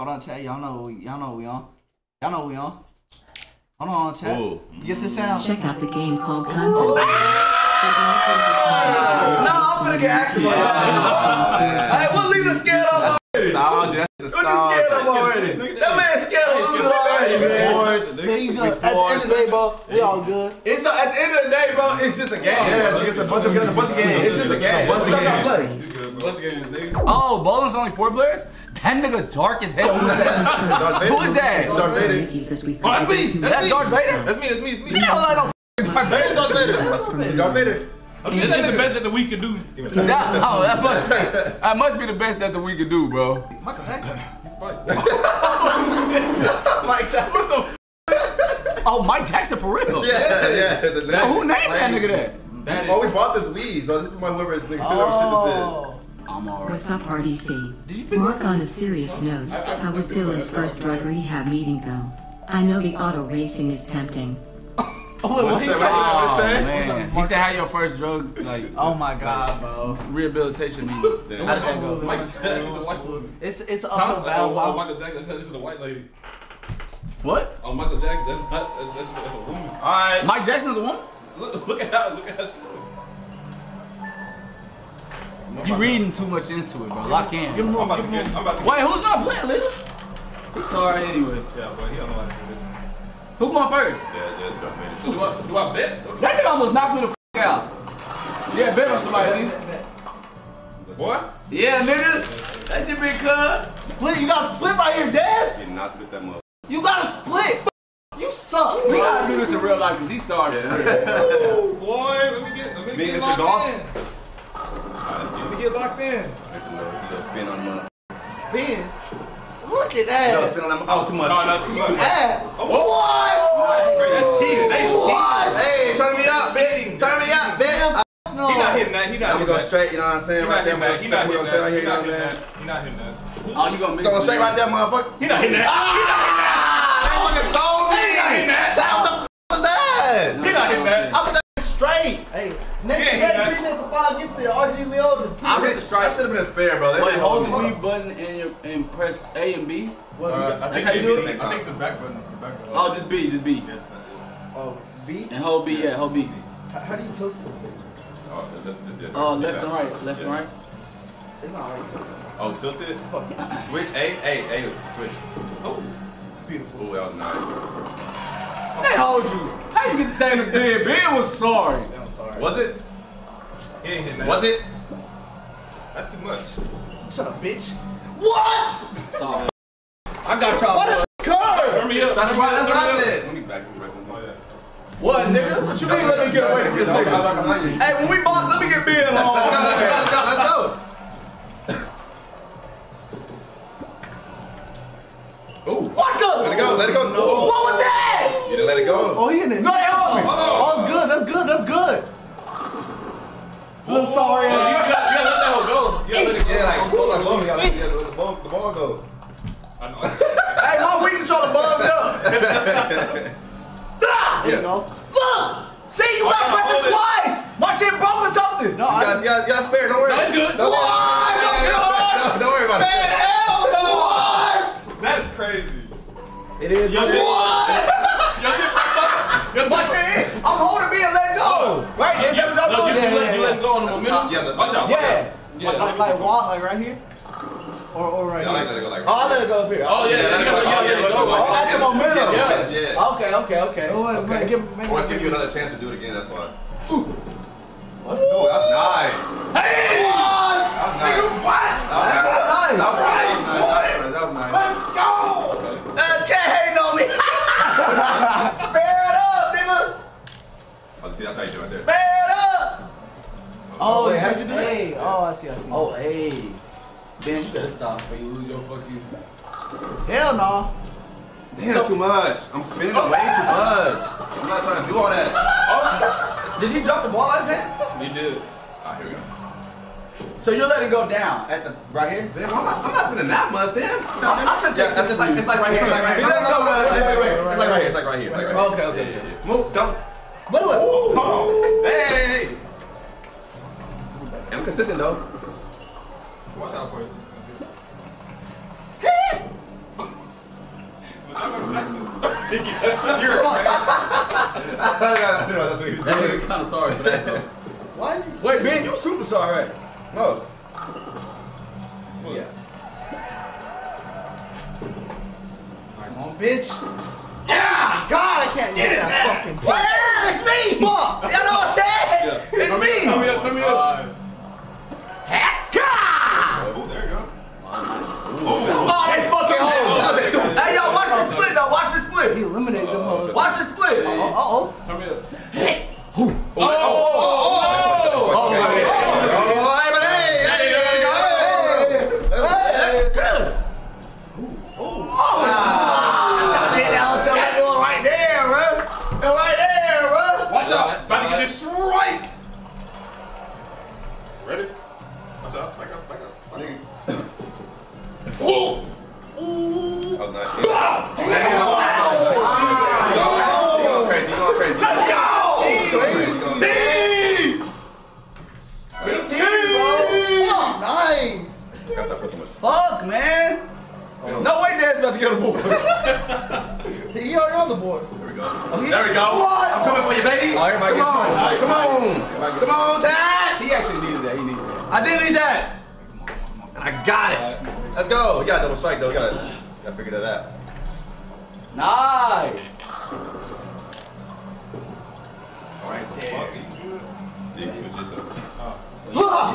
Hold on, chat. Y'all know we on. Hold on, chat. Whoa. Get this out. Check out the game called Content. I'm gonna get active. Hey, we'll leave the scale on. We're just scared already. That man's scared already, man. At the end of the day, bro, we all good. At the end of the day, bro, it's just a game. Yeah, it's a bunch of games. It's just a game. Bunch of games. Oh, bowling's only 4 players? That nigga dark as hell. Who is that? Darth Vader. Oh, that's me. That's Darth Vader? That's me. Darth Vader. That's the best that we could do. That must be the best that we could do, bro. Michael Jackson. He's spiked. Mike Jackson. What the f***? Oh, Mike Jackson for real? Yeah. Who named that nigga that? Oh, we bought this Wii, so this is my whoever's nigga. Oh. What's up, RDC? Mark, on a serious note, how was Dylan's first drug rehab meeting go? I know the auto racing is tempting. What did he say? He said, "How your first drug? Like, oh my god, bro, rehabilitation meeting." It's up and down. Michael Jackson said, "This is a white lady." What? Oh, Michael Jackson, that's a woman. All right, Mike Jackson's a woman. Look at how she looks. You reading too much into it, bro. Lock in. Give him more. I'm about to Wait, who's not playing, Leland? He's alright anyway. Yeah, bro, he don't know how to do this. Who going first? Yeah, it's Darth Vader. Do I bet? That nigga almost knocked me the f*** out. Yeah, bet on somebody, nigga. What? Yeah, nigga. That shit been cut. Split. You gotta split right here, Daz. You cannot split that motherfucker. You gotta split. You suck. We gotta do this in real life because he's sorry. Yeah. Ooh, boy, let me get locked in. Let me get locked in. Spin on the motherfucker. Spin? Look at that. No, spin on them. Oh, too much. No, too much. What? Hey, turn me out, bitch. No. He not hitting that. I'm gonna go straight, you know what I'm saying? Right there, man. He not hitting that. Oh, you gonna miss it. Go straight right there, motherfucker. He not hitting that. That fucking sold me. He not hitting that. What the f*** was that? He not hitting that. I put that straight. Hey. Next appreciate the 5 gifts to RG Leoden. That should have been a spare, bro. Wait, hold the Wii button and press A and B. That's how you do it? I think it's a back button. Oh, just B, just B. Oh, B? And hold B, yeah, hold B. How do you tilt it? Oh, left and right, left and right. It's not like tilted. Oh, tilted? Fuck it. Switch, A, switch. Oh, beautiful. Oh, that was nice. They hold you. How you get the same as Ben? Ben was sorry. Was it? Was it? That's too much. Shut up, bitch. What? Sorry. I got y'all. What a curve! That's why I said. Let me back up. What, nigga? What you mean let me get away from this nigga? Hey, when we box, let me get Ben on. Let's go. Ooh. What the? Let it go. No. What was that? You didn't let it go. Oh, he didn't. No, they helped me. Oh, it's good. That's good. Little sorry. You gotta let that hoe go. You gotta let the ball go. I know. Hey, no, we control the ball up. You know. Look! See, you got pressed twice! My shit broke or something! No, you got spare, don't worry. That's good. Don't worry about it. Man, hell no! What? That is crazy. It is. What? I'm holding me and letting go. Right? You let go on the momentum. Yeah. Watch out. Like what? Like right here? Or right here? I let it go up here. Oh yeah, let it go. Like the momentum. Yeah. Okay. Or let's give you another chance to do it again. That's why. Ooh. Let's go. That's nice. Hey. What? That was nice. Let's go. Chat hating on me. Spare it up, nigga. Oh, see, that's how you do it there. Spare it up! Oh, how'd you do that? Hey. Oh, I see. Oh, hey. Damn, you better stop before you lose your fucking... Hell no. Damn, that's too much. I'm spinning away too much. I'm not trying to do all that. Oh, did he drop the ball out of his hand? He did. All right, here we go. So you're letting go down at the right here? Damn, I'm not spinning that much, damn. I should take it. It's like right here. It's like right here. Okay. Move, don't. What? Hey! I'm consistent though. Watch out for it. You're fine. No, that's what he was doing. That's what you're kind of sorry for that, though. Why is he so wait, man, you super sorry, right? No. What? Yeah. Come on, bitch. Yeah! God, I can't get that fucking thing. What? It's me! Fuck! You know what I'm saying? Yeah. It's me! Turn me up, turn me up. Hecka! Oh, there you go. Oh, they fucking home. Hey, yo, watch the split, though. Watch the split. He eliminated them hoes. Watch the split. Uh-oh. Turn me up. Oh! Oh! Oh! Oh, my God. Ooh! Ooh! That was nice. Wow! Wow! Wow! Crazy. He's going crazy. Let's go! Crazy! Fuck! Nice! That's not for so much. Fuck, man! Oh. No way Dad's about to get on the board. He already on the board. There we go. Oh, there we go. What? I'm coming for you, baby. Oh, come on. Come on. Come on, Tad! He actually needed that. He needed that. I did need that. I got it. Let's go! We got a double strike though, we gotta figure that out. Nice! Right there. You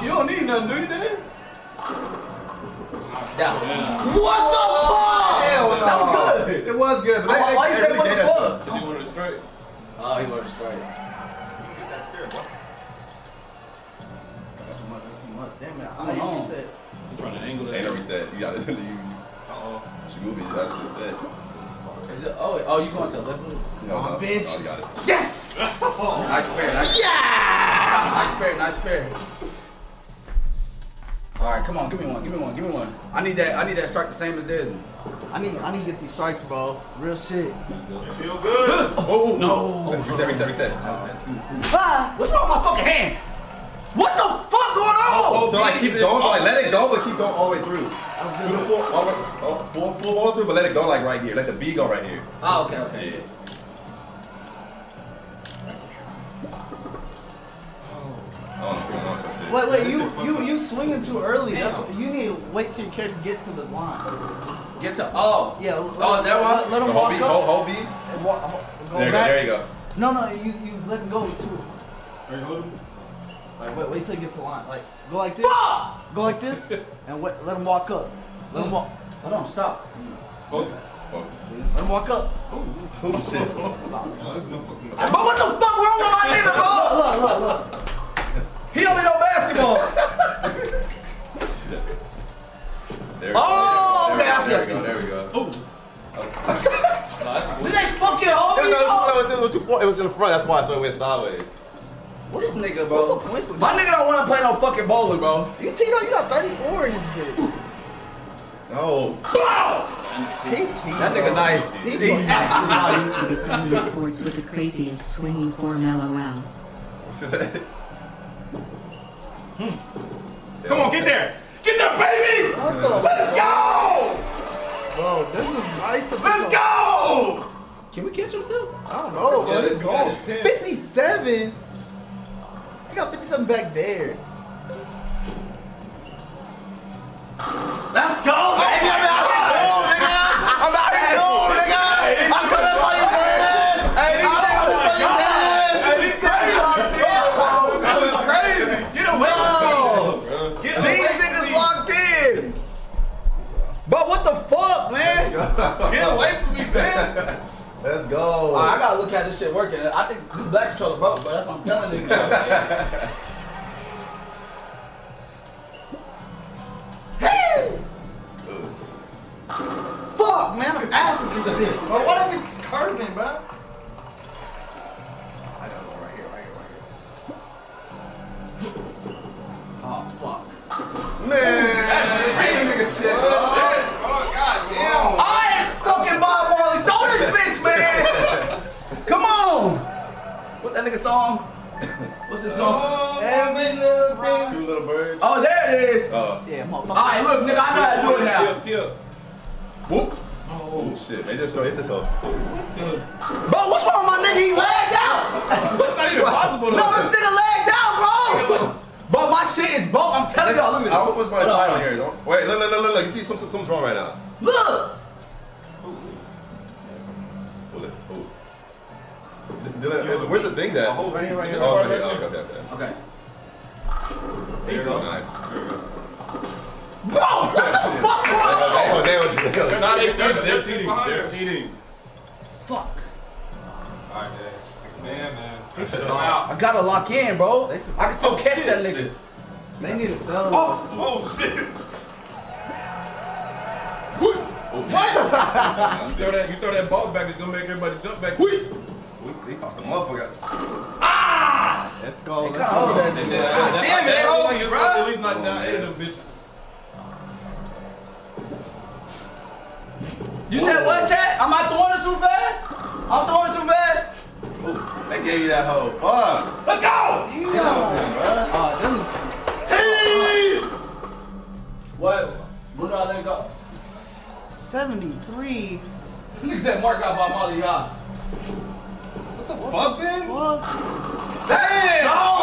don't need nothing, do you, Dad? Yeah. What the fuck? That was good! It was good, but why you say what the fuck? Because he wanted a strike. Oh, he wanted a strike. You get that spirit, boy. That's too much, that's too much. Damn it, I know you said. Trying to angle it. Ain't no reset. You gotta leave. She moving. That's just it. Is it? Oh, oh, you going to the left? Come on, bitch. Oh, got it. Yes. Oh. Nice spare. Nice. Yeah. Nice spare. Nice spare. All right, come on. Give me one. Give me one. Give me one. I need that. I need that strike the same as Desmond. I need to get these strikes, bro. Real shit. Feel good. Oh no. Oh, reset. Reset. Reset. Ah, what's wrong with my fucking hand? What the fuck going on? Oh, so like keep it going, like let it go, but keep going all the way through. Do the full all through, but let it go like right here. Let the B go right here. Oh, okay, okay. Yeah. Wait, wait, you swinging too early. That's what, you need to wait till your character get to the line. Get to oh yeah. Oh, is that one? Let him walk up. Hold B. There you go. No, no, you let him go too. Are you holding? Like, wait till you get to the line. Like, go like this. Fuck! Go like this, and wait, let him walk up. Let him walk. Hold on, stop. Focus. Focus. Let him walk up. Oh, shit. But what the fuck wrong with my nigga, bro? Look. He only know basketball. There oh, okay, I see. There we go. Oh. Did they fucking hold me? No, it was in the front, that's why, so it went sideways. What's this nigga, bro? What's up, my nigga don't want to play no fucking bowling, bro. You Tito, you got 34 in this bitch. No. That nigga nice. He's actually nice. Wii Sports with the craziest swinging form, LOL. Come on, get there. Get there, baby. Let's go. Bro, this was nice. Let's go. Can we catch him still? I don't know. Yeah, let's go. 57. I got 57 back there. Let's go, baby! I'm out here too, nigga! I'm coming for you, man! Hey, these niggas for you, man! Hey, these niggas locked in, bro! That was crazy! Get away from me! These niggas locked in! Bro, what the fuck, man? Get away from me, man! Let's go. Right, I gotta look at this shit working. I think this black controller broke, but that's what I'm telling you. Hey! Fuck, man, I'm asking this bitch. Bro, what if it's curving, bro? I gotta go right here. Oh, fuck. Man, that's crazy nigga shit, bro. Oh, god damn. I am fucking Bob Marley. Throw this bitch, man. Come on. What that nigga song? What's this song? Oh, every little thing. Two little birds. Oh, there it is. Yeah, motherfucker. All right, look, nigga, I know how to do it now. Whoop. Oh. Oh shit, man, just hit this up. Bro, what's wrong with my nigga? He lagged out. That's not even possible. No, this nigga lagged out, bro. Bro, my shit is broke. I'm telling y'all. Look at this. I was my title here. Don't. Wait, look. You see something's wrong right now. Look. Dylan, where's the thing that? Oh, right here. Oh, right here. Okay. There you go. Nice. Bro, what the fuck, bro? They're cheating. They're cheating. Fuck. All right, guys. Man. I gotta lock in, bro. I can still catch that nigga. They need to sell him. Oh, shit. What? You throw that ball back, it's gonna make everybody jump back. They tossed the motherfucker. Ah! Let's go. Let's go. God damn it, bro. At least not down any of them bitches. You said what, chat? Am I throwing it too fast? I'm throwing it too fast. Ooh, they gave you that hoe. Fuck. Let's go. Yeah. Get out of here, bro. This is... What? Where did I let it go? 73. You said Mark got by Molly, y'all. What the fuck, man? Damn! Oh,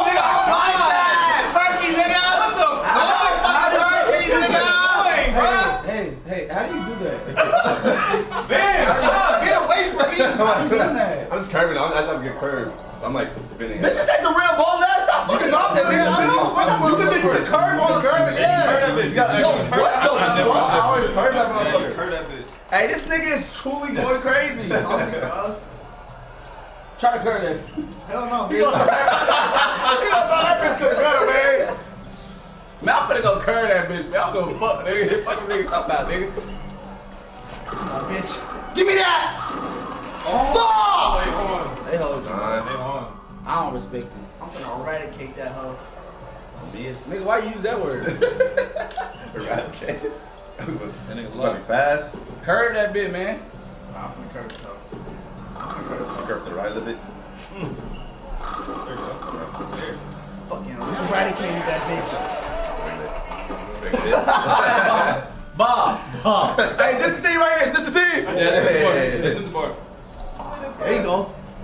nigga, I like that! Turkey, nigga! What the fuck? I like turkey, nigga! Hey, how do you do that? Damn! Get away from me! How do you do that? I'm just curving. I'm getting curved. I'm like spinning. This is like the real ball last time. You can off that, nigga. I know. You can do the curve on the curve. Yeah. You got like curve. I always curve that motherfucker. Curve that bitch. Hey, this nigga is truly going crazy. Try to curve it. Hell no. You don't know that bitch could curve, man. Man, I'm finna go curve that bitch, man. I'm gonna fuck, nigga. Fucking nigga talk about, nigga. Nah, bitch. Give me that! Oh, fuck! They hold you. They on. I don't respect them. I'm finna eradicate that hoe. Nigga, why you use that word? Eradicate? That nigga love fast. Curve that bitch, man. Nah, I'm finna curve it, though. Curve to the right a little bit. There you go. Right. Fucking eradicated that bitch. Bob. Hey, this is the thing right here. Is this the thing? Yeah, this is the bar. There you go.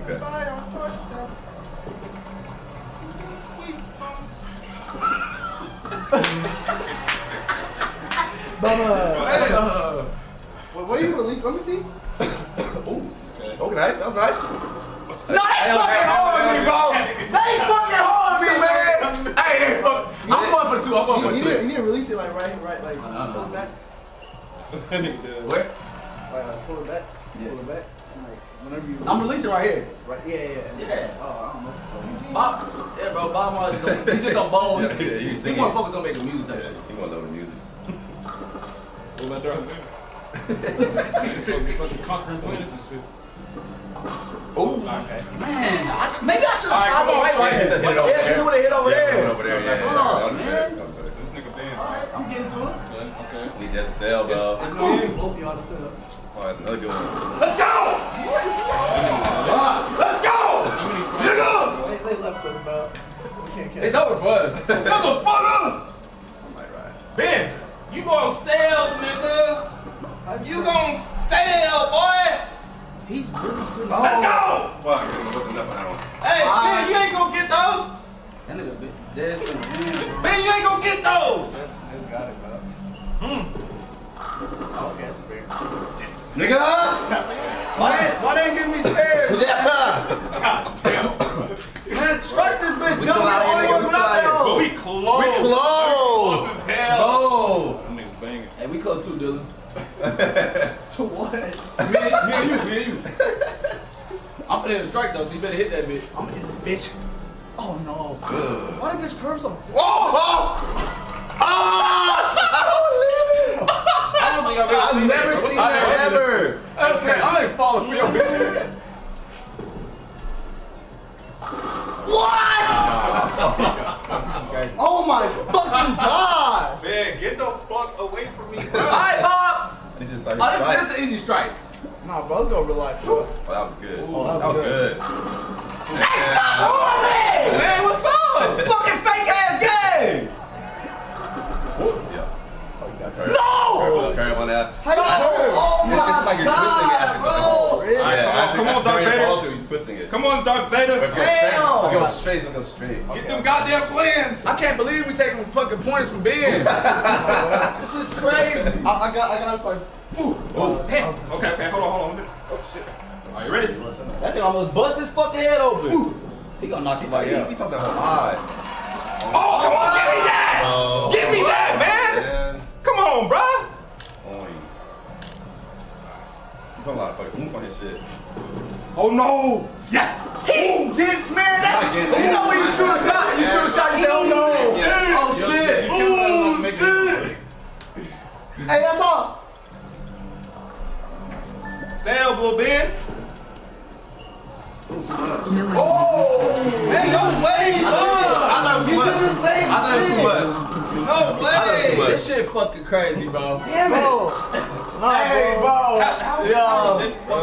Okay. What are you releasing? Let me see. Ooh. Okay, nice. That was nice. No, they fucking hard on me, bro. They fucking hard on me, man. Hey, they fuck. I'm going for the two. I'm going for the two. You need to release it like right, like pull it back. Where? Like pull it back. Yeah. Pull it back. Like whenever you. I'm releasing right here. Right. Yeah. Oh, I don't know. Bob. Yeah, bro. Bob Marley's gonna. He's just a bold. Yeah, he want to focus on making music. That shit. He want to love the music. What about Darth Vader? Fucking conquering planets and shit. Oh man, maybe I should have tried the right here. Yeah, you would have hit over there. Hold on, man. This nigga banned. Alright, I'm getting to it. Okay. Need that to sell, bro. Let's go. Both of y'all to sell. Oh, that's another good one. Let's go! Let's go! Nigga! They left us, bro. We can't catch it. It's over for us. Motherfucker! I might ride. Ben, you gonna sell, nigga. You gonna sell, boy. He's really pretty. Oh. Let's go! Fuck, it wasn't enough on that one. Hey, Ben, you ain't gonna get those! That nigga, Desmond. Ben, you ain't gonna get those! Desmond just got it, bro. Oh, okay, that's fair. Yes. Nigga! Why they ain't giving me spares? Yeah! Man, strike this bitch! Don't get all yours without that hole! We close! We close! Close as hell! Oh! That nigga's banging. Hey, we close too, Dylan. To what? Me and you. I'm finna hit a strike though, so you better hit that bitch. I'm gonna hit this bitch. Oh no. Good. Why that bitch curves on? Whoa! Oh! I don't think I've never seen that ever. That's okay, I ain't falling for your bitch. What? Oh my fucking gosh! Man, get the fuck away from me. Hi, Bob. This is an easy strike. Nah, bro, let's go real life. Oh, that was good. That was good. Hey, stop on me! Man, what's up? Fucking fake ass game! Ooh, yeah. No! Curve, one up. How do you hold? It's just like you're twisting it after going. Yeah, come on, Darth Vader. You're twisting it. Come on, Darth Vader. Damn. Go straight. Go straight. Get them goddamn plans. I can't believe we taking fucking points from Ben. This is crazy. I got. Sorry. Ooh. Oh. Damn. Okay. Okay. Hold on. Oh shit. Are you ready? That nigga almost bust his fucking head open. Ooh. He gonna knock somebody out. We talking about live. Oh, come on, give me that! Oh, give me that, man! Come on, bro! Oh, you put a lot of fucking oomph on his shit. Oh no! Yes! He did, man! That's, you know when you shoot a shot, you say, oh no! Yeah. Oh shit! Oh shit! Hey, that's all. Damn, Blue Ben. Ooh, too much. Oh! Man, no way! I thought too much. No way! This shit fucking crazy, bro. Damn it! No, hey, bro! Yo!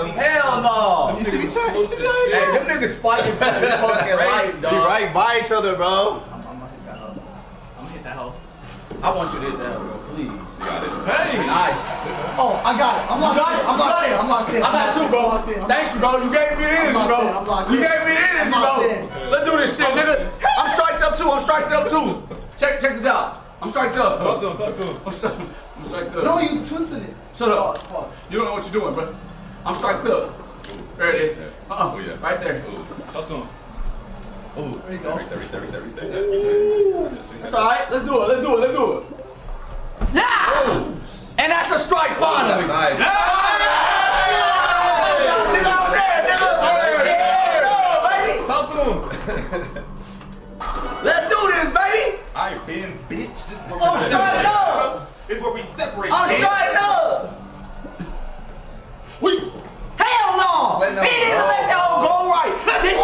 Hell no! You see me trying? You see me trying? Hey, them niggas fighting for their fucking life, dog. Be right by each other, bro. I'm gonna hit that hoe. I want you to hit that, bro. Please. You got it. Hey! Nice. Oh, I got it. I'm locked in. I got two, bro. Thank you, bro. You gave me the energy, bro. You gave me the energy, bro. Let's do this shit, nigga. I'm striked up, too. Check this out. I'm striked up. Talk to him. I'm striked up. No, you twisted it. Shut up. You don't know what you're doing, bro. I'm striked up. There it is. Oh, yeah. Right there. Talk to him. Ooh. There you go. Reset. That's all right. Let's do it. Yeah! Ooh. And that's a strike finally. Oh, nice. Yeah! Hey! Talk to him. Let's do this, baby. I been bitch. This is where we separate. It's where we separate. I'm straight up. Hell no. He didn't let that whole go right. This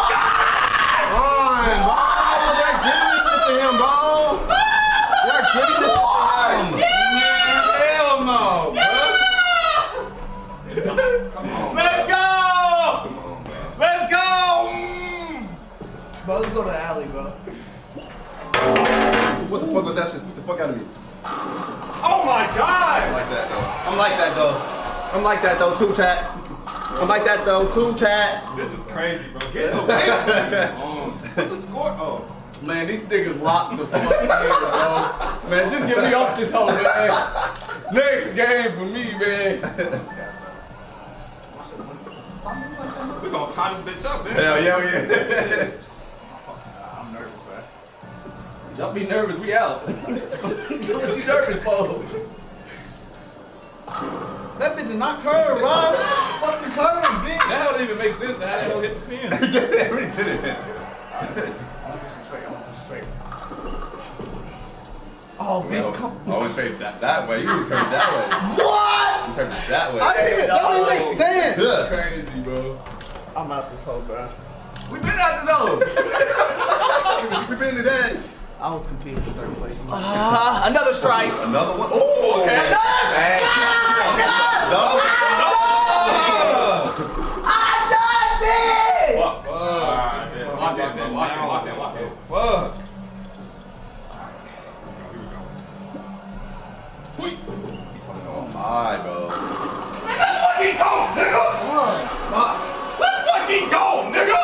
let's go to the alley, bro. What the fuck was that shit? Scoot the fuck out of me. Oh my god! I'm like that though, too, chat. This is crazy, bro. Get away from me. What's the score? Oh. Man, these niggas locked the fuck out, bro. Man, just get me off this hole, man. Next game for me, man. We're gonna tie this bitch up, man. Hell yeah. Don't be nervous, we out. What you nervous for? That bitch did not curve, bro. Fuck the curve, bitch. That don't even make sense to how the hell hit the pin. We did it. I want this straight. Oh, bitch, come on. I always curved that way. You curved that way. What? You curved that way. That don't even make sense. That's crazy, bro. I'm out this hole, bro. We been out this hole. We been to that. I was competing for third place. Another strike. Another one. Oh, okay. No. I done it. Fuck. Lock that. Fuck. Here we go. He talking about my, bro. Man, let's fucking go, nigga. Fuck. Let's fucking go, nigga.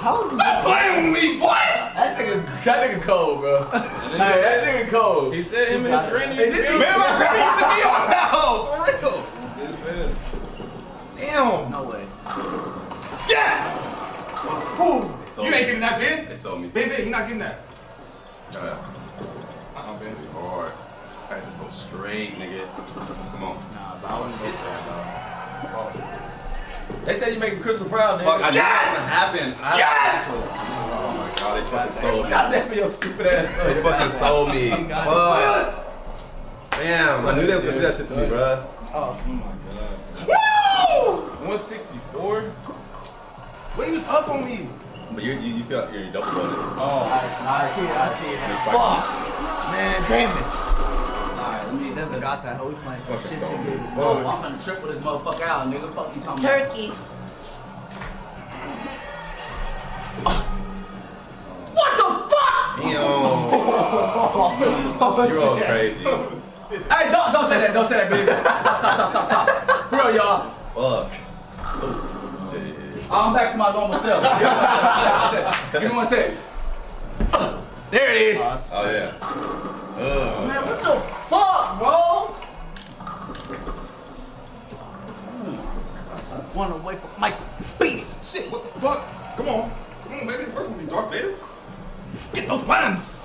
Stop playing with me, boy. That nigga cold, bro. That nigga cold. He said him and his friend used to be on that hole. For real. Damn. No way. Yes! Whoa. You ain't getting that, Ben. They sold me. Ben, you're not getting that. Uh-uh, Ben. Hard. I got this whole straight, nigga. Come on. Nah, but I wouldn't hit that, bro. They said you making Crystal proud, nigga. Fuck, I knew that was gonna happen. Yes! Oh, they fucking sold me. God damn your stupid ass. They fucking sold me. Damn, I knew they was gonna do that shit to me, bruh. Oh my god. Woo! 164? Wait, you was up on me. But you still have your double bonus. Oh, I see it. Fuck. Man, damn it. Alright, let me, doesn't got that. Oh, we playing for shit to me. Oh, I'm gonna triple this motherfucker out, nigga. Fuck you talking about. Turkey. What the fuck? Damn. You're all crazy. Hey, don't say that. Don't say that, baby. Stop. For real, y'all. Fuck. I'm back to my normal self. Give me one sec. There it is. Oh, yeah. Man, what the fuck, bro? One away from Michael. Beat it. Shit, what the fuck? Come on. Come on, baby. Work with me, Darth Vader. Get those buttons.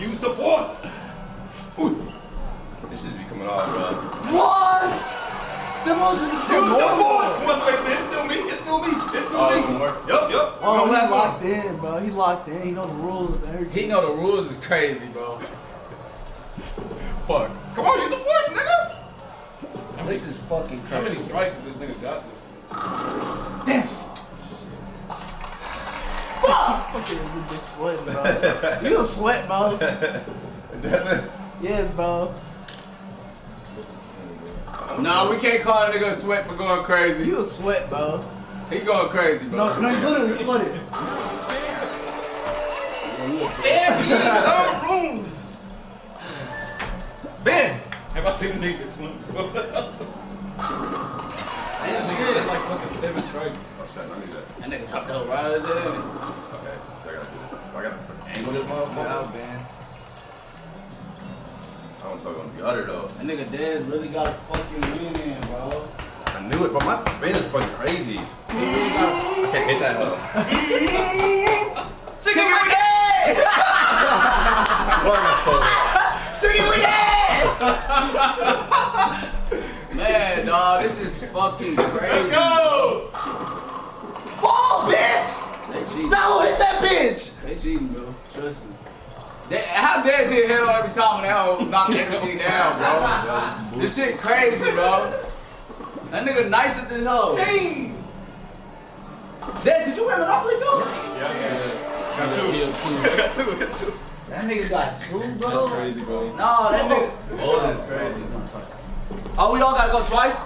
Use the force. Ooh. This is becoming all bro. What? The most is still normal. It's still me. Yup. Oh, he's locked in, bro. He locked in. He know the rules and everything. He know the rules is crazy, bro. Fuck. Come on, use the force, nigga. This is fucking crazy. How many strikes has this nigga got this? Damn. Fuck. Fucking just sweating, bro. You don't sweat, bro. That's it. Yes, bro. Nah, we can't call a nigga sweat for going crazy. You a sweat, bro. He's going crazy, bro. No, he's literally sweating. Stampy in the room. Ben, have I seen a nigga swim? Damn, she is like fucking 7 strikes. Oh shit, I need that. That nigga top toe right as it. Okay, so I gotta do this. I gotta angle this motherfucker. No, Ben. I don't talk on the other though. That nigga Dez really got a fucking win in, bro. I knew it, but my spin is fucking crazy. I can't hit that though. Chivalry day! Chivalry day! Man, dog, this is fucking crazy. Let's go! Ball, bitch! They cheating. No, hit that bitch! They cheating, bro. Trust me. How Dez hit head on every time when that hoe knocked everything down, bro? This shit crazy, bro. That nigga nice at this hoe. Dang! Dez, did you win Monopoly too? Yeah. Got two. That nigga got 2, bro? That's crazy, bro. No, that nigga... Oh, that's crazy. Oh, we all gotta go twice?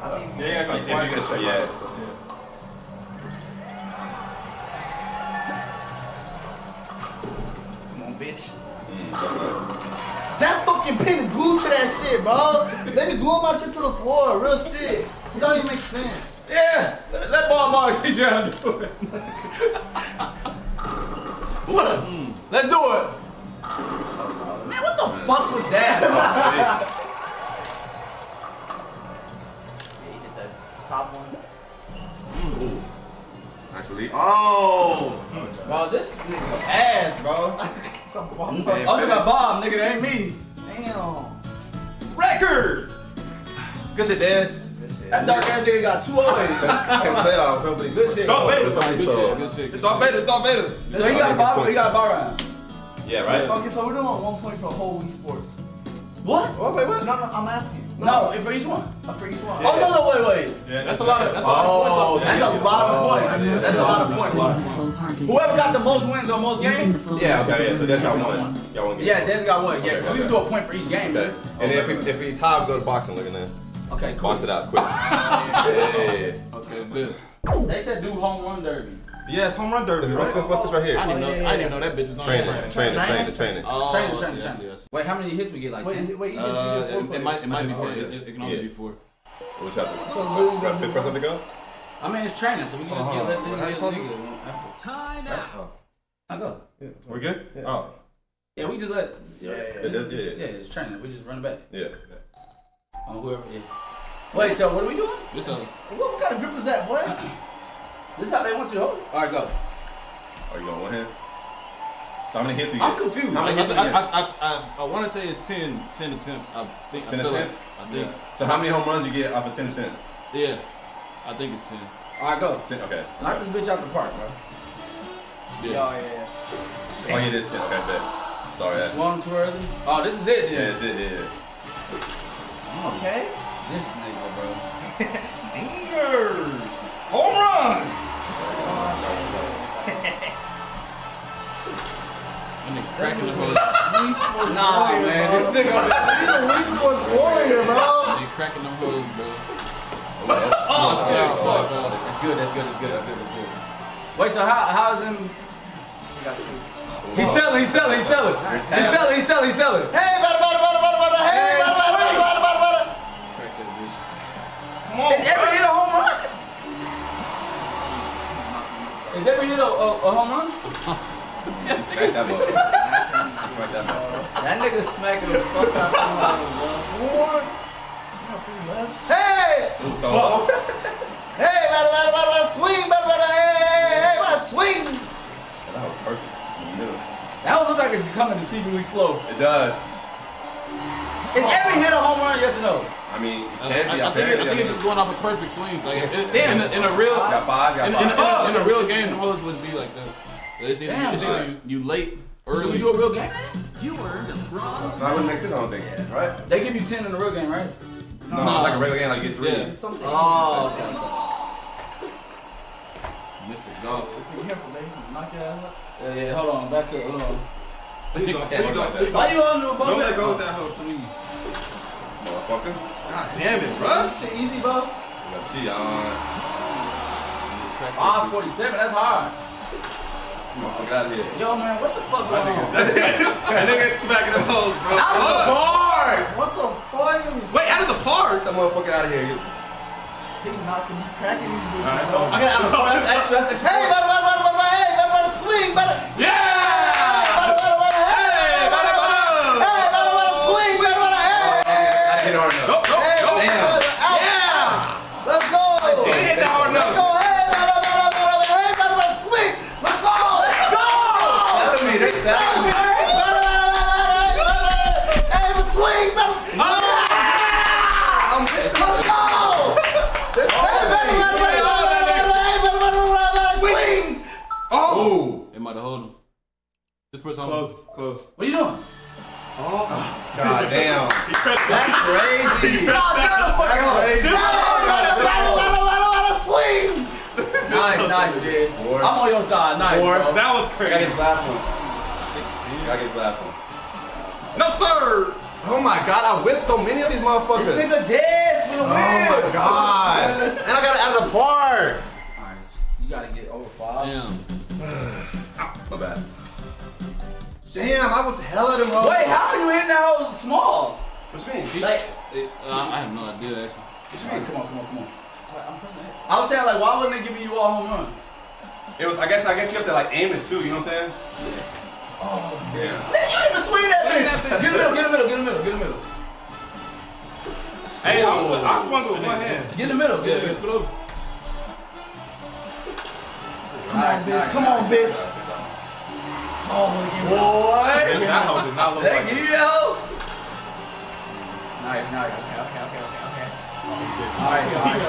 I don't know. Yeah, I got twice. Yeah. Bitch. Nice. That fucking pin is glued to that shit, bro. They be gluing my shit to the floor, real shit. This don't even make sense. Yeah, that ball Mark teach you how to do it. Let's do it. Man, what the fuck was that? Yeah, you hit that top one. Ooh. Actually, oh! Bro, this nigga ass, bro. I'm gonna bomb, nigga. That ain't me. Damn. Record. Good shit, Dez. That dark ass nigga got 2-0. I can't say I was hoping. Good shit. Good shit. Darth Vader. So he got a bar. He got a bar round. Yeah, right. Okay, so we're doing 1 point for a whole Wii Sports. What? Oh, wait, what? No, I'm asking. No, for each one. For each one. Yeah. Oh, no, wait. Yeah, that's a lot of points. Oh, that's a lot of points. That's a lot of points. Whoever got the most wins on most games? Yeah, okay, yeah, so that's got one. Y'all want to get one? Yeah, that's got one. Yeah, okay. We can do a point for each game. Okay. And then if we tie, we go to boxing. Look at that. Okay, cool. Box it out quick. Yeah. Okay, good. They said do home run derby. Yeah, it's home run derby, right? What's this right here? I didn't know that bitch was on there. Trainer. Oh, yes. Wait, how many hits we get? Like 10? Wait, you didn't do it might be 10. It can only be 4. What y'all do? Press up to go? I mean, it's training, so we can just get let niggas. Time out. I go. We're good? Oh. Yeah, we just let... Yeah, it's training. We just run it back. Yeah. On whoever, yeah. Wait, so what are we doing? What's up? What kind of grip is that, boy? This is how they want you to hold it? Alright, go. Are you going one hand? So how many hits we get? I'm confused. I want to say it's 10 attempts. I think, 10 attempts? Like, I think. Yeah. So how many home runs you get off of 10 attempts? Yeah. I think it's 10. Alright, go. 10, okay. Knock this bitch out the park, bro. Yeah. Oh, yeah. Oh, yeah, it is 10. Okay, bet. Sorry. Swung too early. Oh, this is it, dude. Yeah, this is it, yeah. Okay. This nigga, bro. Dingers! Home run! Cracking the boots. Nah, warrior, man. Bro. This nigga, he's a Wii Sports warrior, bro. He's cracking the boots, bro. Oh, shit. That's good. Wait, so how is him? He got 2. He's selling. Hey, Come on, has ever hit a home run? Has ever hit a home run? Yes, smack that ball. Smack that ball. That nigga smacking the fuck out of him. Hey! Ooh, so hey, bada swing, bada hey, bada swing! That was perfect. In the middle. That one looks like it's coming deceivingly slow. It does. Is every hit a home run, yes or no? I mean, it can be. I think it's just going off of perfect swings. Like, in a real game, the rules would be like that. You late, early. So you do a real game? You earned a bronze. That would make sense, I don't think, right? They give you 10 in the real game, right? No, it's like a regular game, like you get 3. Yeah. Oh. Mr. Golf. Yeah, hold on, back up, hold on. Please don't, why you on the ball? Don't let go with that hoe, please. Motherfucker. God damn it, bro. This shit easy, bro. Let's see, R47, that's hard. Motherfucker out of here. Yo, man, what the fuck going on? That nigga smacking them hoes, bro. Out of the park! What the fuck? Wait, out of the park? That motherfucker out of here. He knocking, he cracking these bitches. I got out of the park. That's extra, that's extra. Hey, bada swing, bada. Yeah! Close. What are you doing? Oh, god damn. That's crazy. That's crazy. Nice, dude. I'm on your side. Nice. Bro. That was crazy. Gotta get his last one. 16. Gotta get his last one. No, sir. Oh my god, I whipped so many of these motherfuckers. This nigga dead for the win. Oh my god. And I got it out of the park. Alright, you gotta get over 5. Damn. My bad. Damn, I was hella them hoes. Wait, how are you hitting that hole small? What you mean? Like, I have no idea, actually. What you mean? Come on. I'm pressing it. I was saying, like, why wasn't they giving you all home runs? It was, I guess you have to, like, aim it, too, you know what I'm saying? Yeah. Oh, man. Yeah. Nigga, you didn't even swing that thing. Get in the middle. Hey, I swung with one hand. Get in the middle. Yeah, let's put over. Come on, bitch. Oh, boy! That Guido! Nice. Okay. Alright. Go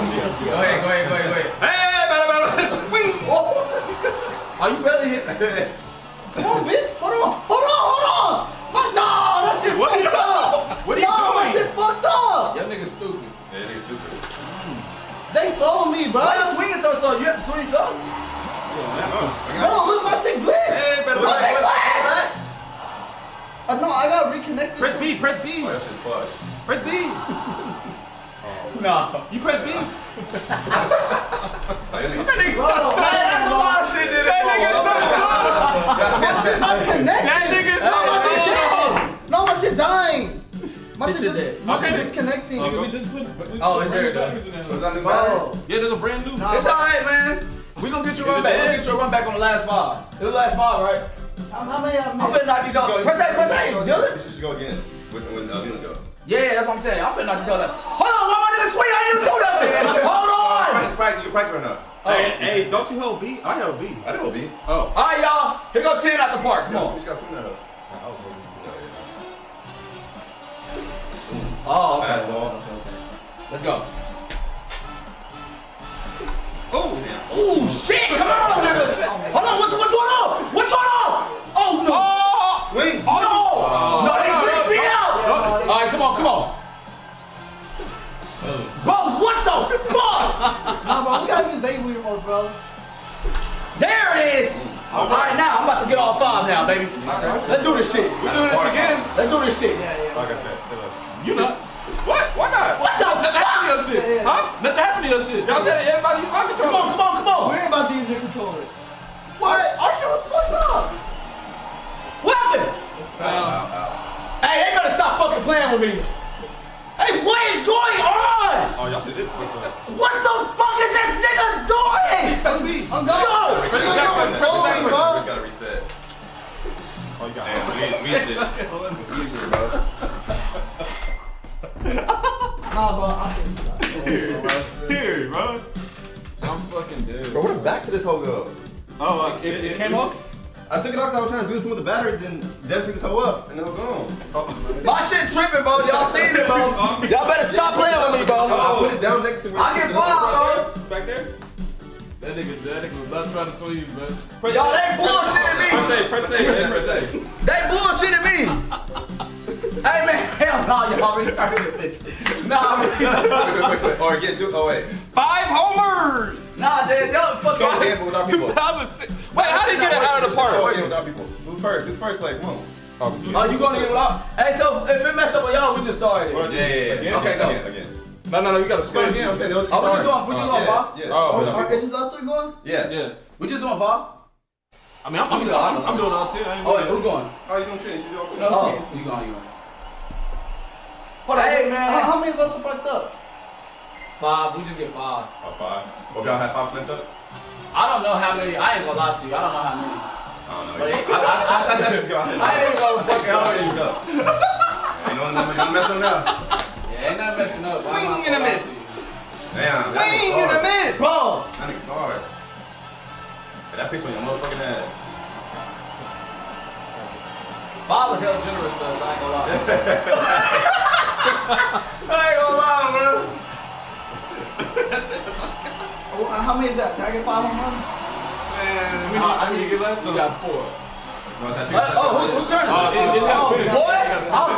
ahead. Hey, bada. Swing! Oh! Are you barely hit? Come on, bitch! Hold on! What? No! That shit fucked up! What are you doing? No, that shit fucked up! Y'all niggas stupid. Yeah, niggas stupid. They sold me, bro! Why you swinging so slow? You have to swing so? No, look, my shit glitch! Hey, my shit glitch! No, I gotta reconnect this. Press B! Oh, that shit's fucked. Press B! No. You press B? That nigga fucked up! That's why I shit did it! That nigga's fucked up! My shit's not connected! That nigga's not connected! No, my shit dying! My shit disconnecting. Oh, is there a gun? Yeah, there's a brand new. It's alright, man. We gonna get your run back. We'll get your run back on the last 5. It was the last 5, right? How many of them? I'm finna knock these out. Press A, Dylan. We should just go again when Dylan go. Yeah, that's what I'm saying. I'm finna knock these out. Hold on, why my nigga swing? I didn't even do nothing. Hold on. You're pricing right now. Hey, don't you hold B? I held B. I didn't hold B. Oh. All right, y'all. Here go 10 out the park. Come on. You gotta swing that up. Oh, okay. Let's go. Oh shit! Come on, nigga! Hold on, what's going on? What's going on? Oh no! Oh, swing! Oh no! No, they glitched me out! Alright, come on! Bro, what the fuck? Nah, bro, we gotta use they remotes, bro. There it is! Alright, now I'm about to get all 5 now, baby. Let's do this shit. We're doing this again? Let's do this shit. Yeah. I got that. You not? What? Why not? What the fuck? Shit. Huh? Nothing happened to your shit. Y'all said everybody use my controller. Come on. We ain't about to use your controller. What? Our shit was fucked up. What happened? It's foul. Hey, they better stop fucking playing with me. Hey, what is going on? Oh, Here, bro. I'm fucking dead. Bro, what the back to this hoe go? Oh, like, it came off? I took it off because I was trying to do something with the battery, then Des picked this hoe up, and then it was gone. Oh. My shit tripping, bro. Y'all seen it, bro. Y'all better stop playing with me, bro. Oh, I put it down next to where I get fired, bro. Back there? That nigga was not trying to swing you, bro. Y'all, they bullshitting me. Press A. They bullshitting me. Hey, man, hell no, y'all restart this bitch. Nah, restart. Or get you, oh wait. 5 homers. Nah, Des, y'all fucking. Go ahead, but with our people. 2006. Wait, how did you get it out of the park? Go ahead with our people. Who's first? It's first play. One. Oh, you gonna get it out? Hey, so if it messed up with y'all, we just sorry. Yeah. Okay, go. Again. No, you gotta play again. I'm saying, don't you? Oh, we just going Bob? Yeah. Oh, is just us 3 going? Yeah. We just doing Bob? I mean, I'm doing all 10. Oh, wait, who's going? Oh, you doing 10? Should be all 10. Oh, you going. Hold on, hey, man. How many of us are fucked up? 5. We just get 5. Oh, 5. Hope y'all had 5 messed up. I don't know how many. I ain't gonna lie to you. I don't know how many. I didn't go fucking hard. Ain't no messing up. Ain't nothing messing up. Swing and a miss. Damn. Swing and a miss. Ball. That nigga's hard. Hey, that bitch on your motherfucking ass. 5 was hell generous to us, I ain't gonna lie. I ain't gonna lie, bro. That's it. How many is that? Did I get 5 home runs? Man, we need to get last time. You got 4. No, who's turning? Boy, I was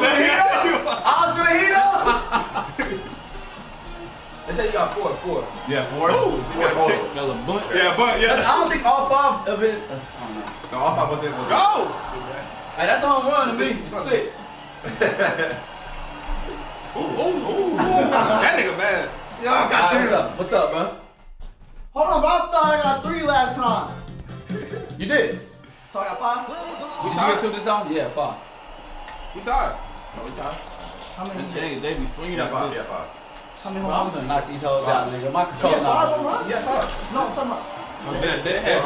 gonna heat up. They said you got 4. Yeah, 4. Ooh, bunt. Yeah, bunt. Yeah. I don't think all 5 of it. No, all 5 wasn't. Go. Hey, that's a home run to me. 6. Ooh. That nigga bad. Y'all got this. What's up, bro? Hold on, bro. I thought I got 3 last time. You did. So I got 5? Did you get 2 this time? Yeah, 5. We tied. No, we tied. How many? Dang, JB swinging at 5. Yeah, 5. How many homes? I'm gonna knock these hoes out, nigga. My control's not. 5 yeah, 5. No, I'm talking about. They had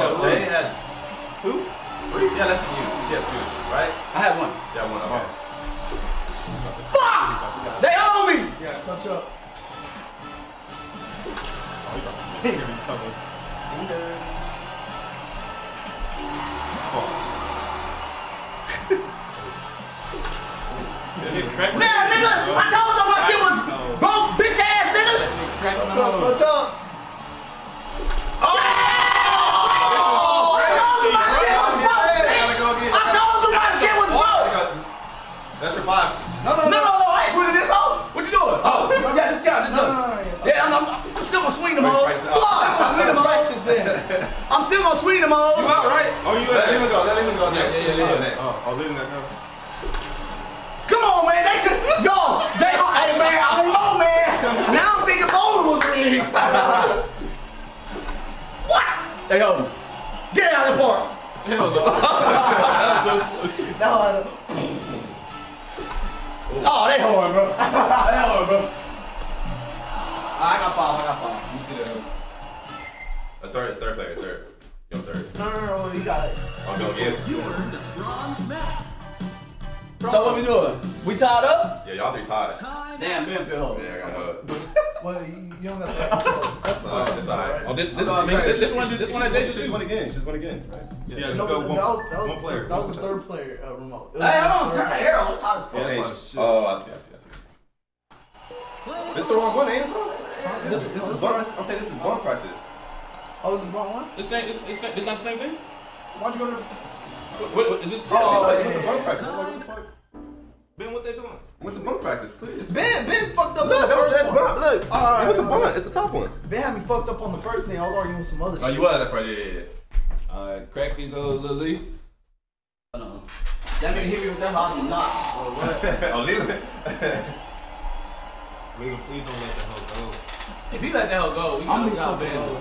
2? 3? Yeah, that's you. Yeah, 2. Right? I had 1. Yeah, 1. Okay. Fuck! They own me! Yeah, punch up. Oh, you got to take these covers. Nah, niggas! I told them my shit was broke, bitch ass niggas! What's up? Oh! I told you my shit was broke, bitch! I told you my shit was broke! That's your 5. No, I ain't swinging this hoe! What you doing? Oh, yeah, this guy, this hoe. Yeah, I'm still gonna swing them hoes. Fuck! I'm gonna swing them hoes then. I'm still gonna swing them hoes. You out, right? Oh, you let him go. Let him go next. Yeah. Oh, leave him go. Come on, man, they should, yo, they, hey, man, I don't know, man. Now I'm thinking Bowling was in. What? They go, get out of the park. Hell no. Oh, they hard, bro. I got 5. You see that? It's third player. Yo, third. No, you got it. I'll go again. You earned the bronze medal. So what we doing? We tied up? Yeah, y'all 3 tied. Damn, man, feel hard. Yeah, I got hugged. Well, you don't got to. That's fine. It's all right. Oh, this one again. Right? Yeah, just go one player. That was the 3rd player remote. Hey, hold on, turn the air on. It's hot as fuck. Oh, I see. This the wrong one, ain't it, bro? This is bump. I'm saying this is bump practice. Oh, this is bump one? It's not the same thing? Why'd you go to... What is it? Oh, what's a bunk practice? What the fuck? Ben, what they doing? What's a bunk practice? Please. Ben fucked up. Look, that bunk. Look. Right, what's a bunk? It's the top one. Ben had me fucked up on the first thing. I was arguing with some other shit. Oh, you was that part? Yeah. Crack these old Lily. I don't know. That man hit me with that hot knock. Oh, what? Oh, leave it. Leland, please don't let that hell go. If you let that hell go, we gonna got Ben.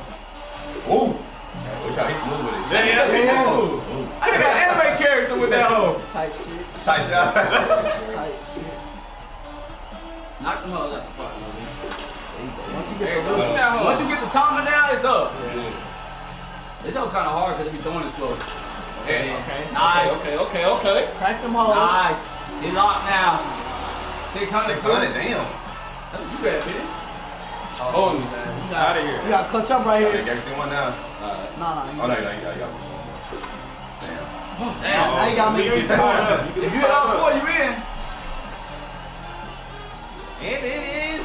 Ooh. We try to hit smooth with it. Yeah, smooth. I just got anime character with that hoe. Type shit. Type shit. Knock them hoes out the park, man. Once you get the timer down, it's up. Yeah. This hoe kind of hard because it be throwing it slow. There it is. Okay. Nice. Okay. Crack them hoes. Nice. He locked now. 600. Damn. That's what you got, bitch. Oh, you out of here. You got to clutch up right here. You one now? Nah. Oh, no, you got one. Damn. Damn. Now you got to make everything hard. If you hit all four, you in. And it is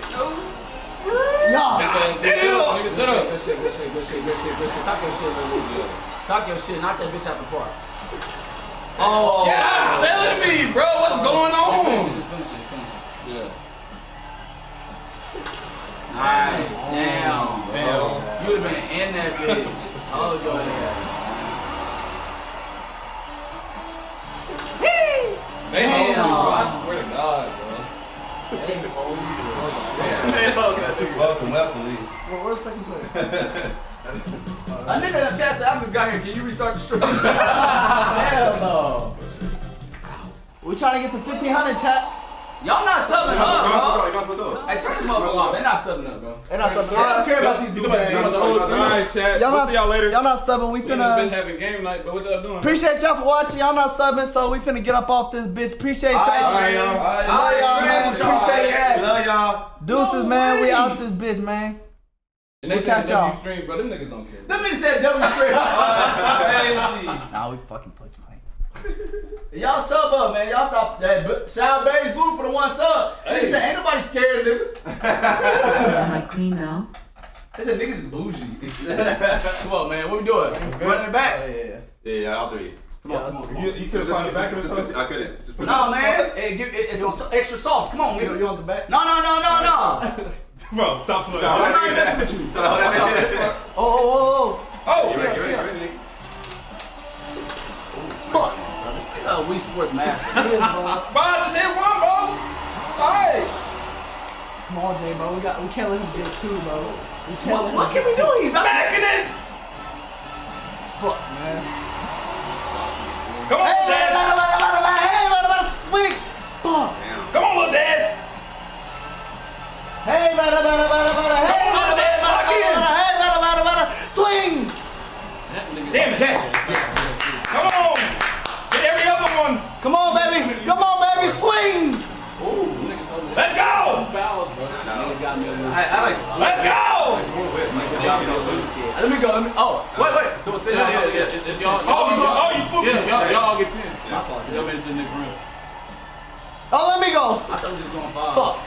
y'all. Nigga, shut up. Good shit. Talk your shit, little talk your shit. Knock that bitch out the park. Oh. Yeah, selling me, bro. What's going on? Finish it. Yeah. Nice. Damn. Damn. You would have been in that bitch. Hold your ass. They hold me, bro. I swear to God, bro. They hold me, bro. They hold that dude. Welcome, welcome. Bro, where's the second player? A nigga in the chat said, I just got here. Can you restart the stream? Hell no. We trying to get to 1,500, chat. Y'all not subbing up, bro. Hey, turn this motherfucker off. They're not subbing up, bro. They're not subbing up. I don't care about these dudes. Alright, chat. We'll see y'all later. Y'all not subbing. We finna. This bitch having game night, but what y'all doing? Appreciate y'all for watching. Y'all not subbing, so we finna get up off this bitch. Appreciate y'all. All right, y'all. Appreciate y'all. Love y'all. Deuces, man. We out this bitch, man. And they said W stream, bro. Them niggas don't care. Them niggas said W stream. Nah, we fucking put you. Y'all sub up, man. Y'all stop that. Shout Barry's boo for the one sub. Hey. They said, ain't nobody scared, nigga. Am I clean now? They said, niggas is bougie. Come on, man. What we doing? Running it back? Oh, yeah. Yeah, all three. Come on. You could have found the back of the I couldn't. Just no, man. It's some extra sauce. Come on, nigga. You want the back? No. Bro, stop playing. I'm not even messing with you. Oh. You ready? Fuck. Wii Sports Master. Bro, just hit one, bro. Alright. Come on, Jay, bro. We can't let him get two, bro. What can we do? He's backing it. Fuck, man. Come on, Dad. Hey, sweet. Fuck. Come on, little Dad. Hey, Hey, swing. Damn it. Yes. Come on. Every other one. Come on, baby, swing. Ooh. Let's go. Let's go. Let me go. Oh, wait. So what's it? You fooled me. Y'all get 10. My fault. Y'all been to the next room. Oh, let me go. I thought we was going 5. Fuck.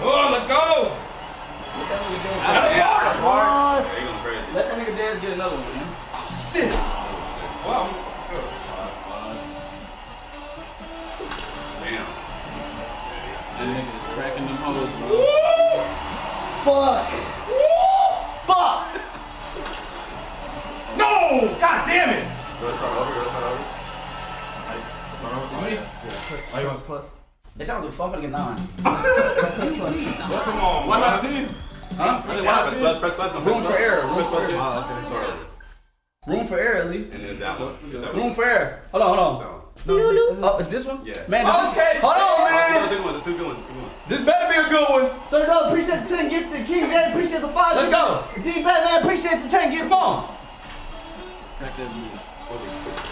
Oh, let's go. Let that nigga dance. What? Let that nigga dance. Get another one, man. Oh shit. Wow, I'm good. Damn. That nigga is cracking them hoes, bro. Woo! Fuck! Woo! Fuck! No! God damn it! Let's start over. It's me? Yeah. Plus. They trying to do 4 for the 9. Plus. Come on. Why not 10? Huh? Press. Room for error. Sorry. Room for air, Lee. And there's that one. Room for air. Hold on. No, is this one? Yeah. Man, okay. Hold on, man. The two good ones. This better be a good one. Sir, no, appreciate the 10. Get the king, man. Appreciate the 5. Let's go. D, man. Appreciate the 10. Get him on. Crack that move.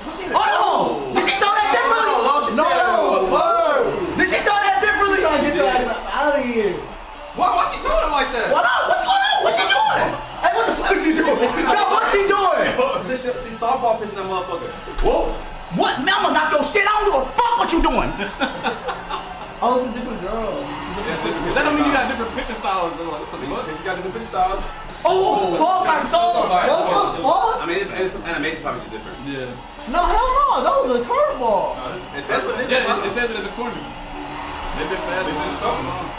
What's he? Oh, no. Did she throw that differently? No. Did she throw that differently? She's trying to get your ass out of here. Why she throwing it like that? What's going on? What's she doing? Hey, what the fuck is she doing? What's she doing? She softball pitching that motherfucker. Whoa. What? Man, I'm gonna knock your shit. I don't give a fuck what you doing. Oh, it's a different girl. That don't mean you got different pitching styles. Like, what the fuck? She got different pitching styles. Oh, fuck, I saw. What the fuck? I mean, it's animation probably just different. Yeah. No, hell no. That was a curveball. No, it says it in the corner. They've been fast. They said something.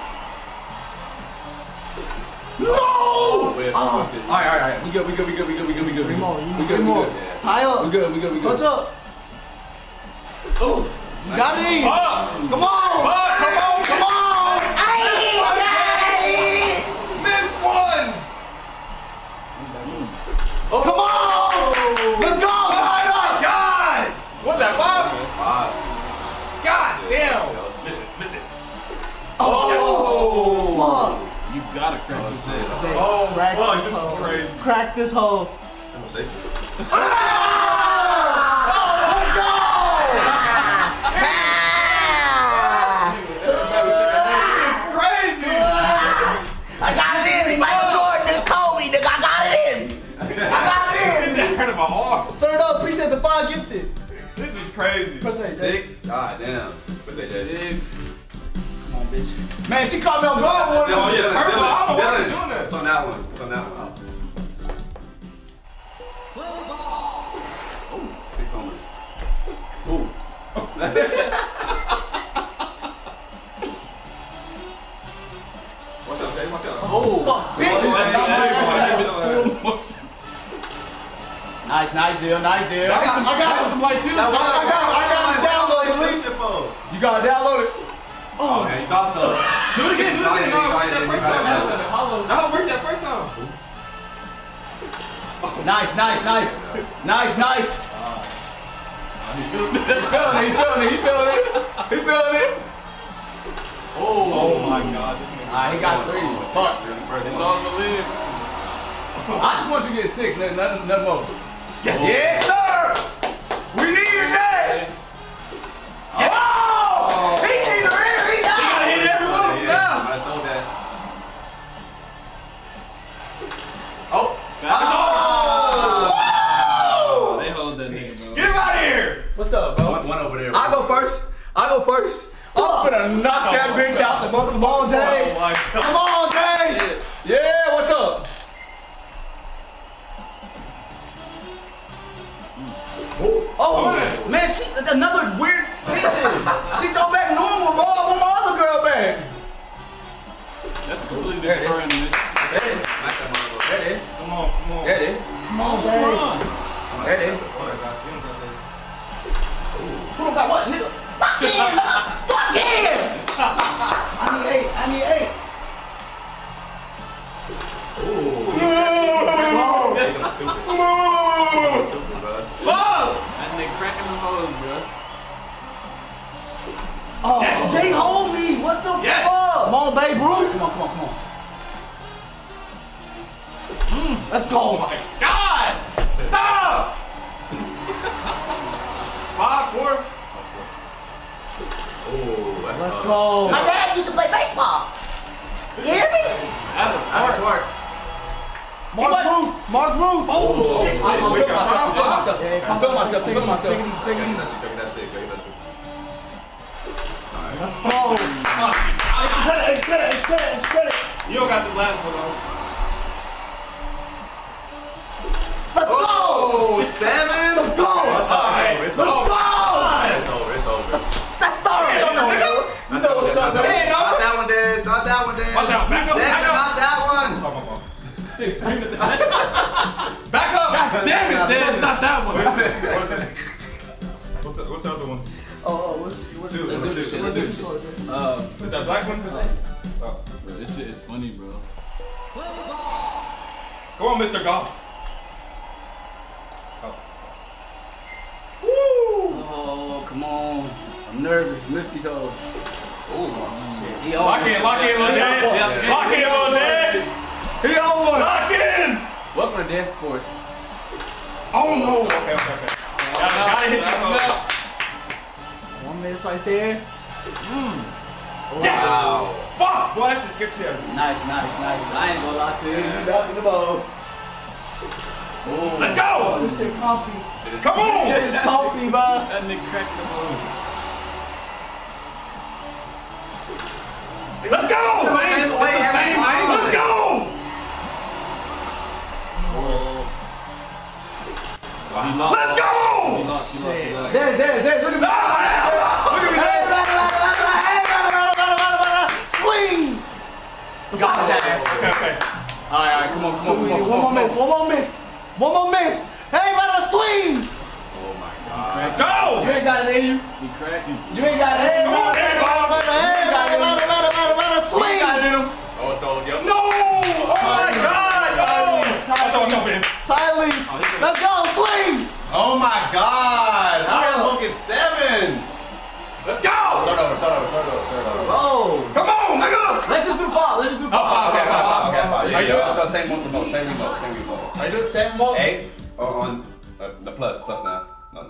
No! Alright. We good. We good. Tie up. We good. What's up? Oh, you got it in. Come on! I got it! Missed one! Oh, come on! Let's go! Tie up! Guys! What's that, 5? God damn! Miss it. Oh! Fuck! You gotta crack this hole. Crack this hole. I'm gonna say. Let's go! It's crazy! 5 gifted. This is crazy. Press A, 6? God damn. Press A, J. Come on, bitch. Man, she caught me on blood one. Oh, yeah. I don't know why she's doing that. It's on that one. It's on that one. Oh, 6 homers. Ooh. Watch out, Jay. Watch out. Oh, fuck, bitch. Nice, nice deal, nice deal. I got some white too. I got it downloaded. You got it downloaded. Oh, man, you thought so. Do it again, do it again. No, it worked that first time. Nice, nice, nice. Nice, nice. He's feeling it, he's feeling it. Oh my God. Alright, he got 3. Fuck. It's all the lead. I just want you to get 6, nothing more. Yes. Oh. Yes, sir! We need it today! Yeah. Oh! He's either here, he's out! He gotta hit everyone! Yeah. I saw that. Oh! Oh! They hold that nigga, bro. Get him out of here! What's up, bro? One over there. Bro. I go first. I'm finna knock that bitch out the mother. Come on, Jay! Come on, Jay! Yeah, what's up? Oh, man, she, another weird pigeon. She throw back normal, bro. I want my other girl back. That's a completely different burn. There it is. Come on, come on. There it is. Come on, baby. There it is. Who don't got what, nigga? Fuck him! Fuck him! I need 8. Ooh. No! Stupid. Whoa! They cracking the hoes, bro. Oh, they hold me. What the fuck? Come on, Babe Ruth. Come on. Let's go. Oh my God! Stop! 5-4. Oh, let's go. My dad used to play baseball. You hear me? Mark Roof! Oh, shit! I'm feeling myself. Take it easy. Alright. Let's go! Spread it! You don't got this last one, though. Let's go! Oh, 7! Let's go! Alright, it's over. It's over. That's sorry! You know what's up, man. Not that one, Dez. Watch out, back up! Not that one! Back up! God damn it, Dad! Not that one! What's the other one? Oh, what's two? What is that black one? Oh. Bro, this shit is funny, bro. Go on, Mr. Golf! Oh. Woo! Oh, come on. I'm nervous. Miss these hoes. Oh, shit. Lock in, little Dad! He on one! Lock in! Welcome to Dance Sports. Oh no! Okay. Gotta hit that hole. 1 minute right there. Wow. Yes. Fuck! Boy, that shit's good shit. Nice. I ain't gonna lie to you. You knocking the balls. Ooh. Let's go! Oh, this shit comfy. Come on! This shit is comfy, bro. That nigga cracked the ball. Let's go! Same. Let's go! Wow. Let's go! He lost. There. Look at me. Swing! Got his ass. Okay. Alright, come on. One more miss. Hey, brother, swing! Oh my God. Let's go! You ain't got it in you. He cracking. You ain't got it in you. Swing! You got it in him. Oh, it's all yep. No! Oh my God! Tyler. Let's go! Swing! Oh my God! I look at 7! Let's go! Start over. Whoa! Come on, nigga! Let's just do 5. Okay. How you doing? So same remote. How you doing? Same remote. 8. On the plus now. No.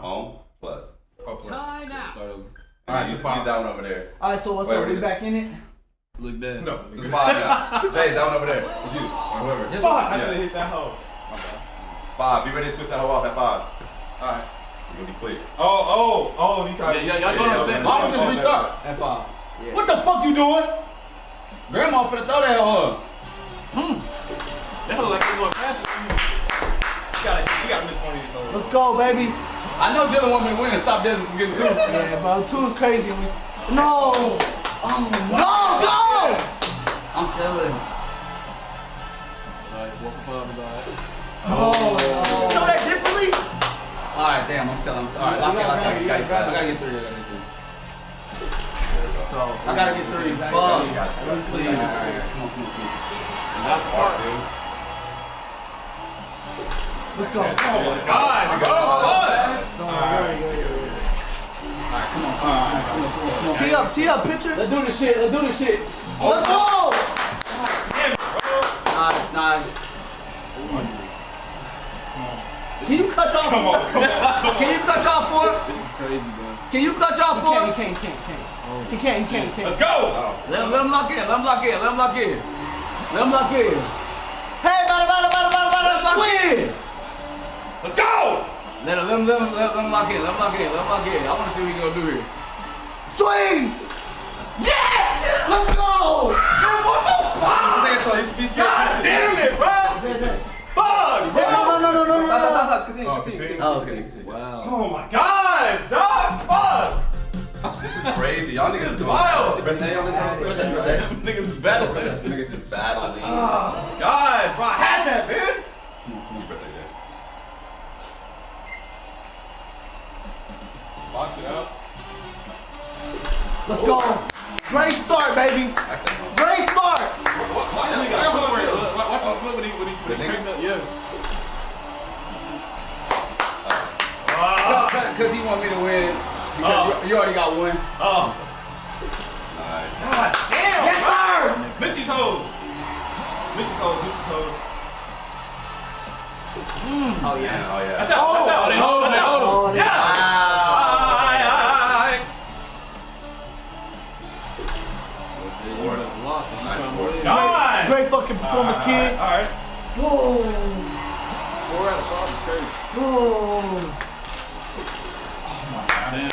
Home plus. Oh, plus. Time out. Start over. Alright, use that one over there. Alright, so what's up? We back in it? Look dead. No. Just 5 now. Jay, that one over there. It's you. Or whoever. Just 5. I should have hit that hole. 5. Be ready to twist that hole off at 5. All right. It's gonna be quick. Oh, you tried to. Yeah, y'all know what I'm saying? Why don't just restart? F5. Yeah. What the fuck you doing? Grandma finna throw that hug. That look like a little fast. You gotta miss one of these though. Let's go, baby. I know Dylan want me to win and stop Desmond from getting two. Yeah, bro, two is crazy. No! Oh, no, go! I'm selling. All right, 4 for 5 is all right. Oh, you know that differently? All right, damn, I'm selling. All right, I gotta get 3. I gotta get 3. Let's go. I gotta get 3. Fuck. Please. Come on. Let's go. Oh my God, go on! Alright, come on, come on. Tee up, pitcher. Let's do this shit, Oh, let's go! Damn it, bro. Nice. Come on. Can you clutch off? Come on. Can you clutch off for? This is crazy, bro. Can you clutch off for? He can't. He can't. Let's go! Let him lock in, let him lock in. Hey, bada, swing! Let's go! Let him lock in. I want to see what he's going to do here. Swing! Yes! Let's go! Man, what the fuck? God damn it, bro! Fuck, bro! No. Continue. Oh, okay. Wow. Oh, my God! Dog! Fuck! This is crazy. Y'all niggas is wild. Press A. Niggas is battling. Oh, God, bro. I had that, man. Come on, press A. Box it up. Let's go. Great start, baby. Great start. Why did he go? Watch him flip when he cranked up. Yeah. Because he wanted me to win. Because you already got one. Oh. Nice. God damn. Yes, sir. Missy's hoes. Oh, yeah. That's out. Yeah. Nice. Great fucking performance, kid. All right. Whoa. 4 out of 5 is crazy. Whoa. Oh my God. Damn.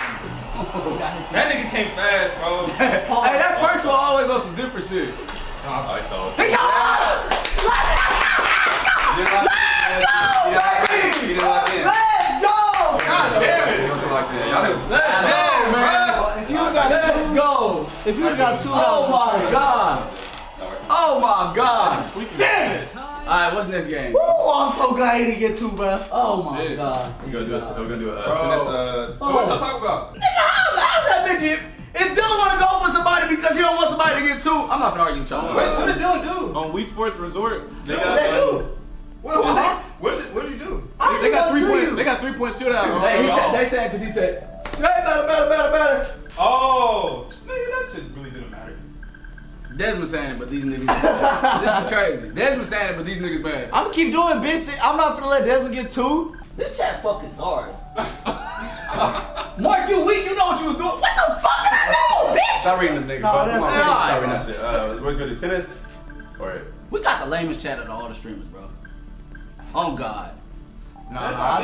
That nigga came fast, bro. Hey, that first one always on some different shit. I saw it. Let's go! Let's go, baby! Let's go! God damn it. Let's go, man. If you got two, oh my God. Oh my God! Damn it! Alright, what's next game? Woo, I'm so glad he didn't get 2, bro. Oh my God. We're gonna do it. What y'all talking about? Nigga, how's that bitch? If Dylan wanna go for somebody because he don't want somebody to get 2, I'm not gonna argue with y'all. What did Dylan do? On Wii Sports Resort, they got What did you do? They got 3-point shootout. They said because he said, hey, better. Oh, nigga, that shit really didn't matter. Desmond saying it, but these niggas bad. This is crazy. Desmond saying it, but these niggas bad. I'm gonna keep doing bitch. I'm not gonna let Desmond get 2. This chat fucking sorry. Mark, you weak. You know what you was doing. What the fuck did I do, bitch? Stop reading them niggas. Stop reading that shit. We're gonna do tennis. All right. We got the lamest chat out of all the streamers, bro. Oh God. I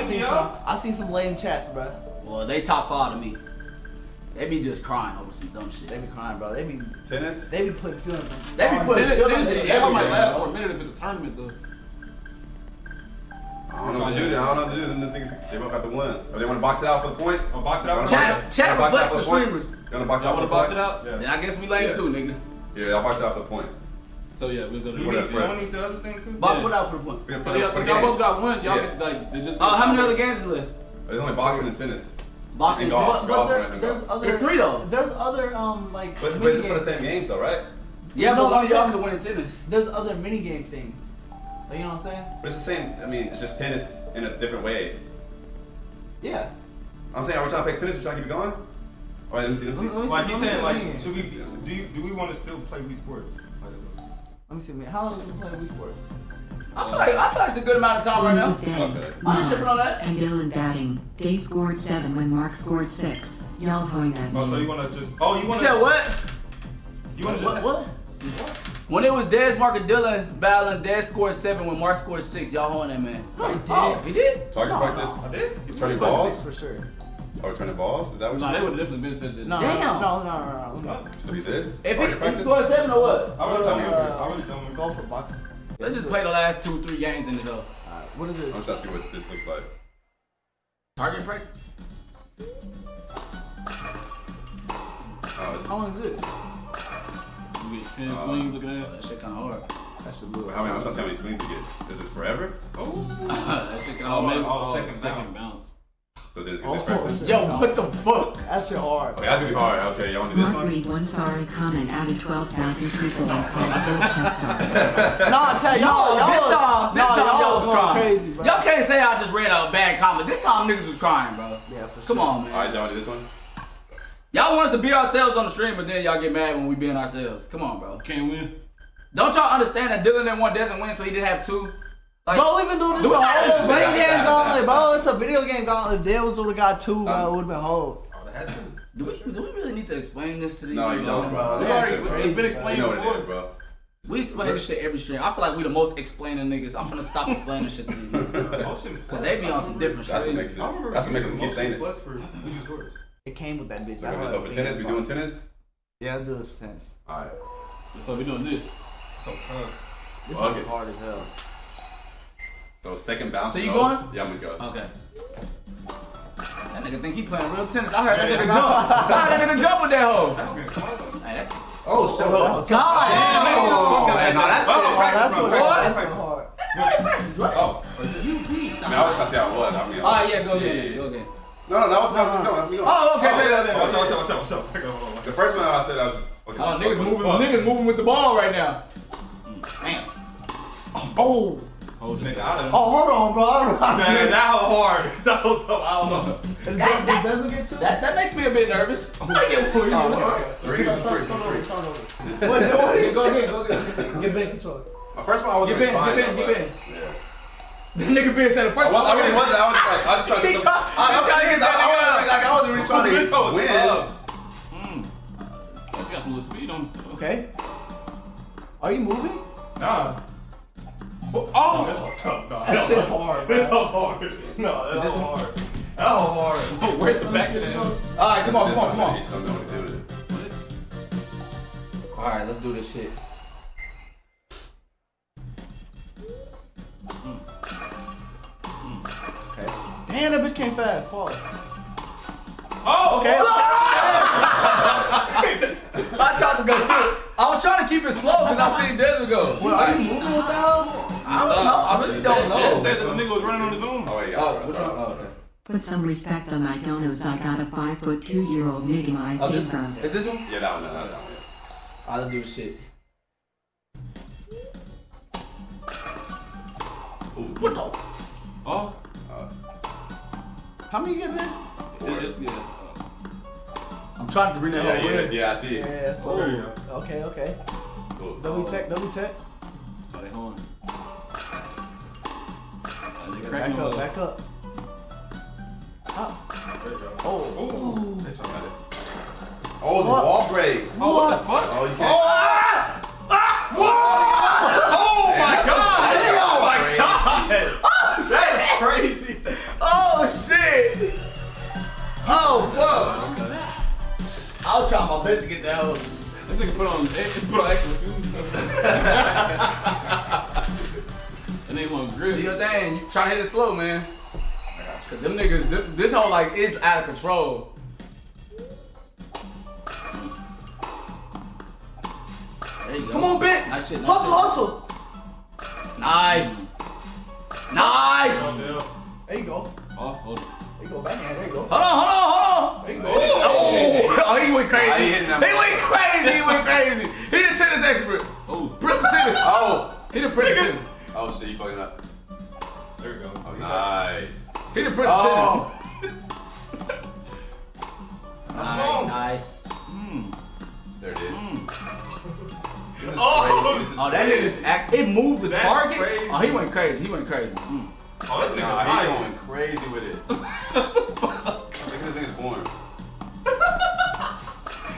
seen some lame chats, bro. Well, they top 5 to me. They be just crying over some dumb shit. They be crying, bro. They be tennis. They be putting feelings. They be putting feelings. That might last for a minute if it's a tournament, though. I don't know what to do. They both got the ones. Or they want to box it out for the point. Or box it out. Chat reflects the streamers. You want to box it out? Yeah. Then I guess we lame too, nigga. Yeah, I'll box it out for the point. So yeah, we'll go to the point. You don't need the other thing too. Box it out for the point. Y'all both got one. Y'all get like they just. How many other games is there? There's only boxing and tennis. Boxing, golf, there's three though. There's other like. But it's just for the same games though, right? Yeah, but one of y'all can win tennis. There's other mini game things. Like, you know what I'm saying? But it's the same. I mean, it's just tennis in a different way. Yeah. I'm saying, are we trying to play tennis? Are we trying to keep it going? All right, let me see. Like he's saying, like, should we? Do we want to still play Wii Sports? Let me see. How long have we been playing Wii Sports? I feel like it's a good amount of time right now. Okay. I'm tripping on that. And Dylan batting. They scored 7 when Mark scored 6. Y'all hoeing that. Oh, so you wanna just? Oh, you wanna? You said what? You wanna just? What? When it was Des, Mark, and Dylan battling, Des scored 7 when Mark scored 6. Y'all on that, man. No, he did. Oh, he did? Target practice? I did. He's turning balls? 6 for sure. Oh, turning balls? Is that what you they would have definitely been said that. Damn. No. Should we say this? If he scored 7 or what? I was telling you. I was going go for boxing. Let's just play the last 2-3 games in this hole. Alright, what is it? I'm trying to see what this looks like. Target practice? How long is this? You get 10 swings, look at that. That shit kinda hard. That shit look hard. I'm trying to see how many swings you get. Is it forever? Oh. That shit kinda hard. Maybe second bounce. So there's gonna be practice. Yo, what the fuck? That shit hard. Okay, that's gonna be hard. Okay, y'all wanna do this one? Read one sorry comment out of 12,000 people. Nah, I tell y'all, this time y'all was crying. Crazy, bro. Y'all can't say I just read a bad comment. This time niggas was crying, bro. Yeah, for sure. Come on, man. All right, y'all wanna do this one? Y'all want us to be ourselves on the stream, but then y'all get mad when we being ourselves. Come on, bro. Can't win. Don't y'all understand that Dylan didn't want Desmond win, so he didn't have 2? Like, bro, we've been doing this whole video game gauntlet, bro. It's a video game gauntlet. If Dale would have got 2, bro, it would have been whole. Do we really need to explain this to these people? No, you don't, bro. It's been explained before. Is, bro. We explain this shit every stream. I feel like we the most explaining niggas. I'm finna stop explaining shit to these niggas. Because they be on some different shit. That's what makes them keep saying it. It came with that bitch. So for tennis, we doing tennis? Yeah, I'll do this for tennis. Alright. So we doing this. So tough. This is hard as hell. So second bounce. So you going? Yeah, I'm gonna go. Okay. That nigga think he playing real tennis. I heard that nigga jump. I heard that nigga jump with that hoe. Oh, shut up. God. Damn, that's hard. That's hard. Oh. You beat. I mean, I was trying to say I was. Oh, yeah, go again. Go again. No, that was me. Oh, okay. Watch out. The first one I said I was. Oh, niggas moving with the ball right now. Damn. Oh. Hold on, bro. Man, that was hard. That was tough. I don't know. That doesn't get to that makes me a bit nervous. Oh, okay. Go ahead. Get back control. My first one, I was in. Get in. Yeah. That nigga being said the first one. I really wasn't. I was like, I just tried to get that. I wasn't really trying to win. You got some little speed on. Okay. Are you moving? Nah. Oh, that's all tough, dog. That's so hard. That's all hard. No, that's all hard. That's all hard. Where's the back of that? Alright, come on. Alright, let's do this shit. Okay. Damn, that bitch came fast. Pause. Oh, okay. I tried to go too. I was trying to keep it slow because I seen Desmond go. Well, are you moving with that album? I don't know. I really don't know. It said that the nigga was running on his own. Oh, yeah. Oh, okay. Put some respect on my donos. I got a 5-foot-2-year-old nigga in my sister. Is this one? Yeah, that one. That's that one. All right, let's do the shit. What the? Oh. How many you get, man? 4. Yeah. I'm trying to bring that up. Yeah, I see it. Yeah, that's okay. Double tech. Got it on. Back up. Oh. Oh. Oh, the wall breaks. Oh, what the fuck? Oh, you can't. Oh, oh my God. Oh, my God. Oh, that's crazy. Oh, shit. Oh, fuck. I'll try my best to get that hoe. This nigga put on extra shoes. And they want grip. Do your thing. You try to hit it slow, man. I got you. Cause them niggas, this hoe like is out of control. There you go. Come on, bitch. Nice shit. Hustle. Nice. Nice. Oh, there you go. Oh, hold it. There you go, backhand. There you go. Hold on. There you go. Oh, he went crazy. He went crazy. He the tennis expert. Oh, Prince of Tennis. Oh, he the Prince of Tennis. Oh shit, you fucking up. There we go. Oh, nice. He the Prince of Tennis. Nice. Mm. There it is. Mm. Oh, that nigga's it moved the target. Crazy. Oh, he went crazy. Mm. Oh, this nigga going crazy with it. What the fuck? I think this nigga's born.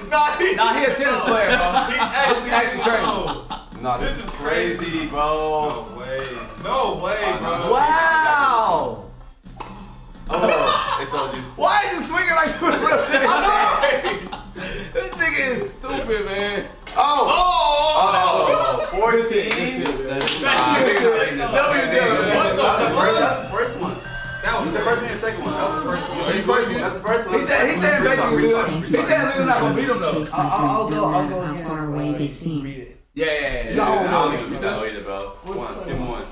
Nah, he a tennis player, bro. He's actually crazy. No, this is crazy, bro. No way. No way, bro. Wow. Oh, it's on you. Why is you swinging like you in real time? I know. This nigga is stupid, man. Oh. Oh. 14. That's the first one. That was the first one and the second one. That was the first one. His first one. That's the first one. He said basically, he said Leland's not gonna beat him though. I'll go again. How far away they seem. Yeah. I don't think he's out either, bro. One. Give him one.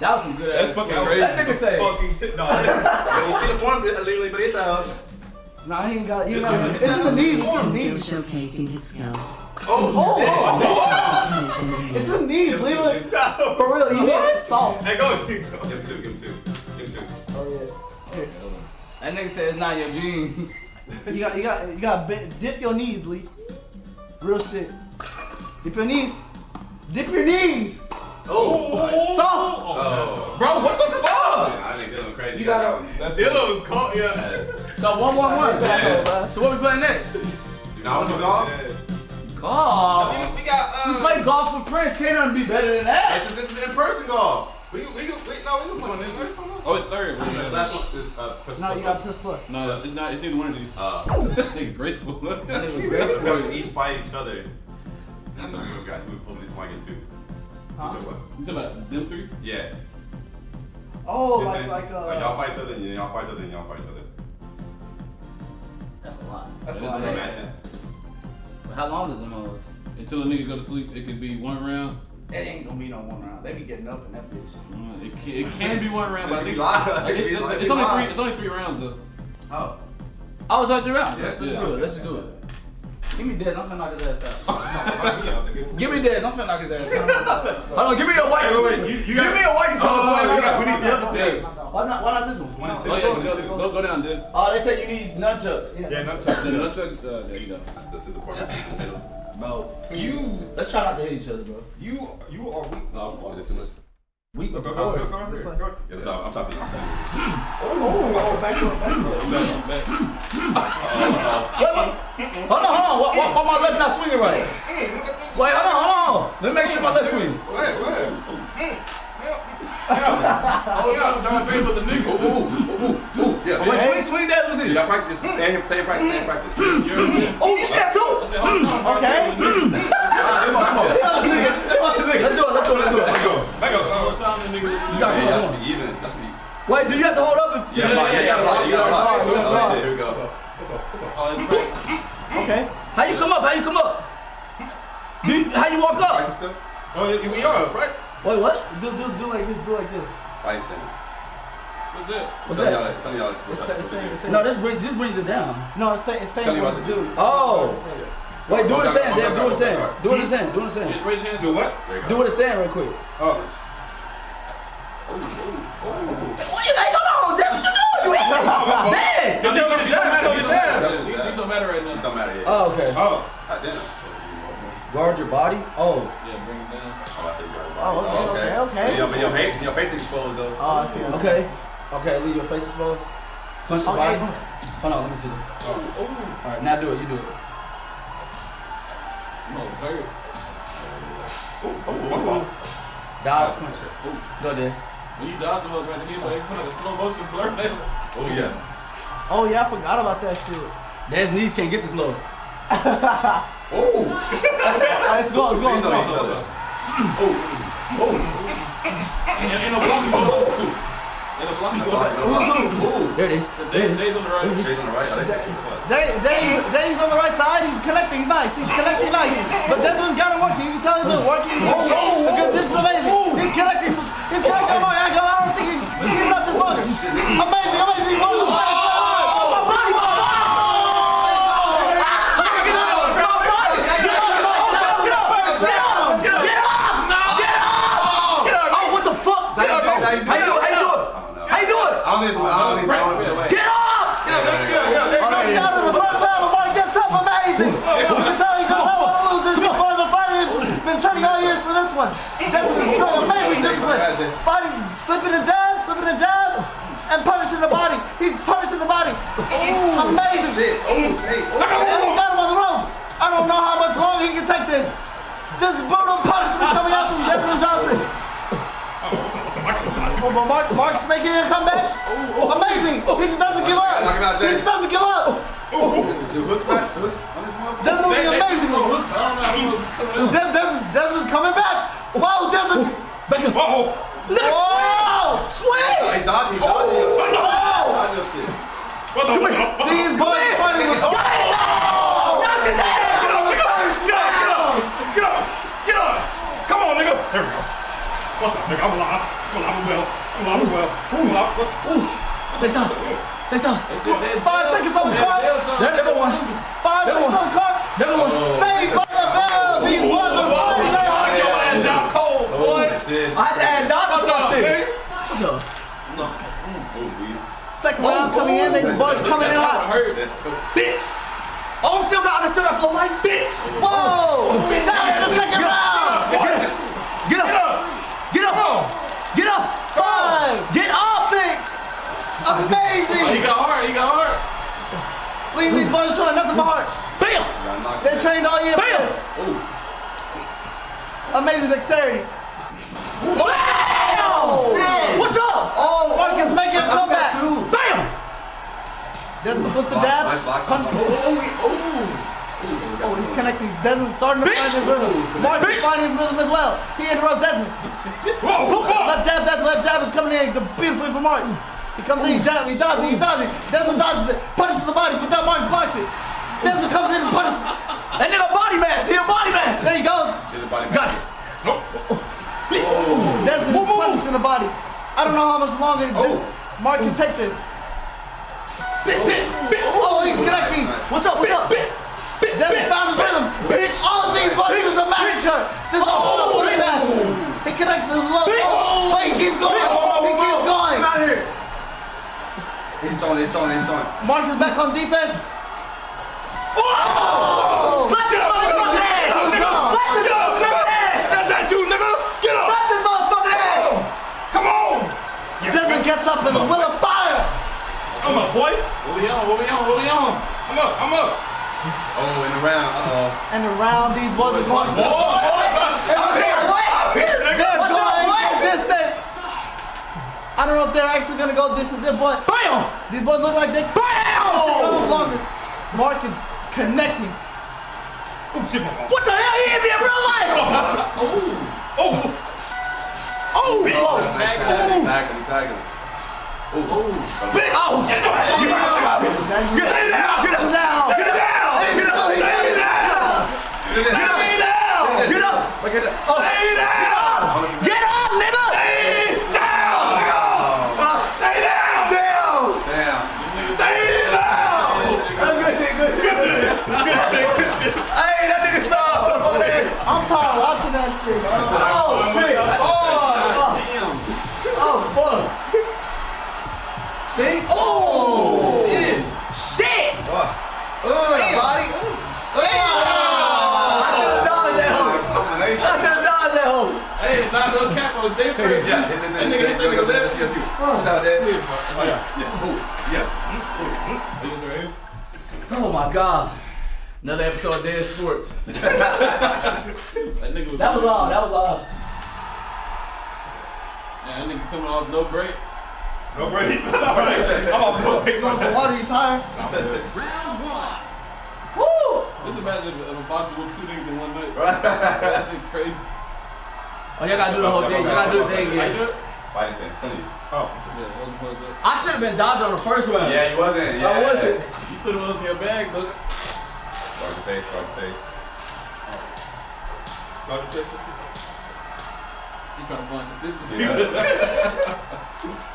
That was some good ass. That's fucking crazy. That nigga say. No. You see the form illegally, but it's out. Nah, he ain't got it. It's in the knees. It's in the knees. Showcasing his skills. Oh. It's in the knees. Leland. For real, he hit soft. Hey, go. Give him two. Oh yeah. Here. That nigga said it's not your jeans. you got dip your knees, Lee. Real shit. Dip your knees. Oh. Soft. Oh. Bro, what the fuck? I think Dylan crazy. You got Dylan was caught. Yeah. So 1-1-1. Yeah. So what we playing next? Dude, I want to golf. We play golf with friends. Can't nothing be better than that. This is in-person golf. We can play in person. Oh, it's third. It's the last one. It's no, you got plus. No, it's not. It's neither one of these. Nigga graceful. Graceful. Each fight each other. I'm not move, guys. Move over these longest too. You talking about them three? Yeah. Oh, like y'all fight each other, and y'all fight each other, and y'all fight each other. That's a lot. That's a lot of matches. But how long does it move? Until a nigga go to sleep, it could be one round. It ain't gonna be no one round. They be getting up in that bitch. It can be one round, but I think it's only three rounds though. Oh. I was only 3 rounds. Let's just do it. Give me Des, I'm finna knock his ass out. Give me Des, I'm finna knock his ass out. Hold on, give me a white one. Why not this one? Go down, Des. Oh, they said you need nunchucks. Yeah, nunchucks. There you go. This is the part in the middle. Bro, let's try not to hit each other, bro. You are weak. No, I'm just too much. Weak, of course. Go. Yeah, I'm talking. Oh, back up. Hold on. Why my left not swinging right? Wait, hold on. Let me make sure my left swing. Go ahead. Swing that, was it? Y'all practice. Same practice. Oh, you said two? Okay. Come on. Let's do it. Back up. That should be even. That should be. Wait, do you have to hold up? You got a lot. Oh, shit, here we go. Okay. How you come up? How you walk up? Oh, we are up, right? Wait, what? Do like this. Why you standing? What's that? It's saying. No, this brings it down. No, it's saying what to do. Oh! Yeah. Wait, do what it's saying. Do what it's saying. Just raise your hands. Do what? Do what it's saying real quick. Oh. What you guys? Hold on! That's what you're doing! You ain't gonna this! It don't matter right now. It don't matter yet. Oh, okay. Oh. Guard your body? Oh. Yeah, bring it down. Oh, okay. Your face is exposed, though. Oh, I see. Okay, leave your face exposed. Punch your body. Hold on, let me see. Oh. All right, now do it. You do it. No, it's hurt. Oh. Dodge punches. Go there. When you dodge those right there, like put a slow motion blur. Oh, yeah. Oh, yeah, I forgot about that shit. Dad's knees can't get this low. Oh. Let's go. Oh. There it is. Day's on the right. Day's on the right side. He's collecting nice. But Desmond got it working. You can tell it's been working. Oh, this is amazing. He's collecting more. I don't think he's giving up this long. Amazing. Fighting, slipping a jab, and punishing the body. He's punishing the body. Oh, amazing. Shit. Oh, hey. Got him on the ropes. I don't know how much longer he can take this. This brutal punishment coming out from Desmond Johnson. But Mark's making a comeback. Amazing. He just doesn't give up. He just doesn't give up. The hook's back. The hook's on this motherfucker. That's moving amazingly. Desmond's coming back. Wow, Desmond. Whoa. Whoa. Swing. He dodged it. Whoa. Come here. These boys fighting with us. Knock his head out. Get up. Come on, nigga. Here we go. What's up, nigga? I'm alive. Say something. 5 seconds on the clock. Never one. Saved by the bell. These boys are fighting. Knock your ass down cold, boy. I had to add Doc to that shit. What's up? Second round coming in. These boys coming in hot. Bitch. Oh, I'm still not understood. That's no life, bitch. Whoa. That's the second round. Get up. Get offense. Amazing. He got hard. Leave these boys showing nothing but heart. Bam. They trained all year. Bam. Amazing dexterity. Wow. Shit. What's up? Oh, Mark is making a comeback. Bam. Desmond slips a jab. Punches. Oh, he's connecting. Desmond's starting to find his rhythm. Mark is finding his rhythm as well. He interrupts Desmond. Left jab, that left jab is coming in beautifully from Mark. He comes in, he's dodging. Desmond dodges it, punches the body, but that Mark blocks it. Desmond comes in and punches. That nigga body mass. There you go. Got it. Nope. Desmond's punching the body. I don't know how much longer Mark can take this. Oh, he's connecting. What's up? Desmond found his rhythm. Bitch. All of these buttons is a master. This is a whole other pass. He connects this low. Oh, he keeps going. He keeps going. I'm out here. He's done. Mark is back on defense. Oh! Slap this motherfucking ass. Slap this motherfucking ass. That's not you, nigga. Get up. Slap this motherfucking ass. Come on. Desmond gets up in the will of fire. I'm up, boy. What we on? I'm up. Oh, in the round, And the round, these boys are going to... I'm here, nigga! They're going distance! I don't know if they're actually going to go distance, but... BAM! These boys look like they... BAM! Mark is connecting. What the hell? He hit me in real life! Tag him. Bitch! Oh, shit! Get down! Get up, nigga! Stay down! Hey, that nigga stop! I'm tired of watching that shit. Oh, shit! Oh, fuck! Oh! Shit! Oh my God. Another episode of Dead Sports. That was all. Yeah, that nigga coming off no break. I'm off no break. You want some water? You tired? Round one. Woo! This is bad if a boxer whooped two niggas in one night. That shit's crazy. Oh, y'all gotta do the whole thing. Y'all gotta do the thing again. Fighting things, tell you. Oh. I should have been dodged on the first round. Yeah, you wasn't. I wasn't. You threw the ones in your bag, though. Start the face. Start the face. You trying to find consistency. Yeah.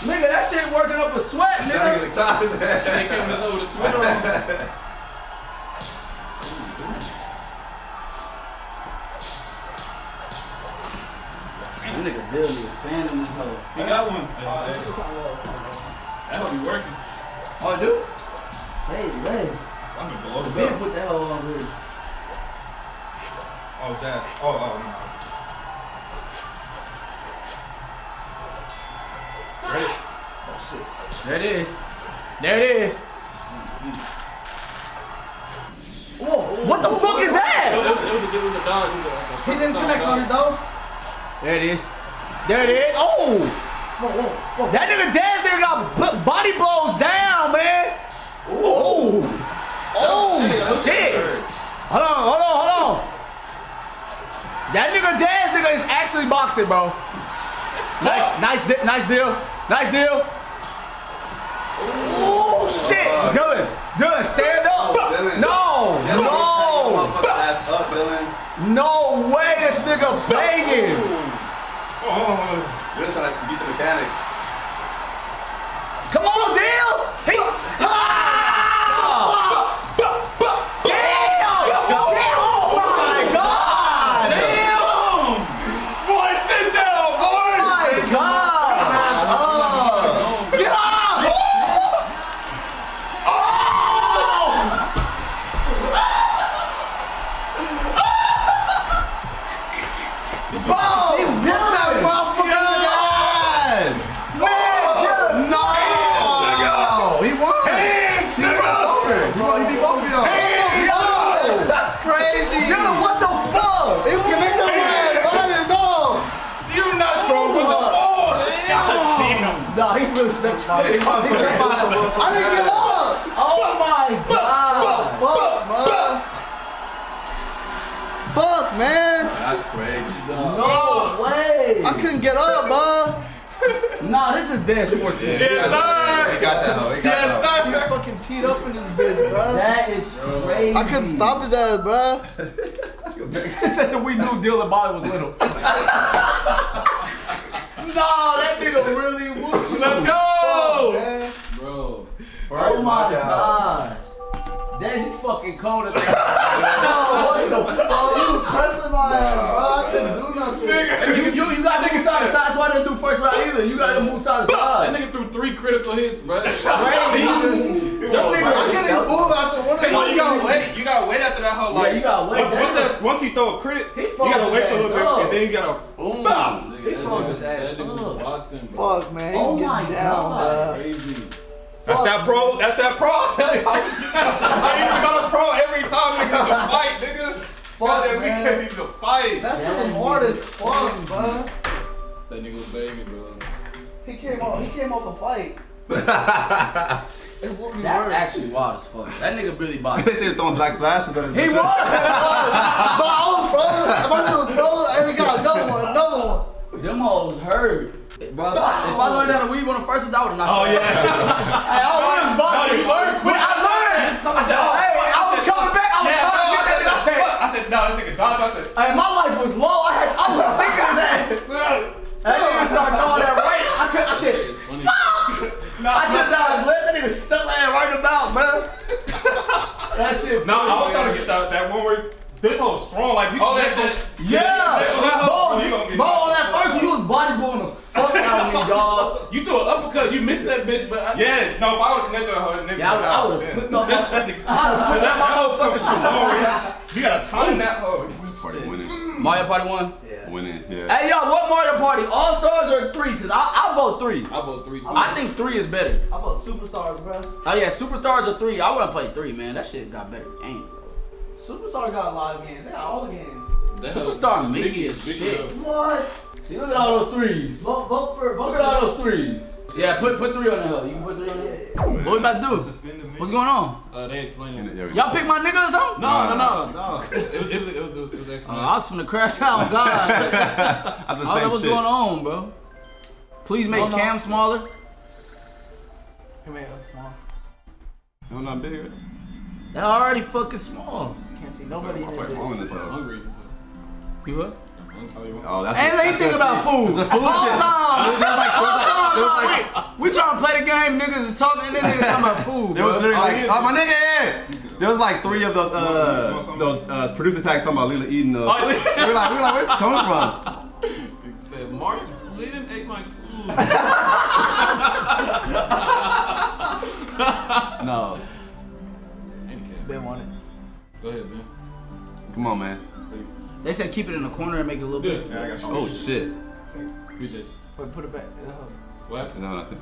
Nigga, that shit working up a sweat, nigga. That nigga top his head. They came with a sweater on. That nigga Dylan is a fan of this hoe. He got one. That hoe be working. Oh, dude? Save legs. I'm in below the belt. Put that hoe on here. Oh, that. Oh, no. Oh, shit. There it is. There it is. Whoa, what the fuck is that? He didn't connect on it, though. There it is. There it is. Oh! Whoa, whoa, whoa. That nigga Daz nigga got body blows down, man. Ooh. Oh, oh shit. Hold on, hold on, hold on. That nigga Daz nigga is actually boxing, bro. Nice, nice deal. Nice deal. Oh shit, Dylan. Dylan, stand up. Oh, Dylan. No, Dylan, no. No way, this nigga begging. Dylan trying to beat the mechanics. Come on, Dylan. He. Ah! Damn! Oh my God! Damn! Boy, sit down, boy. Oh my God! Get off! Oh! Oh! Bro, he blew that motherfucker's ass! Man, no! Oh, he won! Hands, nigga! Bro, he beat both of y'all. Hands up! That's crazy! Dude, what the fuck? He connected the man. I didn't know. You not strong with the force. Damn! Nah, he really stepped out. He stepped out. I didn't get up. Oh my God! Fuck, man! That's crazy. No way! I couldn't get up, bro. Nah, this is Dance Sports. Yeah, he got that though. He got that. He's fucking teed up in this bitch, bro. That is crazy. I couldn't stop his ass, bro. She said that we knew Dylan Bobby was little. No, that nigga really whooped you. Let's go, bro. Oh my God. Dad, you fucking cold as hell. What the fuck? You pressing my ass, bro. I couldn't do nothing. Nigga. You got niggas side to side, so I didn't do first round either. You gotta move side to side. That nigga threw 3 critical hits, bro. Crazy. I couldn't move after one of them. You gotta wait. You gotta wait after that whole like. Yeah, you gotta wait. Once he throw a crit, you gotta wait for a little bit, and then you gotta boom. He froze his ass up. Fuck, man. Oh my God. Crazy. That's that pro. That's that pro. I tell you, I used to go to pro every time niggas to fight, nigga. Fuck, that weekend used to fight. That's some hard as fuck, bro. That nigga was begging, bro. He came off. He came off a fight. It won't be worse. Actually wild as fuck. That nigga really boxed. They say he's throwing black flashes at his. He was. But I was froze. My shit was froze, and he got another one. Another one. Them hoes hurt. Bro, if I learned how to weave on the first one, I would knock you out. Hey, I learned boxing. No, you learned quick. I learned. I said, oh, hey, I was coming back. I was trying to get that nigga. I said, no, this nigga dodged. I said, hey, my life was low. I was thinking of that. That nigga started throwing that right. I said, fuck. I said, nah, let that nigga stuff my head right about, man. That shit. No, I was trying to get that one where this whole strong, like, you can let the. Yeah. Bro, on that first one, you was bodyboarding the fuck out of me, dog. You threw an uppercut, you missed that bitch, but I. Yeah, no, if I would've connected with her, nigga, yeah, I would've flipped off that nigga. I would've flipped that motherfucking shit. You gotta time that hoe. Mario Party 1? Yeah. Winning, yeah. Hey, y'all, what Mario Party? All Stars or 3? Because I vote 3. I vote 3, too. I think 3 is better. I vote Superstars, bro. Oh, yeah, Superstars or 3. I would've played 3, man. That shit got better. Damn, bro. Superstar got a lot of games. They got all the games. Superstar Mickey is shit. What? See, look at all those threes. Look at all those threes. Yeah, put 3 on the hell. You can put 3 on the hell. What we about to do? What's going on? They explaining it. Y'all pick my nigga or something? No. It was explaining. I was finna crash out on God. I don't know what's going on, bro. Please make Cam smaller. He made us small. No, not bigger. They're already fucking small. Can't see nobody in this. I'm hungry. You what? Oh, that's and they think about food. It's a food shit. Like, we trying to play the game, niggas is talking, and then niggas talking about food. There was literally like, oh my nigga, yeah. There was like 3 of those producer tags talking about Lila eating the. we were like, where's this coming from? He said, Mark, Leland ate my food. No. They want it. Go ahead, man. Come on, man. They said keep it in the corner and make it a little bit. Yeah, I got you. Oh shit. Appreciate you. Wait, put it back. What happened? No, nothing.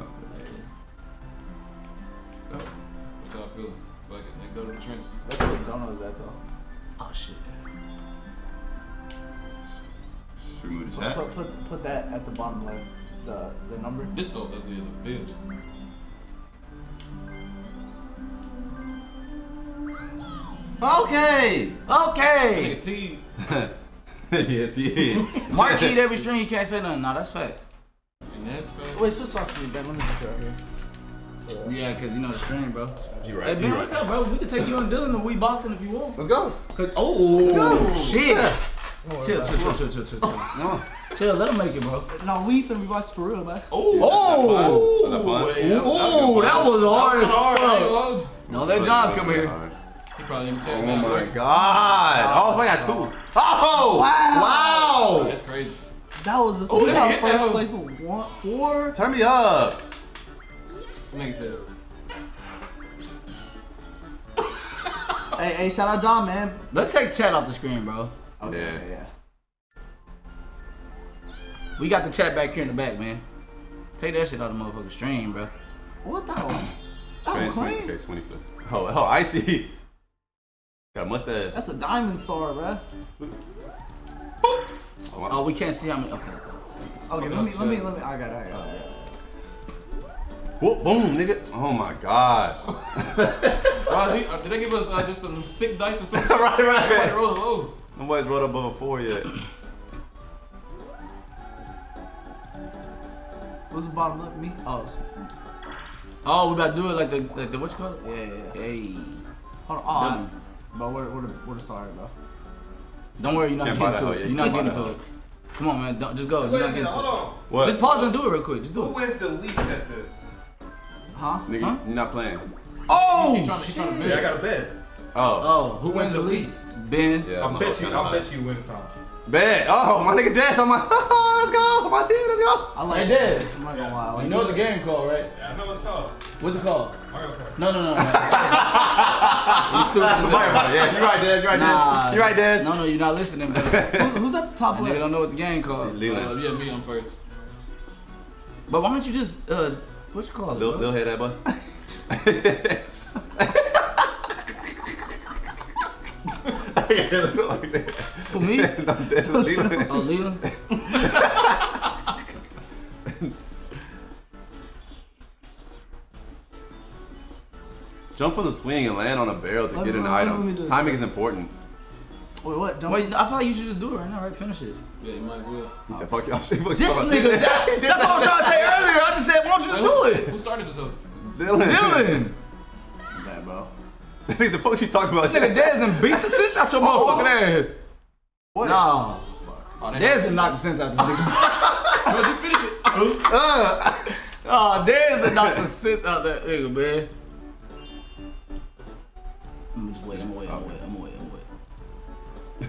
No. What y'all feeling? Like it? They go to the trenches. That's what McDonald's at though. Oh shit. Should we move the chat? Put that at the bottom left. The number. This though ugly as a bitch. Okay. Okay. Nigga T. Yes, he is. Mark eat every string. He can't say nothing. Nah, that's fact. And that's fact. Wait, switch off to me, Ben. Let me get you out here. Yeah, cause you know the string, bro. You right. Hey, Ben, what's up, bro? We can take you and Dylan to Wii boxing if you want. Let's go. Cause, oh let's go. Shit. Yeah. Chill. No. Chill, let him make it, bro. No, we finna be watching for real, man. Oh, that was hard. That was hard. No, let John come here. He probably didn't check. Oh my God. Oh, I got two. Oh! Wow! That's crazy. That was a first place with 1-4. Turn me up. Nigga said it. Hey, shout out John, man. Let's take chat off the screen, bro. Okay, yeah. We got the chat back here in the back, man. Take that shit out of the motherfucking stream, bro. What the hell? That was clean. 25. Oh, I see. Got a mustache. That's a diamond star, bro. Oh, we can't see how many. Okay. Okay, let me. I got it. Whoop, boom, nigga. Oh my gosh. Did they give us just some sick dice or something? Right. Oh. Nobody's rolled above a 4 yet. What's the bottom left? Me? Oh, we about to do it like the what you call it? Yeah. Hey. Hold on. But we're sorry, bro. Don't worry, you're not getting to it. You're not getting to it. Come on, man. Just go. You're not getting to it. Hold on. What? Just pause and do it real quick. Just do it. Who is the least at this? Huh? Nigga, you're not playing. Oh! He's trying to bid. Yeah, I got a bid. Oh. Who wins the least? Ben. Yeah, I bet you wins time. Bet. Oh, my nigga Des. I'm like, oh, let's go. My team, let's go. I like Des. I'm not gonna lie. You know the game called, right? Yeah, I know what's called. What's it called? Mario Party. No. You stupid. Mario Party. Yeah, you're right, Des. You're right, Des. No, you're not listening, bro. Who's at the top? That nigga don't know what the game called. Leland. Yeah, me. I'm first. But why don't you just what you call it? Little head that boy. Like that. For me? No, that's Leland. Oh, Leland? Jump from the swing and land on a barrel to get an item. Timing is important. Wait, what? Wait, I thought you should just do it right now, right? Finish it. Yeah, you might as well. He said, fuck y'all shit. This nigga, that's what I was trying to say earlier. I just said, why don't you just do it? Who started this up? Dylan. Bad, bro. Nigga, the fuck you talking about? Nigga, Desmond beat the sense out your motherfucking ass. What? Nah. Oh, Desmond knocked the sense out this nigga. Bro, just finish it. Oh, Desmond knocked the sense out that nigga, man. I'm just waiting. I'm waiting.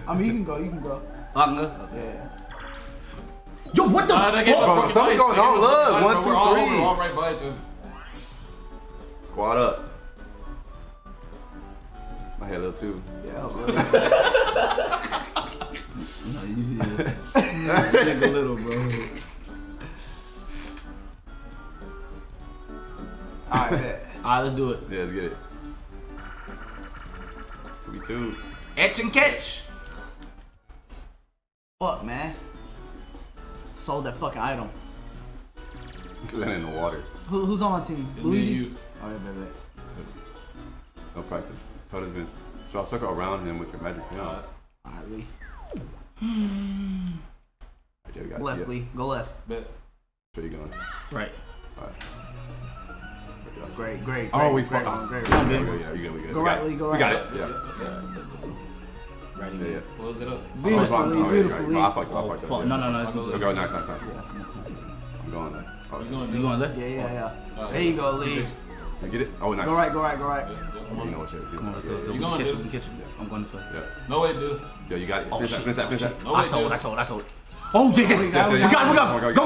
I mean, you can go. I can go? Yeah. Yo, what the fuck? Bro, something's going on. Look, 1, 2, 3. We're all right by each other. Squad up. My hair little too. Yeah, bro. No, you a little, bro. Alright, man. Alright, let's do it. Yeah, let's get it. 2v2. Etch and catch! Fuck, man. Sold that fucking item. You can land in the water. Who's on my team? Luigi? You. Oh, yeah, baby. No practice. That's how it has been. Draw a circle around him with your magic. No. Alright, Lee. Left, Lee. Go left. Bet. Where you going? Right. Alright. Great. Oh, we fucked up. Yeah, you good. Go right, Lee. Go right. We got it. Yeah. Right again. Close it up. Beautiful, Lee. I fucked up. No. It's good. Go. Nice. I'm going left. You going left? Yeah. There you go, Lee. I get it? Oh, nice. Go right. Yeah, you know what you're doing. Come on, let's go. You going, dude? I'm going this way. Yeah. No way, dude. Yo, you got it. Finish that. No way, I sold. Oh, yes. We got it. Go.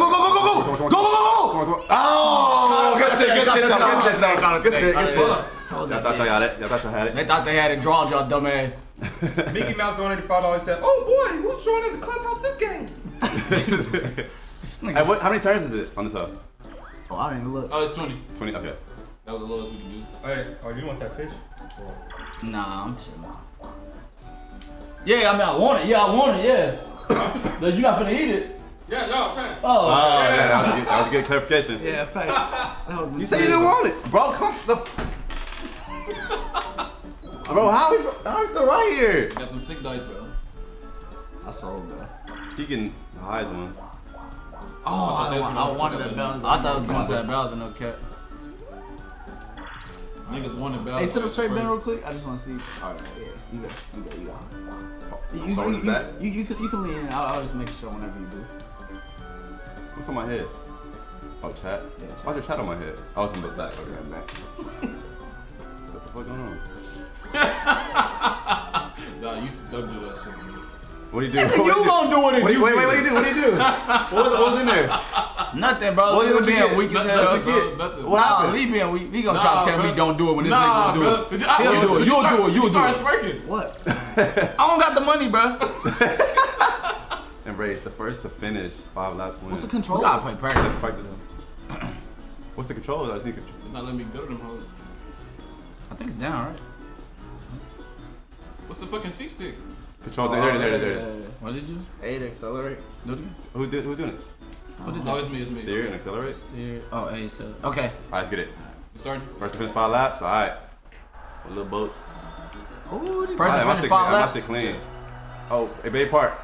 Oh, good shit. Y'all thought y'all had it. They thought they had it drawn, y'all dumb ass. Mickey Mouse throwing $85 said, oh boy, who's drawing in the clubhouse this game? How many turns is it on this up? Oh, I didn't look. Oh, it's 20. 20, okay. That was the lowest we can do. Hey, oh, you want that fish? Nah, I'm chilling. Yeah, I mean, I want it. Yeah, I want it, yeah. But you're not finna eat it. Yeah, no, I'm saying. Oh, yeah, yeah, that was a good clarification. Yeah, fact. You say you didn't want it. Bro, come the bro, how we still right here? Got them sick dice, bro. I saw him, bro. He getting the highest ones. Oh, I wanted that balance. I thought I was going to that balance and no cap. Niggas want to balance. Hey, sit up straight down real quick. I just want to see. Alright, yeah. You can lean in. I'll just make sure whenever you do. What's on my head? Oh, chat. Yeah, chat. Why's your chat on my head? I was gonna look back. Okay, I'm back. What's the fuck going on? Nah, you don't do that shit. What do you do? You gonna do it? Wait, what do you do? What was in there? Nothing, bro. What being get? Weak as hell. Nothing. What happened? Lee being weak. He gonna try to tell me don't do it when this nigga gonna do it. He'll do it. You'll do it. What? I don't got the money, bro. And Ray, it's the first to finish 5 laps win. What's the control? You gotta play practice. Practice. What's the controls? I just need control. You're not letting me go to them hoes. I think it's down, right? What's the fucking C stick? Controls. There it is. What did you do? A to accelerate. Who's doing it? Oh, it's me. It's me. Steer and accelerate. Steer. Oh, A accelerate. Okay. All right, let's get it. We starting. First to finish 5 laps. All right. With little boats. Oh, first to finish 5 laps. My shit clean. Oh, a Bay Park.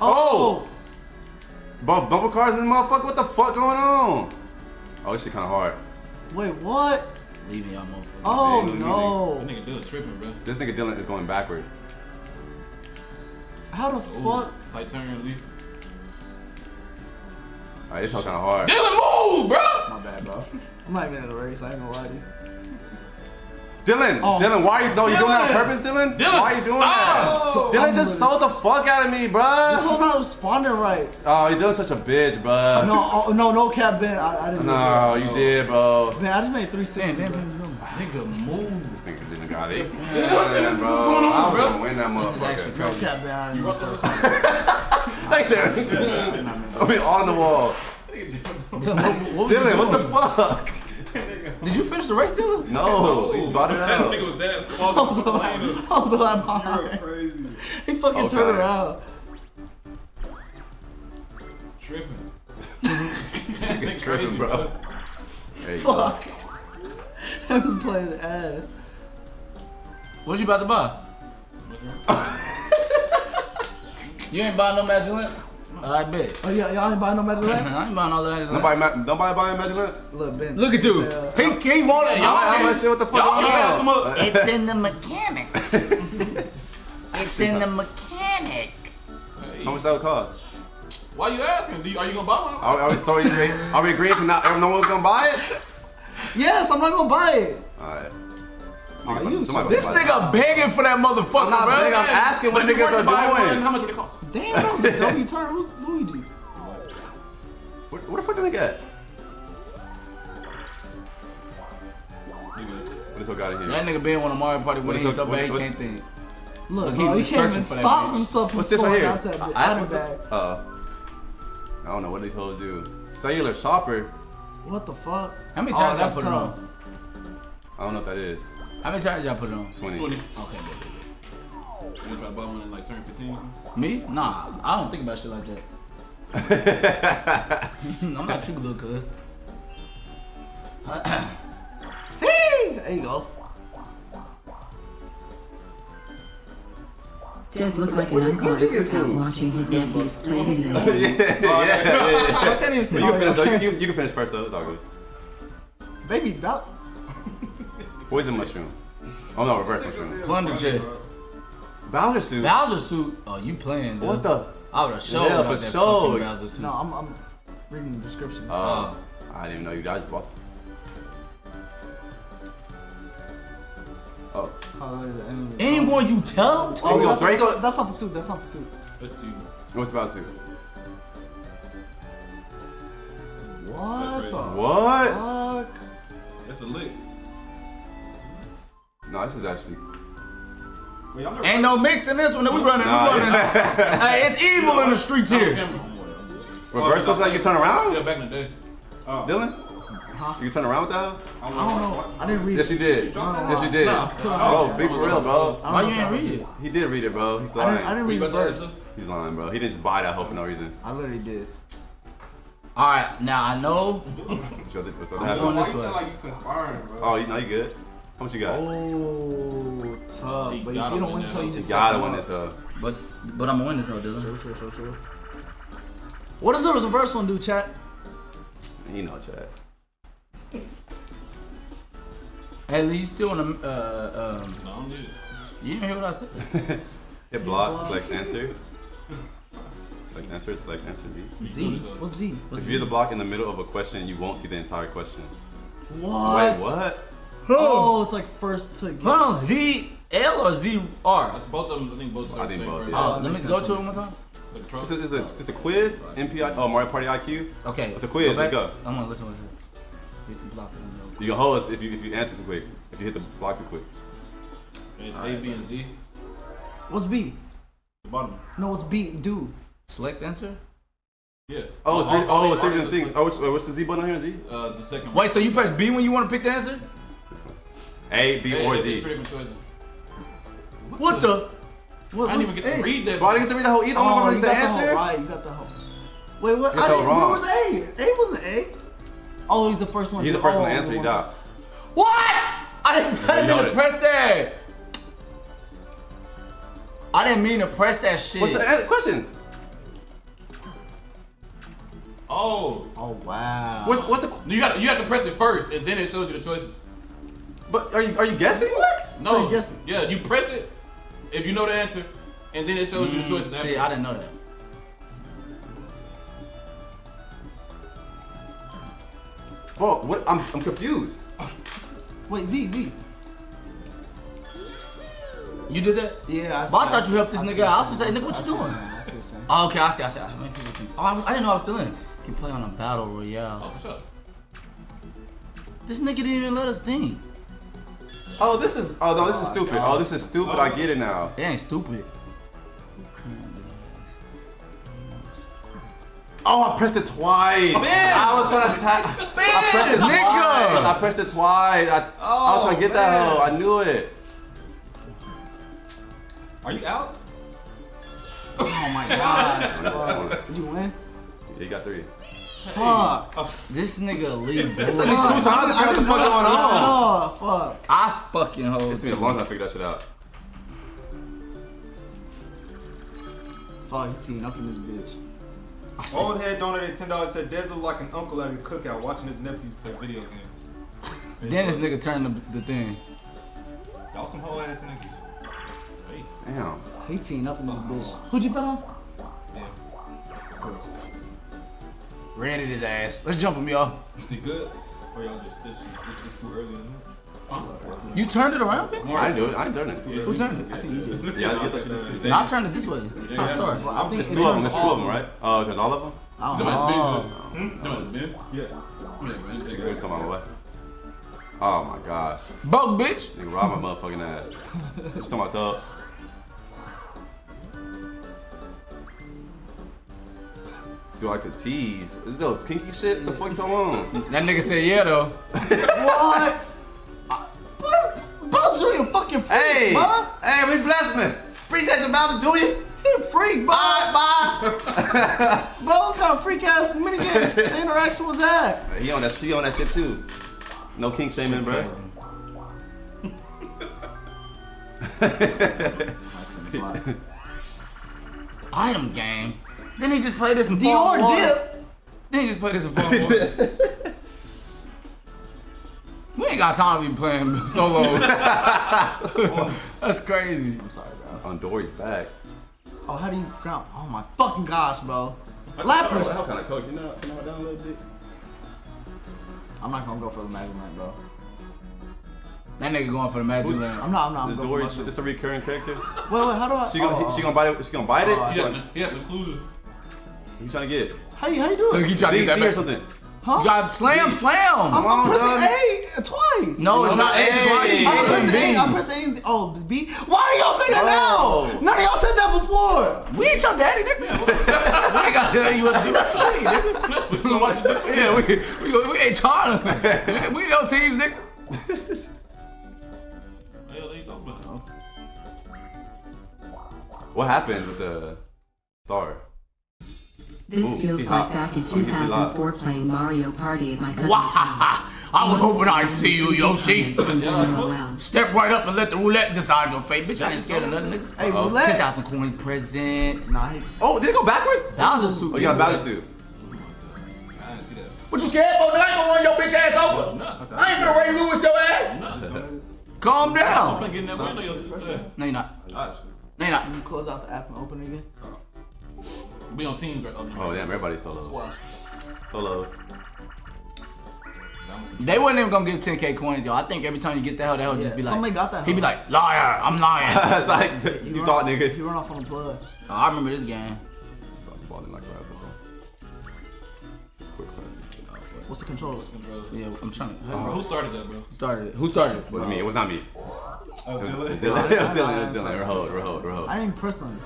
Oh. Bubble cars in this motherfucker. What the fuck going on? Oh, this shit kind of hard. Wait, what? Leave me, y'all motherfucker. Oh, no. This nigga Dylan tripping, bro. This nigga Dylan is going backwards. How the fuck? Tight turn, Lee. All right, this is kind of hard. Dylan, move, bro! My bad, bro. I'm not even in the race. I ain't gonna lie to you. Dylan! Oh. Dylan, why are you doing that on purpose, Dylan? Dylan! Why are you doing that? Dylan just sold the fuck out of me, bro. This whole not responding right. Oh, you're doing such a bitch, bro. No, no cap, Ben. I didn't. No, you did, bro. Man, I just made 360. Nigga, move. This nigga didn't got it. What's going on, bro? I was gonna win that motherfucker. No cap, Ben. You also thanks, Aaron. I mean, on the wall. Dylan, what the fuck? Did you finish the race, Dylan? No, he bought it out. That nigga was dead. I was a lot behind. You're crazy. He fucking turned around. Tripping. Nigga tripping, bro. There you fuck. Go. I was playing the ass. What you about to buy? You ain't buying no magic lamps? I bet. Oh, y'all ain't buying no magic lamps? I ain't buying all that. Nobody buying magic lamps? Look at you. He wanted y'all. I'm like, shit, what the fuck? Y'all it's in the mechanic. It's in the mechanic. How much that would cost? Why you asking? Are you gonna buy one? Are we agreeing to not? No one's gonna buy it? Yes, I'm not gonna buy it. All right. This nigga begging for that motherfucker, I'm not bro. Begging, I'm asking what niggas are doing. How much would it cost? Damn, that was a doggy turn. Who's Luigi? What the fuck did they get? What is out of here? That nigga being one of Mario Party when he's so bad he can't think. Look, bro, he can't even stop himself from scoring out that bitch. Out of bag. I don't know what these hoes do. Cellular shopper? What the fuck? How many times I put it on? I don't know what that is. How many times y'all put it on? 20. 20. Okay, baby. You wanna try to buy one and like turn 15 or something? Me? Nah, I don't think about shit like that. I'm not true, little cuz. Hey! There you go. Just look like an uncle without watching his nephews play video games. Yeah. I can't even see. You can finish first though, it's all good. Baby, about. Poison mushroom. Oh no, reverse mushroom. Plunder chest. Bowser suit. Bowser suit. Oh, you playing? Dude. What the? I would have showed yeah, for that sure. Bowser suit. No, I'm reading the description. Oh, I didn't even know you guys bought. Oh. Anyone you tell him to? Oh, that's not the suit. That's not the suit. What's the Bowser suit? What? The what? Fuck? That's a lick. No, this is actually. Wait, ain't no mix in this one. We running. Nah, we running. It's evil in the streets here. Reverse looks like you turn around? Yeah, back in the day. Dylan? Huh? You turn around with that? I don't know. I didn't read it. Yes, you did. Yes, you did. Bro, be for real, bro. Why you didn't read it? He did read it, bro. He's lying. I didn't read the verse. He's lying, bro. He didn't just buy that hoe for no reason. I literally did. All right, now I know. I'm going this way. You sound like you conspiring, bro. Oh, no, you good? How much you got? Oh, tough. But if you don't win this hoe, you just gotta win this hoe. But I'm gonna win this hoe, Dylan. True. What does the reverse one do, chat? You know, chat. Hey, Lee, you still on the, No, I don't do it. You didn't hear what I said. Hit block, select answer. Select answer Z. Z? What's Z? If you're the block in the middle of a question, you won't see the entire question. What? Wait, what? Oh, it's like first to get. Hold on, Z L or Z R? Both of them, I think both are. I think both, yeah. Let me go to it one time. It's a quiz, MPI, oh, Mario Party IQ. Okay. It's a quiz, let's go. I'm gonna listen with it. You hit the block and you can hold us if you answer too quick. If you hit the block too quick. And it's A, B, and Z. What's B? The bottom. No, what's B? Do. Select answer? Yeah. Oh, it's three different things. Oh, what's the Z button on here? Z? The second one. Wait, so you press B when you want to pick the answer? This one. A, B, or Z. What the? I didn't even get to read that. Bro, I didn't get to read the whole either. I don't know the answer. You got the whole. Wait, what? I didn't. What was A? A wasn't A. Oh, he's the first one. He's the first one to answer. He's out. What? I didn't press that. I didn't mean to press that shit. What's the questions? Oh. Oh wow. What's the? You have to press it first, and then it shows you the choices. But are you guessing? What? No. So you're guessing. Yeah, you press it if you know the answer, and then it shows you the choices. See, after. I didn't know that. Bro, what? I'm confused. Wait, Z. You did that? Yeah, I see. But I thought you helped this nigga out. I was gonna say, nigga, what you doing? Oh, okay, I see. I didn't know I was still in. Can play on a battle royale. Oh, what's up? This nigga didn't even let us think. Oh, this is. Oh no, this is stupid. Oh, this is stupid. I get it now. It ain't stupid. Oh, I pressed it twice. Man. I was trying to tap. I pressed it twice. Nigga. I pressed it twice. I was trying to get that hoe. I knew it. Are you out? Oh my god. Did you win? Yeah, you got three. Fuck. This nigga leave. It took me 2 times to figure out the fuck going on. Oh, fuck. I fucking hold it. It took me a long time to figure that shit out. Fuck, he teamed up in this bitch. Old head donated $10, said Dez looked like an uncle at a cookout watching his nephews play video games. Then this nigga turned the thing. Y'all some whole ass niggas. Hey. Damn. He teamed up in this bitch. Who'd you bet on? Damn. Cool. Ran at his ass. Let's jump him, y'all. Is he good? Or y'all just this is too early in the morning? You turned it around, bitch? I didn't do it. I didn't turn it. Yeah, who turned it? I think you did. Yeah, I thought you did too. No, I turned it this way. Yeah, there's two of them. There's two of them, right? Oh, there's all of them? I don't know. Yeah. She couldn't tell my way. Oh my gosh. Bug, bitch. Nigga robbed my motherfucking ass. She's talking about tub. Do I like to tease? Is this the pinky shit? The fuck so long? That nigga said yeah, though. What? Bowser Jr. fucking freak, Hey, we blessed me. Appreciate you, Bowser Jr. He a freak, bro. Bye. Bro, what kind of freak ass minigames interaction was that? He on that shit too. No king shaming, bro. Item game. Then he just played this in Dior dip. Then he just played this in Fall. We ain't got time to be playing solos. That's crazy. I'm sorry, bro. On Dory's back. Oh, how do you ground? Oh my fucking gosh, bro. Lappers. How kind of coach? You know down a little bit. I'm not gonna go for the magic land, bro. That nigga going for the magic land. I'm not. Is Dory? It's a recurring character. Wait, how do I? She gonna bite it. She gonna bite it. Yeah, the clues. What you trying to get? How you do it? Look, he trying to get that back. Huh? You got slam, slam. I'm pressing A twice. No, it's not A twice. I'm pressing A. I'm pressing A. Oh, it's B. Why y'all say that now? None of y'all said that before. We ain't your daddy, nigga. We ain't got to tell you what to do. What you do? Yeah, we ain't trying to. We no teams, nigga. What happened with the star? This feels like back in 2004 playing Mario Party at my cousin's house. I was hoping I'd see you, Yoshi. Step right up and let the roulette decide your fate. Bitch, I ain't scared of nothing, nigga. Hey, roulette. 10,000 coins present. Nah, oh, did it go backwards? Bowser suit. Oh, you got Bowser suit. I didn't see that. What you scared for? I ain't gonna run your bitch ass over. Nah, I ain't gonna Ray Lewis your ass. Calm down. I'm getting that window. No, you're not. No, you're not. Can you close out the app and open it again? We on teams right now. Oh, damn, everybody's solos. Solos. They wasn't even gonna give 10K coins, yo. I think every time you get that, they'll just be like, somebody got that. He'd be like, liar, I'm lying. It's like, you thought, nigga. You run off on the blood. Oh, I remember this game. What's the controls? Yeah, I'm trying to. Who started that, bro? Started it. Who started it? It was me. It was not me. Dylan. Dylan. We're hold. I didn't press on it.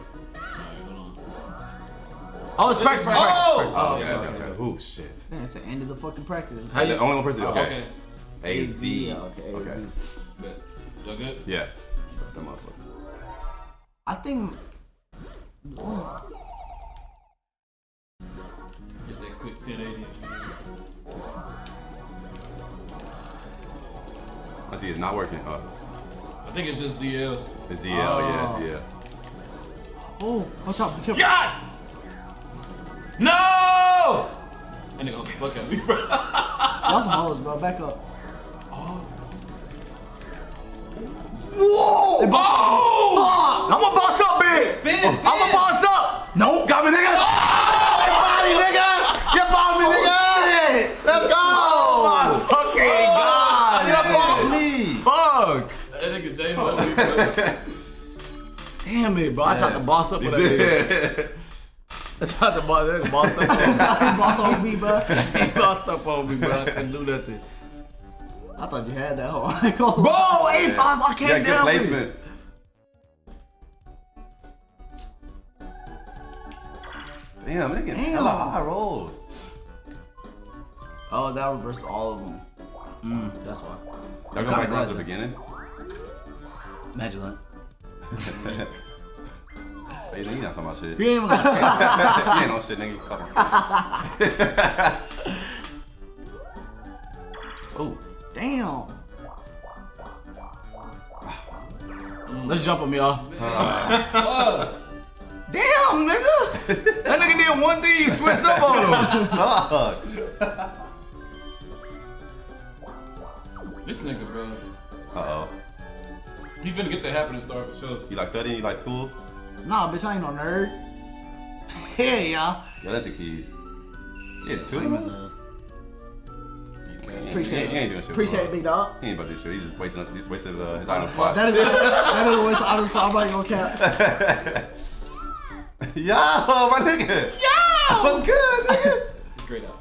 Oh, it's practice. Oh, yeah, okay. Oh, shit. Man, it's the end of the fucking practice. How you? Only one person did it. Okay. A Z. Okay. Okay. Y'all good? Yeah. I think. Get that quick 1080. I see it's not working. Oh. I think it's just ZL. It's ZL, yeah, ZL. Oh, watch out, be careful. God! No! And it goes the fuck out of me, bro. That's some hoes, bro. Back up. Oh. Whoa! They oh! I'm a boss up, bitch! Spin. I'm a boss up! Nope, got me, nigga! Oh! They found me, nigga! Get by me, nigga! Shit. Let's go! Damn it, bro. I tried to boss up with that. I tried to boss up on me. He bossed on me, bro. He bossed up on me, bro. I couldn't do nothing. I thought you had that whole angle. Bro, 8-5, I can't down good placement. Damn, they getting hella high rolls. Oh, that reversed all of them. That's why. Y'all go back to the beginning? Magellan. Hey, nigga, you not talking about shit. You ain't even talking about shit. You ain't no shit, nigga. Oh, damn. Let's jump him, y'all. Damn, nigga. That nigga did one thing, you switched up on him. Suck. This nigga, bro. Uh-oh. You finna get that happening star for sure. You like studying? You like school? Nah, bitch, I ain't no nerd. Yeah, y'all. Skeleton keys. Yeah, two of them. Appreciate it. Appreciate it, big dog. He ain't about to do shit. He's just wasting his item spot. That is a waste of item spot. I'm not gonna cap. Yo, my nigga. Yo! What's good, nigga? It's great out.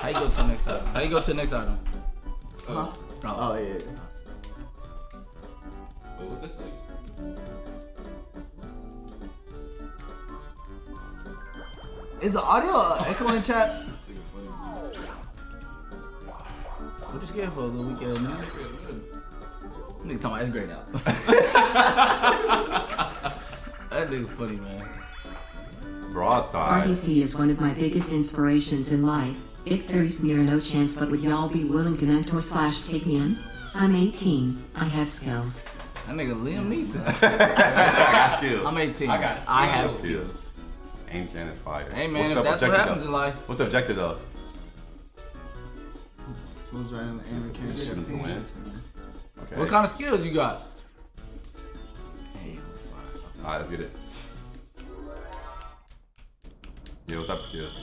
How you go to the next item? How you go to the next item? Huh? Oh, yeah. Wait, what's this next? Is the audio echoing in chat? What you scared for, little weekend, man? Nigga talking about it's grayed out. That nigga funny, man. Broadside. RDC is one of my biggest inspirations in life. Victory's near no chance, but would y'all be willing to mentor / take me in? I'm 18. I have skills. That nigga Liam Neeson. I got skills. I'm 18. I have skills. Aim, cannon, fire. Hey man, if that's what happens in life. What's the objective though? Who's right in the aim and cannon to win? Okay. What kind of skills you got? Aim, fire. Alright, let's get it. Yeah, what type of skills?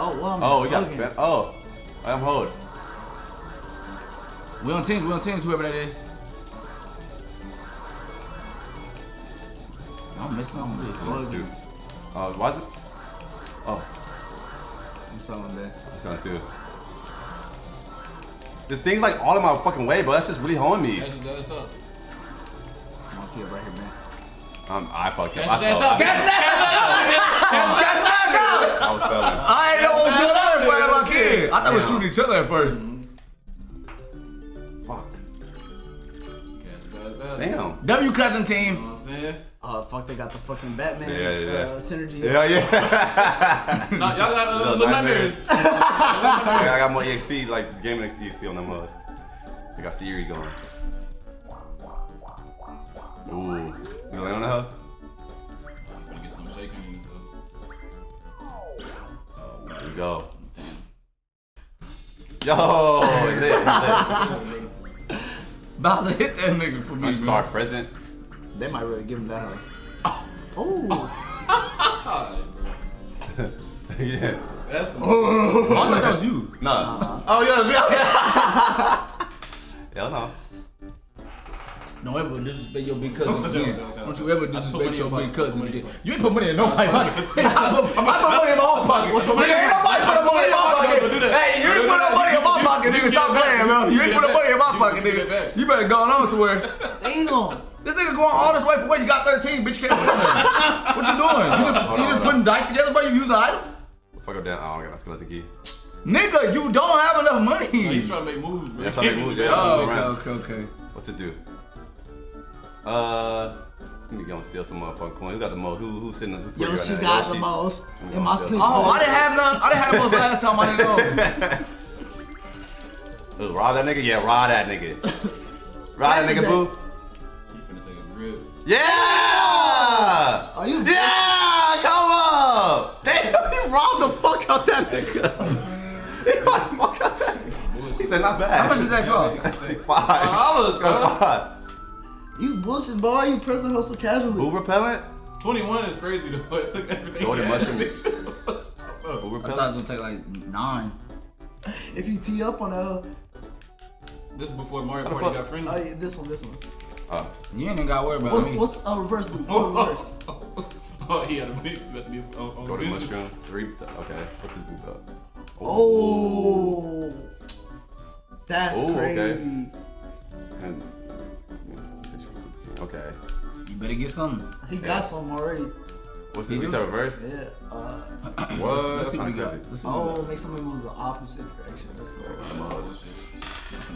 Oh, well, I'm holding. Oh, we got spam. Oh, I'm holding. We on teams, whoever that is. I'm missing on this. Why is it? Oh. I'm selling that. I'm selling too. This thing's like all in my fucking way, but that's just really holding me. That's just up. I'm on to you right here, man. I fucked up. That's up. That's up. I was selling. I ain't know what was going on. I thought we were shooting each other at first. Fuck. Damn. W cousin team. You know what I'm saying? Oh, fuck, they got the fucking Batman synergy. Yeah, yeah. Y'all got little nightmares. I got more EXP, like game next EXP on them was. I got Siri going. Ooh. You land on the hub? I'm gonna get some shaking in this hub. Here we go. Yo! It's it. Bowser hit that nigga for me. Star present. They might really give him that hug. Oh! Yeah. That's some. Oh, I thought that was you. No. Oh, yeah, that was me. Hell no. Don't ever disrespect your big cousin again. Don't you ever disrespect your big cousin again. You ain't put money in nobody's pocket. I put money in my own pocket. Ain't nobody put money in my pocket. Hey, you ain't put no money in my pocket, nigga. Stop playing, bro. You ain't put no money in my pocket, nigga. You better go on somewhere. Damn. This nigga going all this way for what? You got 13, bitch. You can't win. What you doing? You just putting dice together, bro? You using items? Fuck up, down. I don't got a skeleton key. Nigga, you don't have enough money. You trying to make moves, man. Yeah, trying to make moves, yeah. Oh, okay, okay, okay. What's it do? Let me go and steal some motherfucking coins. Who got the most? Who's sitting in the Yoshi right got the most in my sleep. Oh, I didn't have none. I didn't have the most last time. I didn't know. Rob that nigga? Yeah, rob that nigga. Rob that nigga, boo. You finna take a rib. Yeah! Are you dead? Yeah! Come up! Damn, he robbed the fuck out that nigga. He robbed the fuck out that nigga. He said, not bad. How much did that cost? $5. $5. You bullshit, boy. You pressing her so casually. Boo repellent? 21 is crazy, though. It took everything. Golden mushroom. Boo repellent? I thought it was going to take like 9. If you tee up on that. This is before Mario Party got friendly. Oh, yeah, this one. Oh. You ain't got to worry about me. What's a reverse boo? Oh, he had a big. Golden mushroom. 3. Okay. What's this boo belt? Oh. That's crazy. Okay. And okay. You better get something. He got something already. What's it? We said reverse? Yeah. What? Let's see what we got. Oh, make somebody move the opposite direction. Let's go. I'm gonna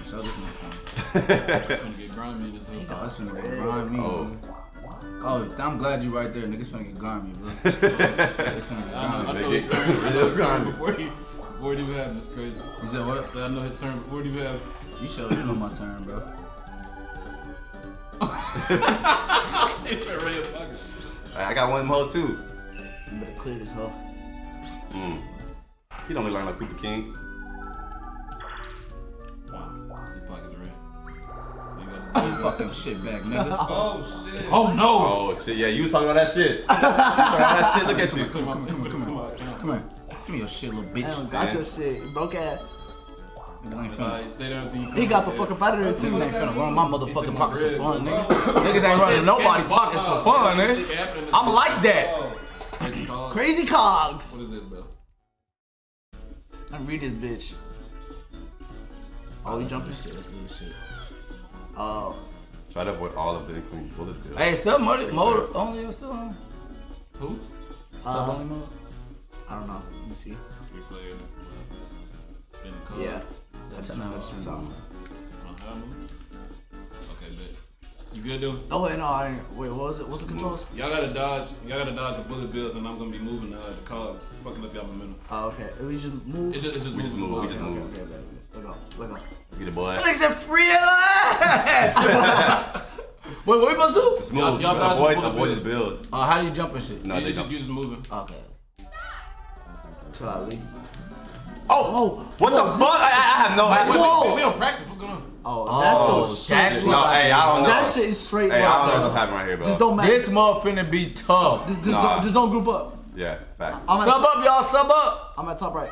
show this next time. That's gonna get grimy. Oh, that's gonna get grimy. Oh, I'm glad you're right there, nigga. It's gonna get grimy, bro. It's gonna get grimy. Before it even happened, it's crazy. You said what? I know his turn before it even happened. You showed him on my turn, bro. I got one of them hoes too. You better clear this hoe. He don't look like no Cooper King. His pockets are red. Fucking shit back, nigga. Oh shit. Oh no. Oh shit. Yeah, you was talking about that shit. You was talking about that shit. Look at you. Come on. Give me your shit, little bitch. That's your shit, broke ass. He got the fuck up out of there too. Niggas ain't finna run my motherfucking pockets for fun, nigga. Niggas ain't running nobody pockets for fun, nigga. I'm like that. Crazy cogs. What is this, bro? I'm reading this bitch. Oh, he jumping shit. Let's do this shit. Oh. Try to avoid all of the incoming bullet bills. Hey, sub mode only was still on. Who? Sub only mode? I don't know. Let me see. 3 players. Yeah. That's not what you're talking about. Okay, bet. You good, dude? Oh, wait, no, I didn't. Wait, what was it? What's the controls? Y'all gotta dodge the bullet bills, and I'm gonna be moving the cars. Fucking up y'all in the middle. Oh, okay. We just move? We just move. Okay, baby. Look up. Let's get it, boy. That makes it free ass! Wait, what are we supposed to do? Just move. Avoid his bills. How do you jump and shit? No, they don't. You just moving. Okay. Until I leave. Oh, what the fuck? I have no idea. We don't practice. What's going on? Oh, that's so shit. No, hey, I don't know. That shit is straight. Hey, I don't know what's happening right here, bro. Just don't matter. This motherfucker finna be tough. Just don't group up. Yeah, facts. Sub up, y'all. Sub up. I'm at top right.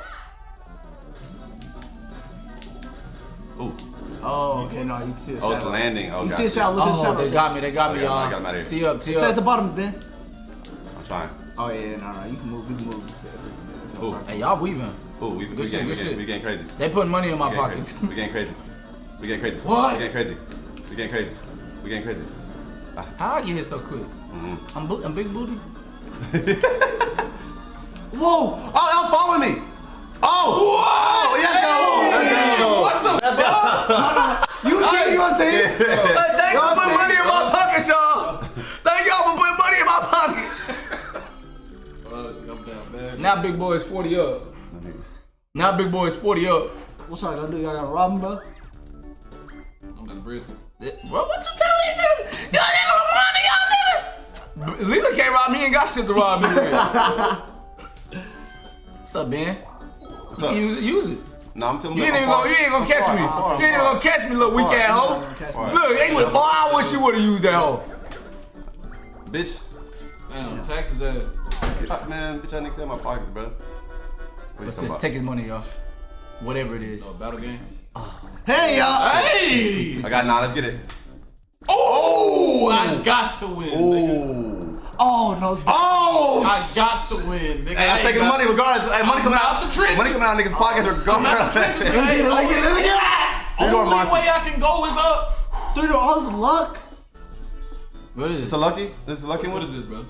Ooh. Oh, okay, no, you can see a shadow. Oh, it's landing. Oh, you see a shadow. Look at the shadow. They got me. They got me. I got him out of here. It's at the bottom, Ben. I'm trying. Oh yeah, no, you can move. You can move. Hey, y'all weaving. Ooh, we getting crazy. They putting money in my pockets. We getting crazy. We getting crazy. What? We getting crazy. We getting crazy. We getting crazy. How I get hit so quick? I'm big booty. Whoa! Oh, y'all following me! Oh! Whoa! Yes, go! Hey, what the fuck? You see you on TV? Thank y'all for putting money in my pocket, y'all! Thank y'all for putting money in my pocket! Fuck, I'm down there. Now big boy is 40 up. Now big boy is 40 up. What y'all gonna do? Y'all gotta rob him, bro? I'm gonna bridge him. Bro, what you telling me? Y'all niggas run to y'all niggas! Leland can't rob me, he ain't got shit to rob me with. What's up, Ben? What's up? Use it. No, I'm telling you. You ain't gonna catch me. You ain't gonna catch me, little weak ass hoe. Look, they would. Oh, I wish you would have used that hoe. Bitch. Damn, taxes ass. Man, bitch, I niggas in my pockets, bro. What's this? Take his money, y'all. Whatever it is. Oh, battle game. Oh. Hey, y'all. Hey. I got nah. Let's get it. Oh, I got to win. Oh. Oh no! Oh! I got to win, nigga. Hey, I'm taking the money regardless. Hey, money coming out the trenches. Money coming out of niggas' pockets regardless. Hey, the only way I can go is up through the all's luck. What is this? It's a lucky. This is lucky. What is this, bro?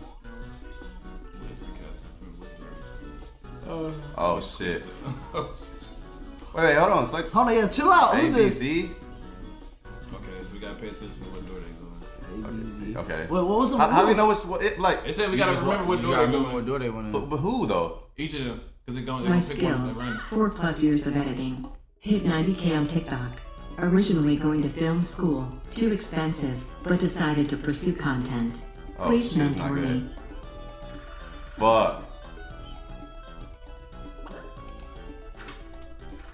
Oh shit! Wait, hold on. It's like, hold on, yeah, chill out. Who's this? Okay, so we gotta pay attention to what door they go. Okay. Okay. Wait, what was the? How do you know which? What, it like? It said we gotta remember what door they went. What door they went in. But who though? Each of them, because it goes. My skills: 4+ years of editing. Hit 90K on TikTok. Originally going to film school, too expensive, but decided to pursue content. Please mentor me. Fuck.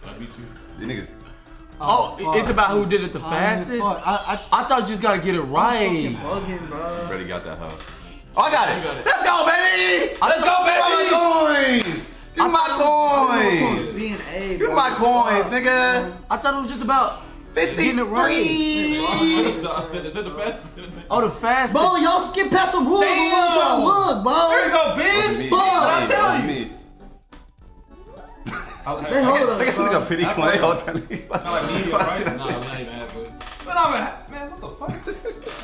I beat you. These niggas. Oh, oh it's about who did it the fastest? I thought you just gotta get it right. Bugging, already got that, huh? Oh, I got it. Got it. Let's go, baby! Let's go, baby! Give me my coins! Give me my coins, nigga! I thought it was just about 53! Is that the fastest? Oh, the fastest. Bro, y'all skip past the rules. Damn. Look, bro. Here you go, Ben. Bro, I'm telling you. They hold us, bro. Like a pity play. Hold on. Man, what the fuck?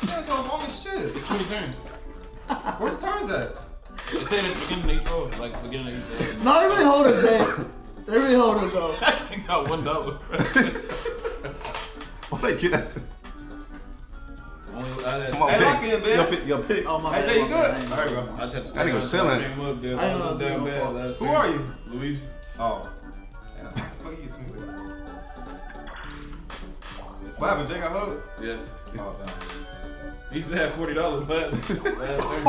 That's so long as shit. It's 20 turns. Where's the turns at? It's at the beginning of each row, like the beginning of each row. No, they really hold us, man. They really hold us, though. I got $1. What they get at? Come on, hey, pick. Your pick. Your pick. Oh, my God. Hey, you good? All right, bro. I think I was chilling. Who are you? Luigi. Oh. What happened, Jake? I hugged? Yeah. Oh, no. He just had $40, but last turn.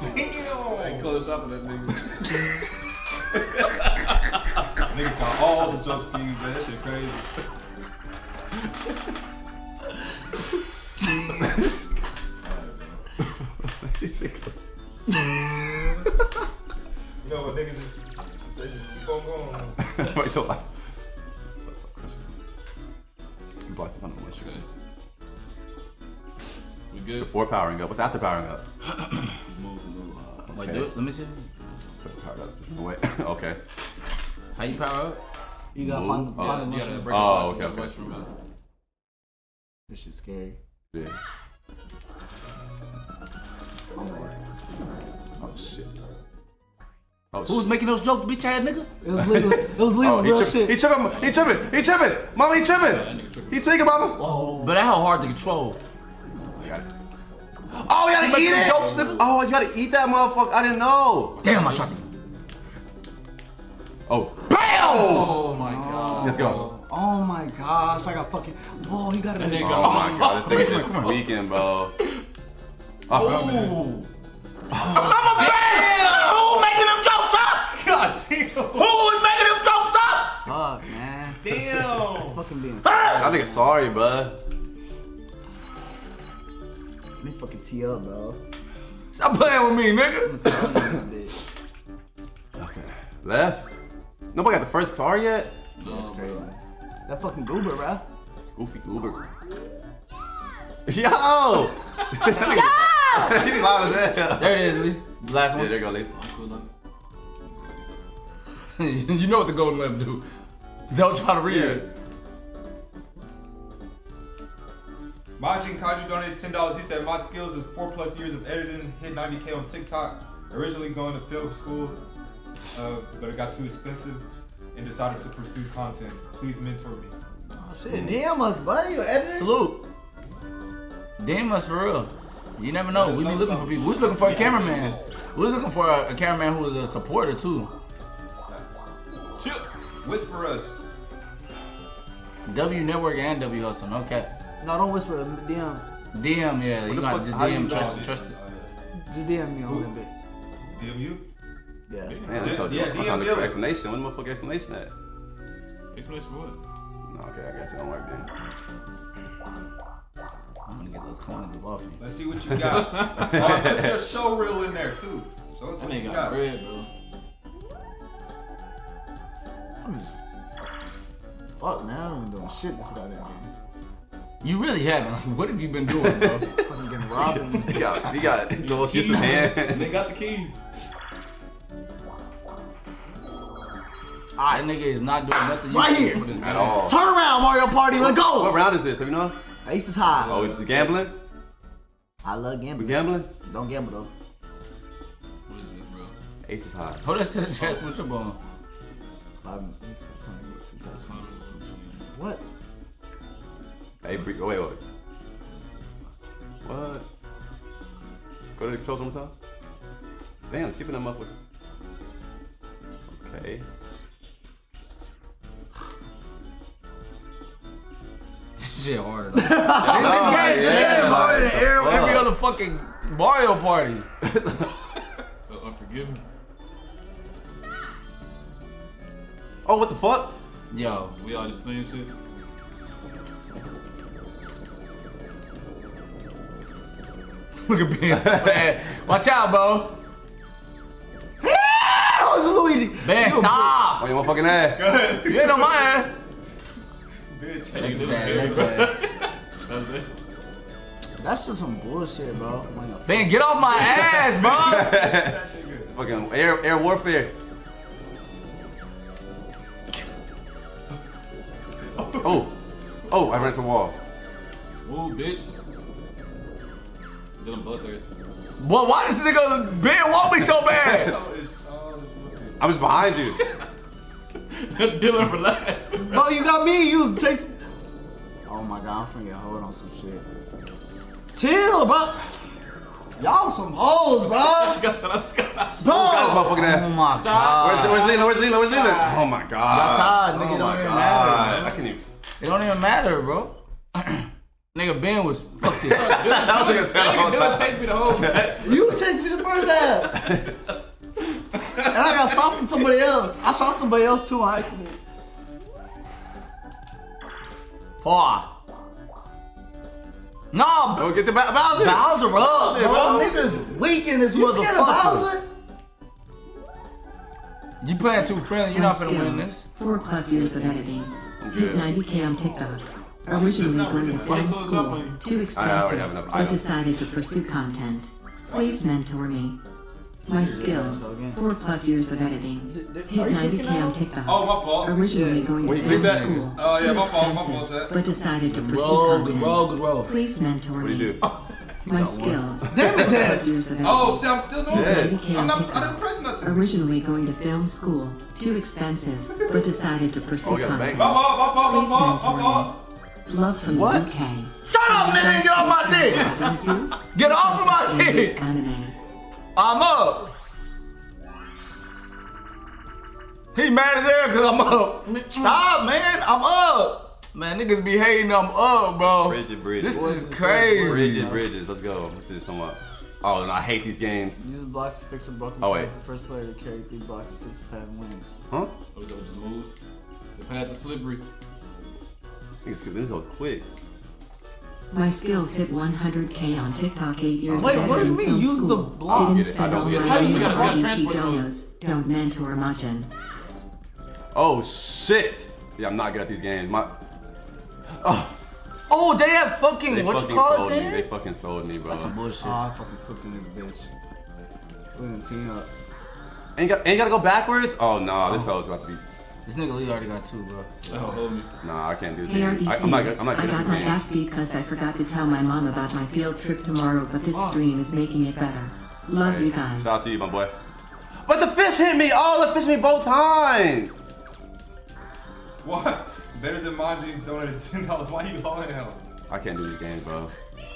Damn. I ain't close shopping that nigga. Niggas got all the jokes for you, man. That shit crazy. He's sick. You know what niggas is? They just keep on going. Wait till last. Blocked up on the West Coast. We good? Before powering up. What's after powering up? Okay. Wait, dude, let me see. Let's power up. Wait. Okay. How you power up? You gotta find the mushroom. Oh, okay, okay. This shit's scary. Yeah. Oh shit. Oh, who's making those jokes, bitch ass nigga? It was legal real shit. He tripping, he tripping, he tripping. Mama, he tripping. He tweaking, mama. Oh, but that's how hard to control. I got it. Oh, you gotta eat it. Jokes, nigga. Oh, you gotta eat that motherfucker. I didn't know. Damn, I tried to. Oh. Bam! Oh my God. Let's go. Oh my gosh, I got fucking. Whoa, he got it. Nigga. Oh my God, this nigga is tweaking, bro. Oh. I'm a bam! Who's making them jokes up? God damn. Who's making them jokes up? Fuck, man. Damn. Fucking being sorry. Y'all niggas sorry, bud. Let me fucking tee up, bro. Stop playing with me, nigga. I'm sorry, bitch. Okay. Left? Nobody got the first car yet? No, that's crazy. That fucking goober, bro. Goofy goober. Yo! No! You be live as hell. There it is, Lee. The last one. Yeah, there you go, Lee. You know what the golden left do. Don't try to read it. Majin Kaju donated $10. He said, my skills is 4+ years of editing, hit 90K on TikTok. Originally going to film school, but it got too expensive and decided to pursue content. Please mentor me. Oh shit, DM us, buddy. You're editing? Salute. DM us for real. You never know. We be looking for people. We was looking for a cameraman. We was looking for a cameraman who was a supporter too. Chill. Whisper us. W Network and W Hustle, no cap. No, don't whisper. DM. DM, yeah. You gotta just DM. Trust it. Just DM me on that bit. DM you? Yeah. Man, that's so dope. I'm trying to look for explanation. What the motherfucking explanation at? Explanation for what? No, okay, I guess it don't work then. I'm gonna get those coins above me. Let's see what you got. Put your show reel in there too. So it's what you got. Bread, bro. I'm just... Fuck, man. I haven't been doing shit this goddamn game. You really haven't. Like, what have you been doing, bro? Fucking getting robbed. He got those in hand. They got the keys. Alright, nigga is not doing nothing. Right here. At game. All. Turn around, Mario Party. Let's go. What round is this? Let me know. Ace is high. Oh, gambling? I love gambling. We gambling? Don't gamble, though. What is it, bro? Ace is high. Hold that shit in the chest with your bone. What? Hey, wait, wait. What? Go to the controls one more time? Damn, skipping that muffler. Okay. This shit harder. This game is harder than every other fucking Mario Party. So unforgiving. Oh, what the fuck? Yo, we all the same shit. Look at Ben. Watch out, bro. That was Luigi. Ben, stop. On your motherfucking ass. You ain't on my ass. Bitch, that's just some bullshit, bro. Ben, get off my ass, bro. Fucking air warfare. Oh, I ran to the wall. Ooh, bitch. Dylan bloodthirsty. Well, why does this nigga Ben want me so bad? I'm just behind you. Dylan, relax. Bro, you got me. You was chasing. Oh my god, I'm finna get hold on some shit. Chill, bro. Y'all some hoes, bro. Oh my god. Where's Leland? Oh my god. Y'all tired, nigga. It don't even matter. I can't even. It don't even matter, bro. Nigga, Ben was fucked up. I was gonna tell him. Dylan chased me the whole time. You chased me the first half. And I got shot from somebody else. I shot somebody else too on accident. Four. No, bro. Go get the Bowser. Bowser, bro. Niggas weak in this motherfucker. You scared of Bowser? You playing too friendly. You're not gonna win this. 4+ years of editing. Hit 90K on TikTok. Originally going to film school, too expensive, but decided to pursue content. Please mentor me. My skills, 4+ years of editing. Hit 90K on TikTok. Oh, my fault. Originally going to film school, too expensive, but decided to pursue content. Please mentor me. My skills, 4+ years of editing. Oh, see, I'm still doing this. I didn't press nothing. Originally going to film school, too expensive, but decided to pursue content. Love from the UK. Shut up, nigga! Get off my dick! Get off of my dick! I'm up! He mad as hell because I'm up. Stop, man! I'm up! Man, niggas be hating them up, bro. Bridges. This is crazy. Bridges. Let's go. Let's do this tomorrow. Oh, and I hate these games. Use the blocks to fix a broken path. The first player to carry 3 blocks to fix a path wins. Huh? Oh, so just move. The path is slippery. This was quick. My skills hit 100K on TikTok 8 years ago. Wait, what does it mean? Use the block. I don't get it. How do you got to transport those? Don't mentor Majin. Oh, shit. Yeah, I'm not good at these games. My. Oh. Oh, they have fucking. They what fucking you call it? They fucking sold me, bro. That's some bullshit. Oh, I fucking slipped in this bitch. We're gonna team up. Ain't gotta go backwards? Oh, no, nah, this hoe's about to be. This nigga Lee already got two, bro. Oh. Nah, I can't do this. Hey, RDC, I'm not good I got my ass beat because I forgot to tell my mom about my field trip tomorrow, but this stream is making it better. Love you guys. Shout out to you, my boy. But the fish hit me! Oh, the fish hit me both times! What? Better than Manji donated $10. Why are you hauling him? I can't do this game, bro.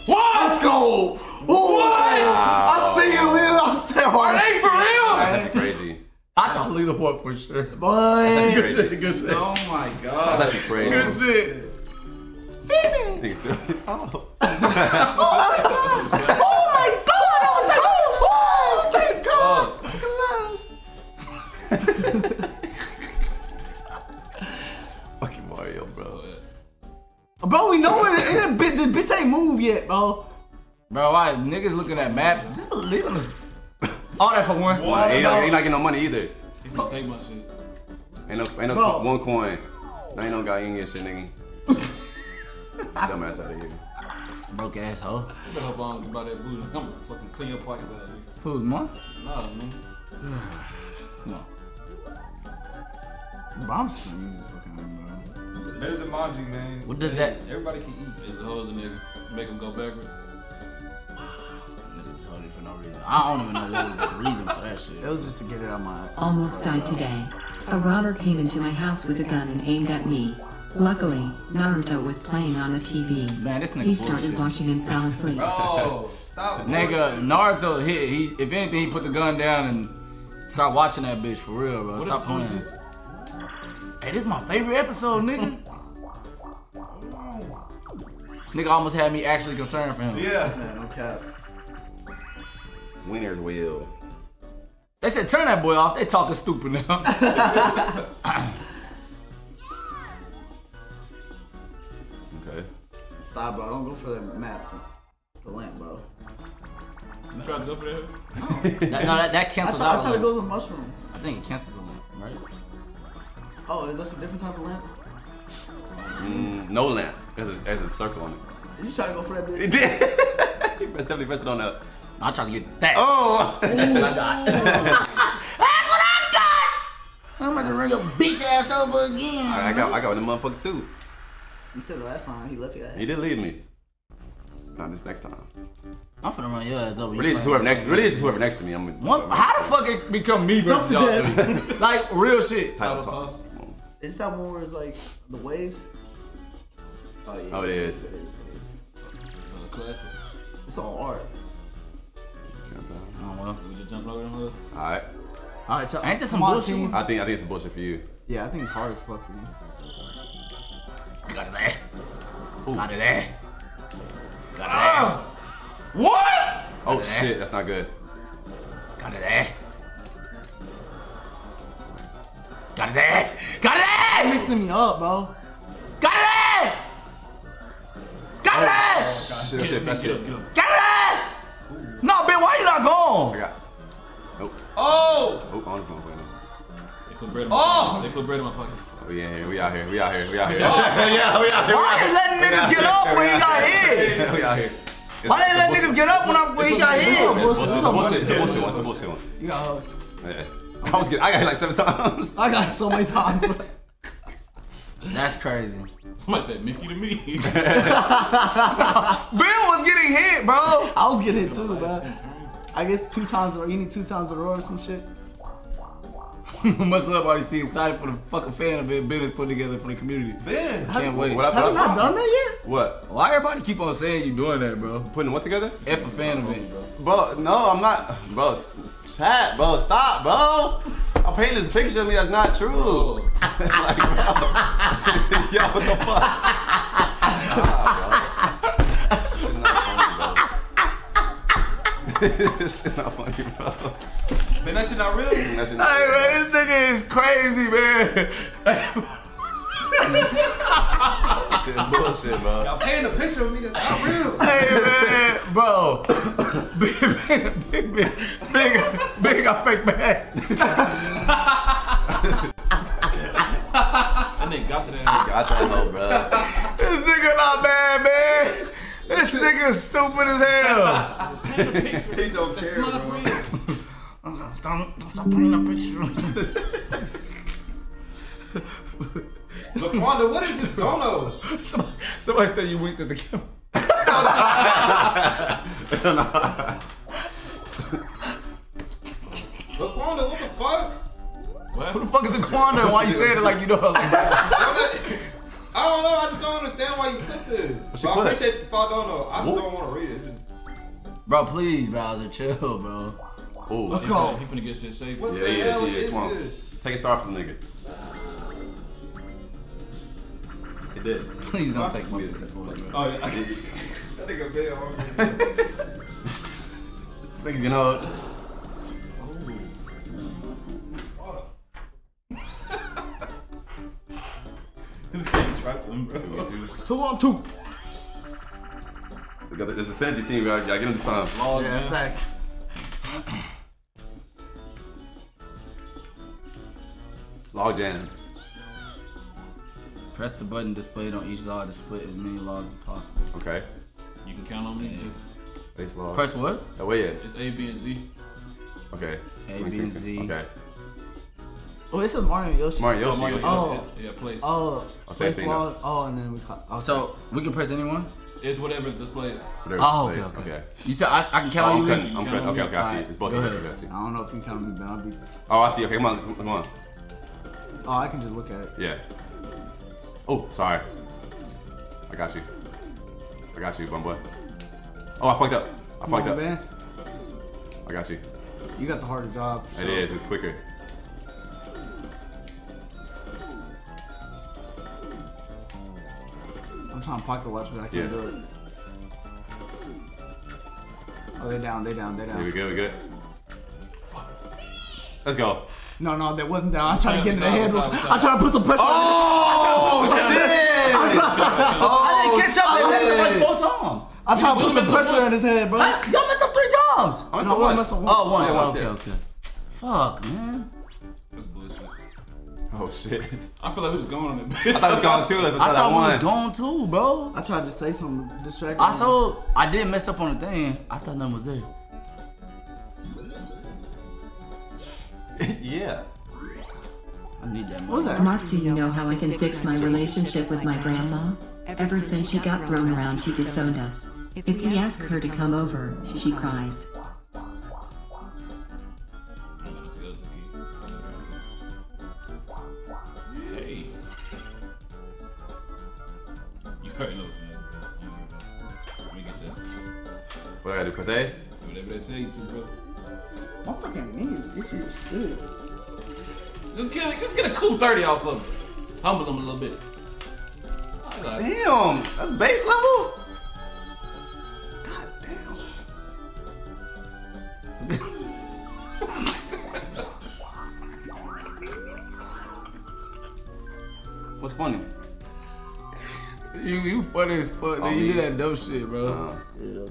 What? Let's go! What? Wow. I see you, Leland. I said, are they for real? That's actually crazy. I thought Leland won for sure. Boy. Good shit, good shit. Oh my god. That's actually crazy. Good shit. Baby. Oh. Oh my god. Oh my god. That was close. Oh, thank god. Fucking Mario, bro. Bro, we know it. This bitch ain't moved yet, bro. Bro, why niggas looking at maps? Just leave them. All that for one. What? Ain't not getting no money either. You can take my shit. Ain't no one coin. I ain't no guy in your shit, nigga. Dumbass out of here. Broke asshole. You better hope I don't buy that booty. I'm gonna fucking clean your pockets out of here. Who's Mark? Nah, man. No. Bro, I'm just gonna use this fucking bro. Better than Manji, man. What does that? Everybody can eat. It's a hoes and nigga. Make them go backwards. For no reason. I don't even know what was the reason for that shit. It was just to get it out of my. Almost died today. A robber came into my house with a gun and aimed at me. Luckily, Naruto was playing on the TV. Man, this nigga he started bullshit. Watching and fell asleep. Bro, stop. Nigga, Naruto hit. He, if anything, he put the gun down and stopped watching that bitch for real, bro. Stop playing. Hey, this is my favorite episode, nigga. Nigga almost had me actually concerned for him. Yeah. Man, no cap. Winner's wheel. They said turn that boy off. They talking stupid now. Okay. Stop, bro. Don't go for that map. The lamp, bro. You trying to go for that? No, that cancels out. I tried to go with the mushroom. I think it cancels the lamp, right? Oh, that's a different type of lamp? No lamp. There's a circle on it. You trying to go for that bitch? It did. You definitely pressed it on that. I tried to get that. Oh! That's what I got. That's what I got! I'm about to run your bitch ass over again. Right, I got the motherfuckers too. You said the last time he left your ass. He did leave me. Not this next time. I'm finna run your ass over. Really, just whoever next. Really, just whoever next to me. I'm. How the fuck it become me versus y'all? Like real shit. Title toss. Is that one where it's like the waves? Oh yeah. Oh, it is. It is. It is. It's all classic. It's all art. Oh well, we just jump over them hood. All right. So ain't this some bullshit? I think it's some bullshit for you. Yeah, I think it's hard as fuck for you. Got his ass. Got his ass. Got his ass. What? Oh shit, that's not good. Got his ass. Got his ass. Got his ass. You're mixing me up, bro. Got his ass. Got his ass. Shit, shit, that shit. Got his ass. No, bitch, why you not gone? I got. Nope. Oh! Oh, honest motherfucker. They put bread in my pockets. They put bread in my pockets. Oh, yeah, we out here. We out here. We out here. Yeah, we out here. Why they letting niggas get up when he got hit? We out here. Why they letting niggas get up when he got hit? It's a bullshit. It's a bullshit one. It's a bullshit one. You got hurt. I was getting. I got hit like 7 times. I got so many times. That's crazy. Somebody said Mickey to me. Bill was getting hit, bro. I was getting hit too, bro. I guess 2 times or you need 2 times a row or some shit. Much love, RDC. Excited for the fucking fan of it. Bill is putting together for the community. Ben, can't wait. Have you not done that yet? What? Why everybody keep on saying you doing that, bro? Putting what together? F a fan of it, bro. Bro, no, I'm not. Bro, chat, bro, stop, bro. I painted this picture of me that's not true. Like, bro. Yo, what the fuck? Nah, bro. This shit not funny, bro. This shit not funny, bro. Man, that shit not real. That shit not real. Hey, man, this nigga is crazy, man. That shit bullshit, bro. Y'all painting a picture of me that's not real. Hey, man, bro. Big, I fake bad. That nigga got to that. nigga's stupid as hell. Take a picture. He don't care, bro. Don't stop putting a picture. LaQuanda, what is this dono? Somebody said you winked at the camera. LaQuanda, what the fuck? What? Who the fuck is LaQuanda and why you saying it like you know? I don't know, I just don't understand why you put this. But I appreciate it, I don't know. I just don't want to read it. Bro, please, Bowser, chill, bro. Ooh, let's go. He finna get shit shaken. Yeah, he is. Come on. Take a star from the nigga. It did. Please don't take my picture for it, bro. Oh, yeah. That nigga big on me. This nigga can hold. This game trifling, bro. 2-on-2. There's a Sanji team, y'all. Get him this time. Oh, yeah, facts. Log jam. Press the button displayed on each log to split as many logs as possible. Okay. You can count on me. Yeah. Ace log. Press what? Oh, wait, yeah. It's A, B, and Z. Okay. A, B, and Z. Okay. Oh, it's a Mario Yoshi. Mario Yoshi. Yeah, place. Oh, same thing. Oh, and then we call. So we can press anyone? It's whatever's displayed. Oh, okay, okay. You said I can count on you? I'm good. Okay, I see it. It's both of you. I don't know if you count on me, but I'll be. Oh, I see. Okay, come on. Come on. Oh, I can just look at it. Yeah. Oh, sorry. I got you. I got you, bum boy. Oh, I fucked up. I fucked up. Man. I got you. You got the harder job. So. It is. It's quicker. I'm trying to pocket watch, but I can't do it. Oh, they down. They down. They down. Yeah, we good. We good. Fuck. Let's go. No, that wasn't down. I tried to get to the handle. I tried to put some pressure on it. Oh, shit! I didn't catch up. I messed up like 4 times. I tried to put some pressure on his head, bro. Y'all messed up 3 times. I messed up once. Oh, once. Okay. Fuck, man. That's bullshit. Oh, shit. I feel like we was going on it, bitch. I thought it was gone, too. That's what I thought we was gone, too, bro. I tried to say something distracting. I did mess up on the thing. I thought nothing was there. Yeah. I need that. What was that? Mark, do you know how I can fix my relationship with my grandma? Ever since she got thrown around, she disowned us. If we ask her to come over, she cries. Hey. You already know what's next. Let me get that. What I gotta do, press A? Whatever they tell you to, bro. My fucking nigga, this is shit. Let's get a cool 30 off of him. Humble him a little bit. Damn, that's base level? God damn. What's funny? You funny as fuck, dude. You did that dumb shit, bro. Yeah.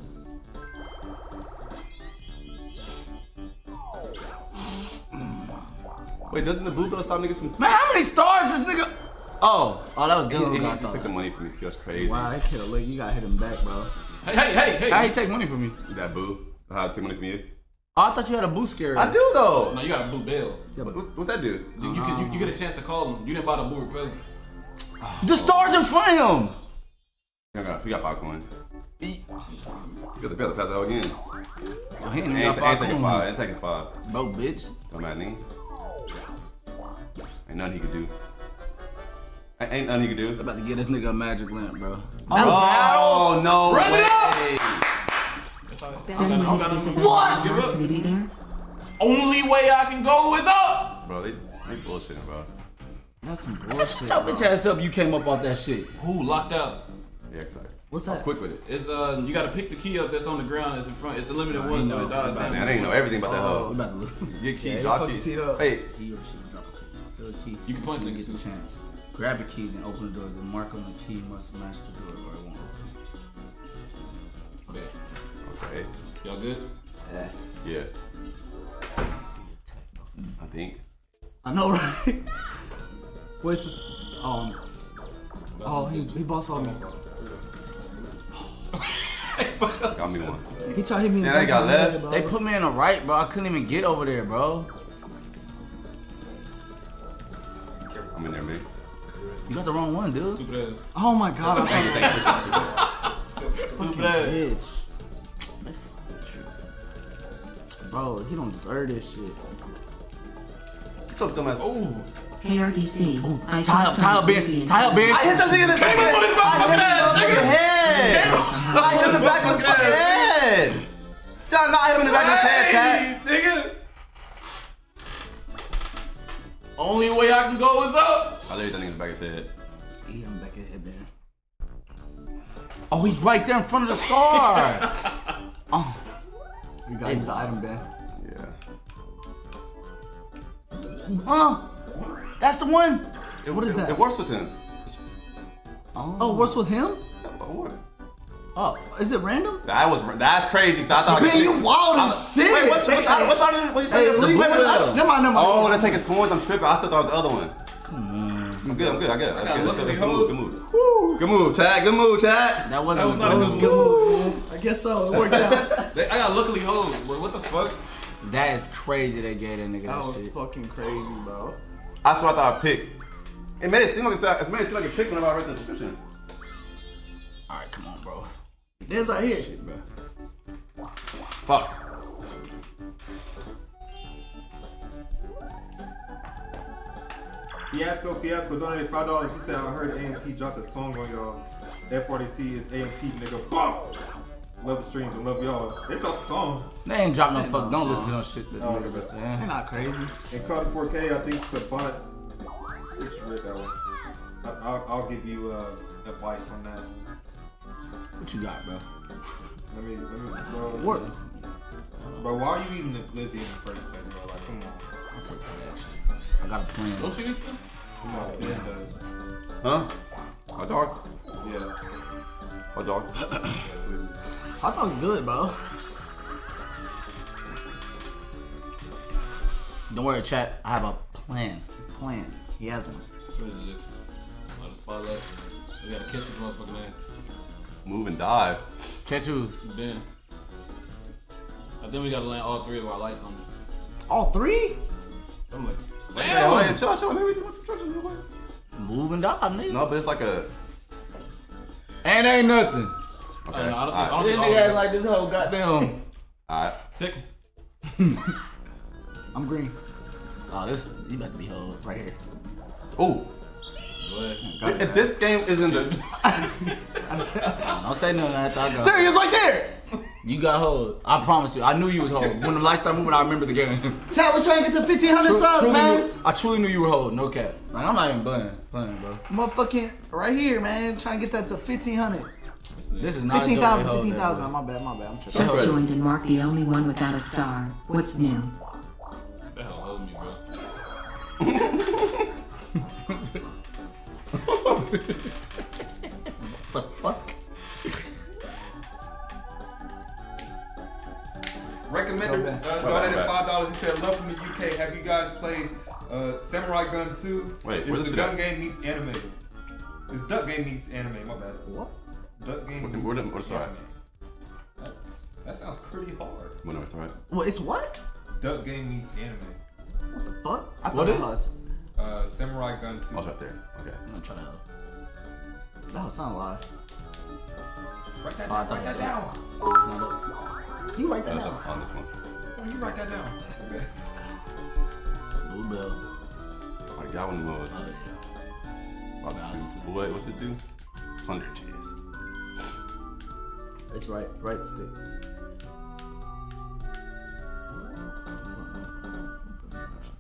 Wait, doesn't the blue bell stop niggas from? Man, how many stars this nigga? Oh, that was Dylan. He just took the money from me too. That's crazy. Wow, that kid, look, you gotta hit him back, bro. Hey! How he take money from me? That boo? How he take money from you? Oh, I thought you had a boo scare. I do though. No, you got a blue bell. Yeah, but what's that do? You get a chance to call him. You didn't buy the blue bell. Oh. The stars in front of him. We got 5 coins. You got the bell to pass out again. Oh, he ain't taking 5. Ain't taking 5. No, bitch. Don't matter, nigga. Ain't nothing he could do. Ain't nothing he could do. I'm about to give this nigga a magic lamp, bro. Oh no way! What? Only way I can go is up. Bro, they bullshitting, bro. That's some bullshit. Shut your bitch ass up! You came up off that shit. Who locked up? Yeah, exactly. What's that? I was quick with it. It's you gotta pick the key up that's on the ground that's in front. It's a limited one, so it dies down. I ain't know everything about that hoe. We about to lose. Get key, drop key. Hey. Key. You can punch and get a chance. Grab a key, then open the door. The mark on the key must match the door or it won't open. Okay. Y'all good? Yeah. I think. I know, right? Where's this? Oh, he boss on me. Got me one. He tried to hit me in the back. They got left. They put me in the right, bro. I couldn't even get over there, bro. I'm in there, man. You got the wrong one, dude. Stupid ass. Oh my god. Stupid ass. Bitch. Bro, he don't deserve this shit. What's up, dumbass? Oh. Hey, RDC. Oh, tie up, Ben. I hit that thing in his fucking head. I hit him in the back of his fucking head. Nah, I hit him in the back of his head, nigga. Only way I can go is up. I laid that nigga in the back of his head. Eat him back of his head, Ben. Oh, he's right there in front of the star. Oh. You gotta use an item, Ben. Yeah. Huh? That's the one. What is that? It works with him. Oh, it works with him? What? Oh, is it random? That's crazy. Cause I thought. Ben, you wild as shit. Wait, what's item? Never mind. Oh, that take his coins. I'm tripping. I still thought it was the other one. Come on. I'm good. Good move, Chad. That was not a good move. I guess so. It worked out. I got luckily hold. What the fuck? That is crazy. They gave that nigga that shit. That was fucking crazy, bro. That's what I thought I picked. It made it seem like a pick when I read the description. All right, come on, bro. This right here. Shit, bro. Fuck. Fiasco donated $5. He said, I heard AMP dropped a song on y'all. FRDC is AMP, nigga. Boom! Love the streams and love y'all. They dropped a song. They ain't dropped no fuck. Don't listen to no shit that niggas are saying. They're not crazy. And Caught 4K, I think the bot. I think you read that one. I'll give you advice on that. What you got, bro? Let me. What? Bro, why are you eating the glizzy in the first place, bro? Like, come on. I'll take that actually. I got a plan. Don't you eat them? No, Ben does. Huh? Hot dogs? Yeah. Hot dogs? Hot dogs good, bro. Don't worry, chat. I have a plan. He has one. What is this? Out of spotlight. We gotta catch his motherfucking ass. Move and dive. Catch who? Ben. I think we gotta land all three of our lights on him. All three? I'm like, damn. Chill out. Maybe we do construction real quick. Move and dive, nigga. No, but it's like a. And ain't nothing. Okay. I don't think this nigga acts like this whole goddamn. Alright. Tickle. I'm green. Oh, this you about to be held right here. Oh. If this game isn't the don't say nothing after I go. There he is right there! You got hold. I promise you. I knew you was hold. When the lights started moving, I remember the game. Chad, we're trying to get to 1,500 subs, man. I truly knew you were holding, no cap. Like, I'm not even playing, bro. Motherfucking right here, man. Trying to get that to 1,500. This is not 15,000, 15,000. My bad. I'm tripping. Just joined and Mark the only one without a star. What's new? The hell hold me, bro. What the fuck? Recommender donated $5. He said, "Love from the UK. Have you guys played Samurai Gun 2? Wait, it's the gun game meets anime. It's duck game meets anime. My bad. What? Duck game meets anime. That sounds pretty hard. Well, no, it's alright. Well, it's what? Duck game meets anime. What the fuck? I thought it was. Samurai Gun 2. I was right there. Okay, I'm gonna try to help. No, it's not a lie. Write that down. You write that down. That's on this one. Oh, you write that down. Yes. Bluebell. I got one of those. Oh, yeah. What? What's this do? Plunder chest. It's right stick.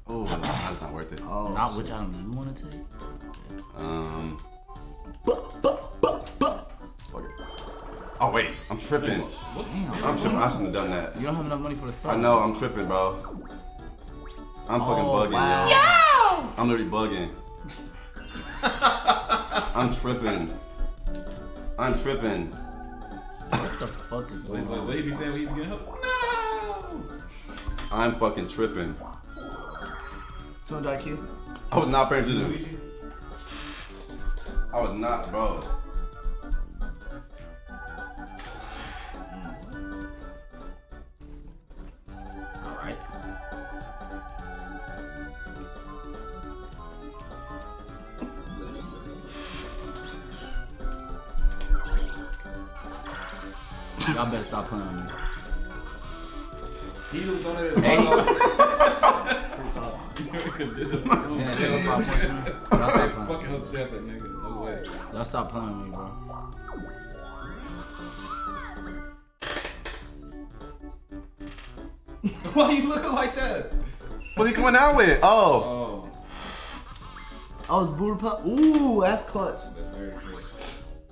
Oh, that's not worth it. Oh, not shit. Which item you want to take? Oh wait, I'm tripping. Damn, I'm tripping. I shouldn't have done that. You don't have enough money for the star. I know. I'm tripping, bro. I'm fucking bugging, wow. Yo. I'm literally bugging. I'm tripping. What the fuck is going on? Lady said we even get help. No. I'm fucking tripping. 200 IQ. I was not prepared to do it. I was not, bro. Y'all better stop playing on me. He was gonna fucking upset that nigga. No way. Y'all stop playing on me, bro. Why are you looking like that? What's he coming out with? Oh. I was booty pop. Ooh, that's clutch. That's very clutch.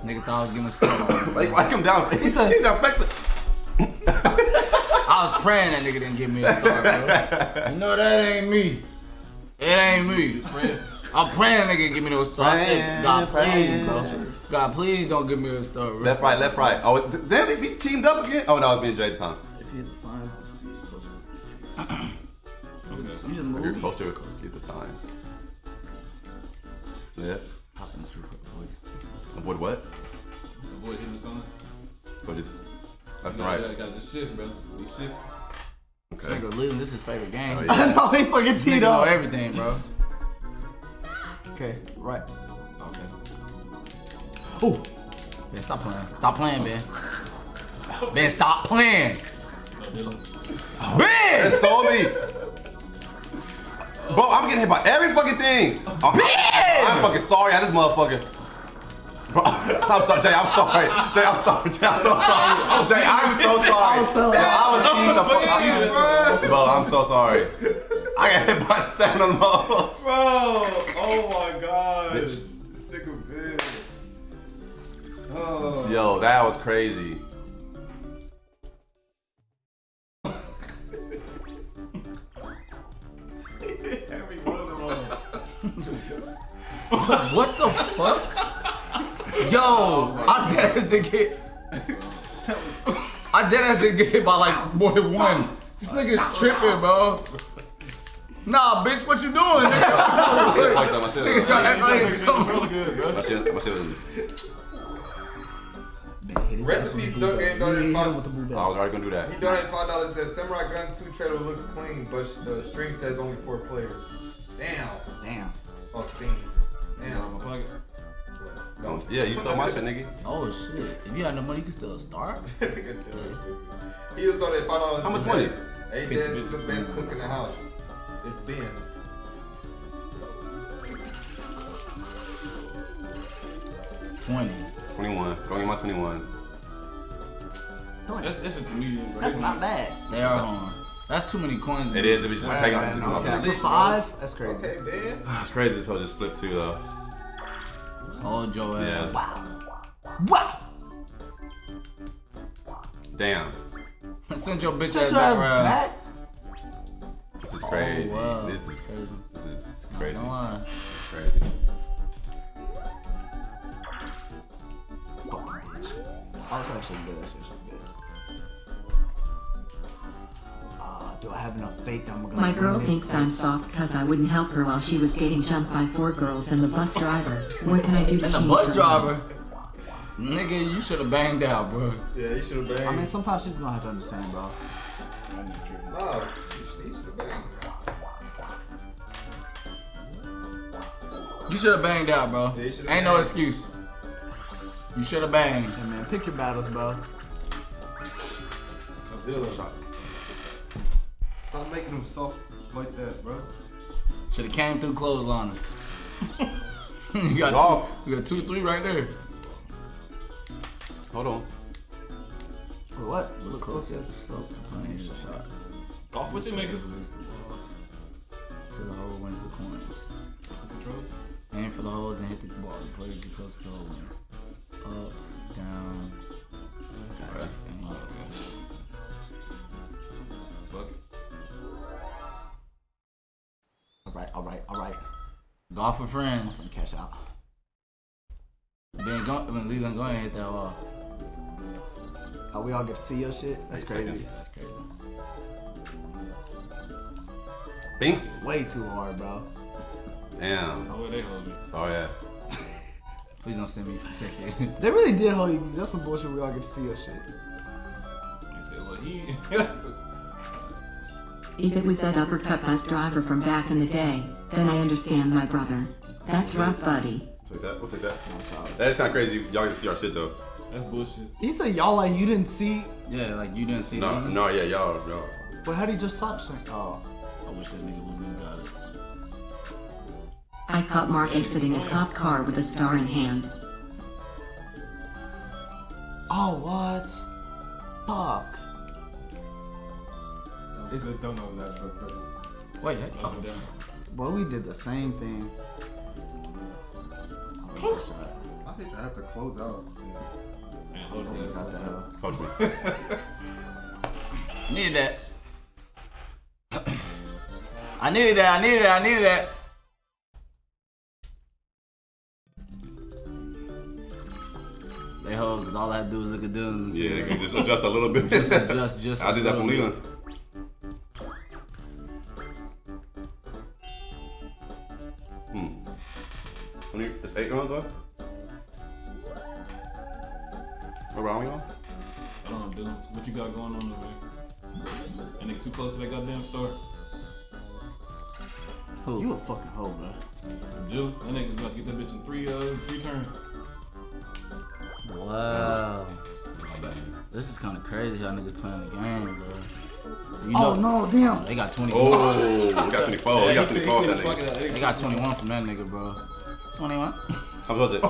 Nigga thought I was giving a stun. Like him down. He's not flexing. I was praying that nigga didn't give me a star, bro. You know that ain't me. It ain't me. I'm praying that nigga give me no star. I said, God, please, bro. God, please don't give me a star, bro. Left, right, left, right. Oh, damn, they be teamed up again? Oh, no, it was me and Jay this time. If you hit the signs, this would be closer. Okay. You just move. If you're closer, you hit the signs. Left. Hop in the truth. Avoid what? Avoid hitting the sign. So just left and right. I got this shit, bro. We shit. Okay. This nigga Leland, this is his favorite game. Oh, yeah. I know, he fucking teed up. Know everything, bro. Okay, right. Okay. Oh. Ben, stop playing. Stop playing, Ben. Ben, stop playing. Oh, Ben! It sold me. Bro, I'm getting hit by every fucking thing. Oh, Ben! I'm fucking sorry. I just motherfucker. Bro, I'm sorry, Jay. I'm sorry. Jay, I'm sorry. Jay, I'm so sorry. Jay, I'm so sorry. I was eating the fuck out of you. Bro, I'm so sorry. I got hit by 7 of them. Bro, oh my god. Bitch. This nigga big. Oh. Yo, that was crazy. Every one of them. What the fuck? Yo, oh, I dead ass didn't get. I dead ass didn't get hit by like more than one. This nigga's tripping, bro. Nah, bitch, what you doing, nigga? My shit fucked up. My shit. My shit. Recipes duck ain't done in $5. I was already gonna do that. He donated $5. Says Samurai Gun 2 trailer looks clean, but the string says only 4 players. Damn. Damn. Oh, Steam. Damn. Don't, yeah, you stole my shit, nigga. Oh shit! If you had no money, you could still start. He was throwing that $5. How much money? Hey, that's the best cook in the house. It's Ben. $20. $21. Go get my $21. That's just medium. Right? That's not bad. They are on. That's too many coins. It is. If you just take out $5, that's crazy. Okay, Ben. That's crazy. So just flip 2 though. Hold your ass. Yeah. Wow. Wow. Damn. Send your bitch ass back. This is crazy. Oh, wow. This is crazy. This is crazy. Fuck, bitch. That's actually good. That's actually good. Do I have enough faith that I'm gonna... My girl thinks I'm soft because I wouldn't help her while she was getting jumped by 4 girls and the bus driver. What can I do to change her? And the bus driver? Nigga, you should have banged out, bro. Yeah, you should have banged. I mean, sometimes she's gonna have to understand, bro. No, you should have banged. You should have banged out, bro. Yeah, ain't no excuse. You should have banged. Hey, man, pick your battles, bro. Stop making him soft like that, bro. Should've came through clothesline. you got 2, 3 right there. Hold on. What? A little closer at the slope to playing your shot. Golf with your niggas. To the hole wins the corners. What's the control? Aim for the hole, then hit the ball. The player gets close to the hole wins. Up, down. Gotcha. Okay. Fuck it. Alright, alright, alright. Golf with friends. Let me catch out. Ben, Leland, go ahead and hit that wall. How we all get to see your shit? That's crazy. That's crazy. Thanks. Way too hard, bro. Damn. How would they hold me? Sorry. Yeah. Please don't send me for a second. They really did hold you. That's some bullshit. We all get to see your shit. If it was that uppercut bus driver from back in the day, then I understand my brother. That's rough, buddy. We'll take that. That's kind of crazy. Y'all can see our shit, though. That's bullshit. He said y'all like you didn't see. Yeah, like you didn't see. No, that. No, yeah, y'all. But how do you just stop saying? Oh, I wish that nigga wouldn't have got it. I caught Mark exiting a cop car with a star in hand. Oh, what? Fuck. It's a dumb one, that's for pretty. Wait, hey, oh. Well, we did the same thing. I think I have to close out. Man, close it. Need that. I needed that. I needed that. They hold because all I do is look at Dylan's and see. Yeah, you can just adjust a little bit. just I did that for Leland. It's 8 rounds left? What round we on? I don't know, Dylan. What you got going on over there? I think too close to that goddamn store. Who? You a fucking hoe, bro. Jill, that nigga's about to get that bitch in three turns. Wow. This is kind of crazy how niggas playing the game, bro. You know, oh no, damn. They got 24. Oh, we got 24. Yeah, they got 24 from that nigga. They got 21 from that nigga, bro. 21. How was it?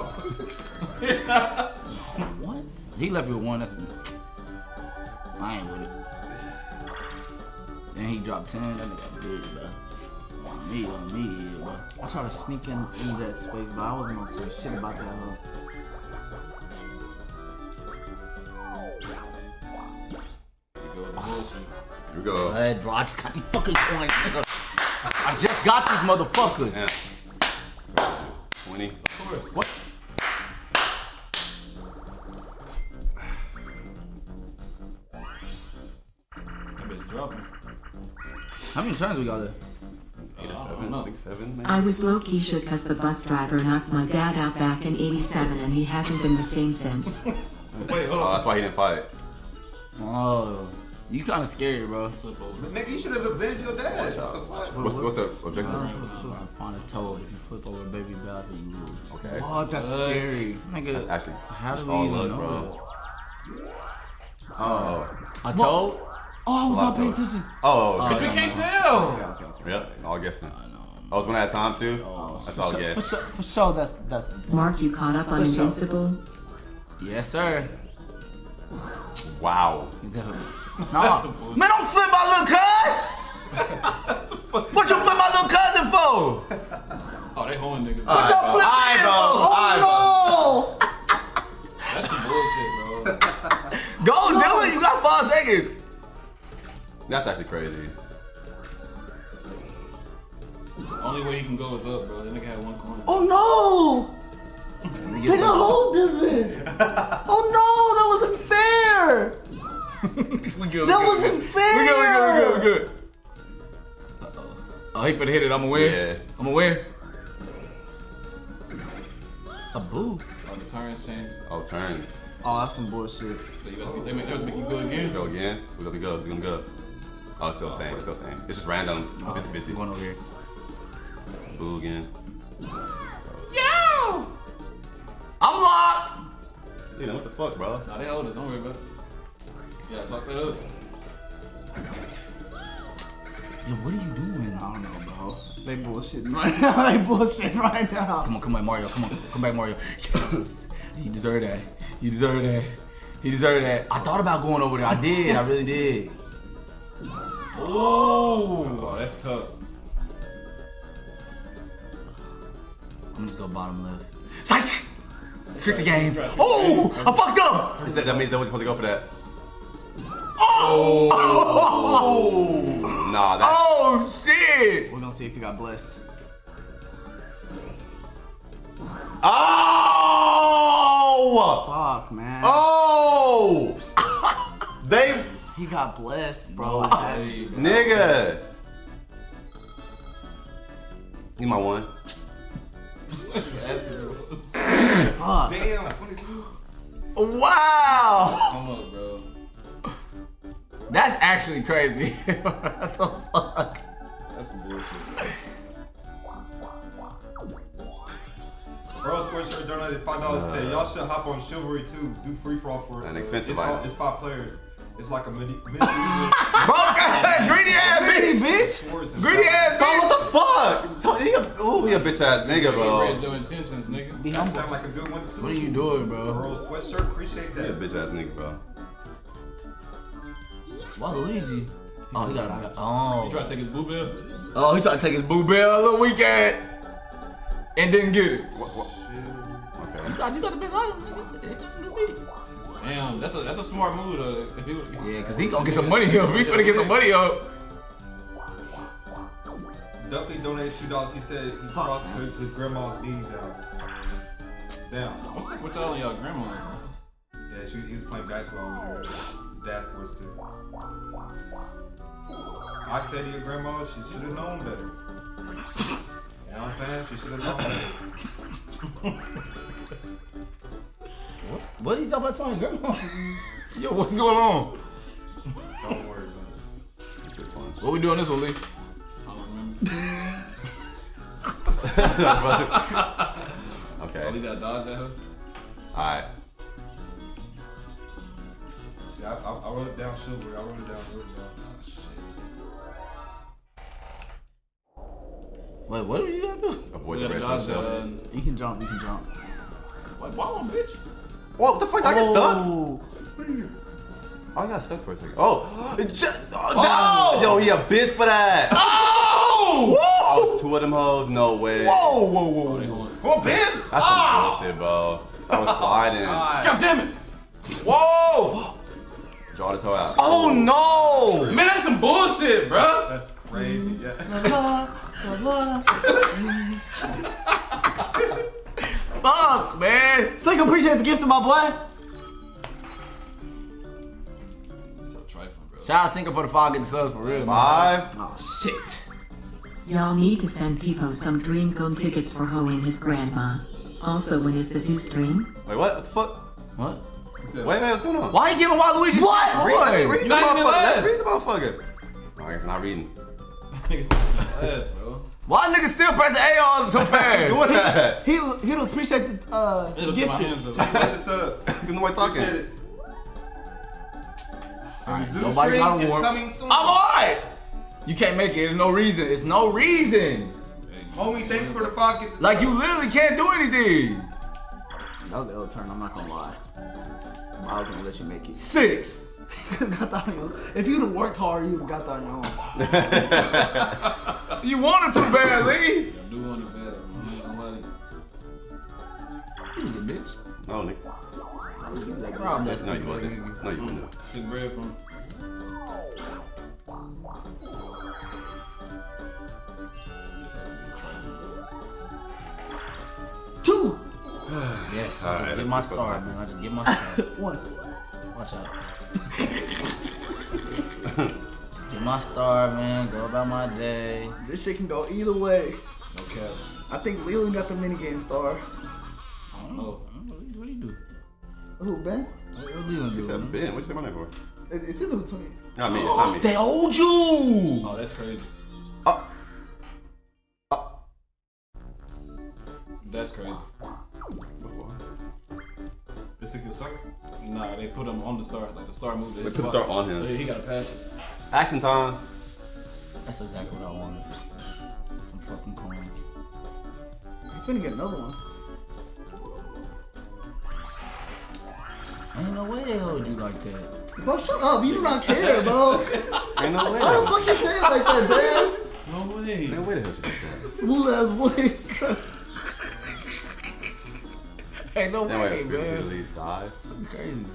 What? He left you with one. That's I ain't with it. Then he dropped 10. That nigga big, bro. On me, bro. I tried to sneak into that space, but I wasn't gonna say shit about that hoe. Here we go. Hey, bro, I just got these fucking coins, nigga. I just got these motherfuckers. Yeah. 20. Of course. What? That bitch dropping. How many turns we got there? 8 or 7? No, I think 7. Maybe. I was low-key shook because the bus driver knocked my dad out back in 87 and he hasn't been the same since. Wait, hold on. That's why he didn't fight. Oh. You kind of scared, bro. Nigga, you should have avenged your dad. What's the objective? Find a toad. If you flip over baby Bowser, you lose. Okay. Oh, that's scary. Nigga, that's actually how do we even know, bro? Oh, a toad? Oh, I was not paying attention. Oh, but you can't tell. Yep, all guessing. Oh, it's when I had time too. That's all guess. For sure, that's. Mark, you caught up on Invincible. Yes, sir. Wow. Nah. Man, don't flip my little cuz! What you flip my little cousin for? Oh, they hoeing niggas. What y'all flip my little cousin for? That's some bullshit, bro. Go, no. Dylan, you got 5 seconds. That's actually crazy. Only way he can go is up, bro. That nigga had one coin. Oh, no! They gonna hold this man. Oh, no, that wasn't fair! we good. That wasn't fair! We good. Uh-oh. Oh, he finna hit it. I'm aware. Yeah. I'm aware. A boo. Oh, the turns changed. Oh, turns. Oh, that's some bullshit. But you gotta, they make you go again. Go again? We gotta go. It's gonna go. Oh, it's still the same. It's still the same. It's just random. 50-50. Going over here. Boo again. Yo! I'm locked! You know, what the fuck, bro? Nah, they old us. Don't worry, bro. Yeah, talk that up. Yo, what are you doing? I don't know, bro. They bullshitting right now. Come on, Mario. Come back, Mario. Yes. You deserve that. You deserve that. I thought about going over there. I did. I really did. Oh, that's tough. I'm just gonna bottom left. Psych! Trick the game. Oh, I fucked up. That means that was supposed to go for that. Oh! Nah, that's... Oh, shit! We're gonna see if he got blessed. Oh! Fuck, man. Oh! They... He got blessed, bro. Nigga! You my one. Fuck. Damn, 22. Wow! Come on, bro. That's actually crazy. What the fuck? That's some bullshit. Bro, sports shirt, don't $5 said y'all should hop on Chivalry 2. Do free for all for it. An expensive item. It's 5 players. It's like a mini greedy ass bitch, bitch. Greedy ass bitch. What the fuck? He a bitch ass nigga, bro. Read your intentions, nigga. Be humble. Sound like a good one too. What are you doing, bro? Bro, sweatshirt. Appreciate that. He a bitch ass nigga, bro. Why Luigi? Oh, he got a he tried to take his blue bell. Oh, he tried to take his blue bell little weekend and didn't get it. What? Okay. You got the best item, nigga. Damn, that's a smart move to if he would, yeah, cause he gonna get some money up. We gonna get some money up. Duffy donated $2. He said he crossed his grandma's knees out. Damn. What's up with y'all grandma? Yeah, he was playing basketball with her. Dad forced her. I said to your grandma, she should have known better. You know what I'm saying? She should have known better. What are you talking about telling grandma? Yo, what's going on? Don't worry about it. It's this one. What we doing this one, Lee? I don't remember. Okay. Oh, we gotta dodge that hook? Alright. Yeah, I wrote it down Silver. I wrote it down Silver. Oh, shit. Wait, what are you gonna do? Avoid the red zone. You can jump, you can jump. Like, wall him, bitch. What the fuck? I got stuck. I got stuck for a second. Oh, it just, no! Yo, he a bitch for that. Oh! Whoa! I was two of them hoes. No way. Whoa, whoa, whoa! Come on, Ben. That's some bullshit, bro. I was sliding. God damn it! Whoa! Draw this hoe out. Oh no! Man, that's some bullshit, bro. That's crazy. Yeah. Fuck, man! So you can appreciate the gift of my boy. That's a trifling, bro. Shout out Sinker for the 5 subs for real. 5? Oh, shit. Y'all need to send people some Dream Gold tickets for Ho and his grandma. Also, when is the zoo stream? Wait, what? What the fuck? What? Wait, man, what's going on? Why are you giving Waluigi? What? Read the motherfucker. Let's read the motherfucker. No, I guess I'm not reading. Niggas not last, bro. Why niggas still pressing A on so fast? Doing that. He was appreciated gift. Nobody talking. It. All right, nobody got a warm. I'm alright. You can't make it. There's no reason. It's no reason. Homie, thanks for the 5 gifts. Like you literally can't do anything. That was an L turn. I'm not gonna lie. I was gonna let you make it. 6. Got that on your own. If you'd have worked hard, you'd have got that on your own. You wanted to badly. I do want it bad. I'm not letting you. You was a bitch. No, nigga. No, you wasn't. No, you wouldn't. Took bread from him. Two. Yes, I just get my star, man. I just get my star. One. Watch out. Just get my star, man. Go about my day. This shit can go either way. Okay. I think Leland got the minigame star. I don't know. What do you do? Who, Ben? What Leland do? He said Ben. What you say about that for? It's in the between. Not me. It's not me. They old you. Oh, that's crazy. That's crazy. They took your sucker? Nah, they put him on the star. Like the star moved. They put the star on him. So he got to pass it. Action time. That's exactly what I wanted. Some fucking coins. You couldn't get another one. Ain't no way they hold you like that. Bro, shut up. You do not care, bro. Ain't no way. Why the fuck you say it like that, Daz? No way. No way to hold you like that. Smooth ass voice. Ain't no way, man. Really dies. Crazy.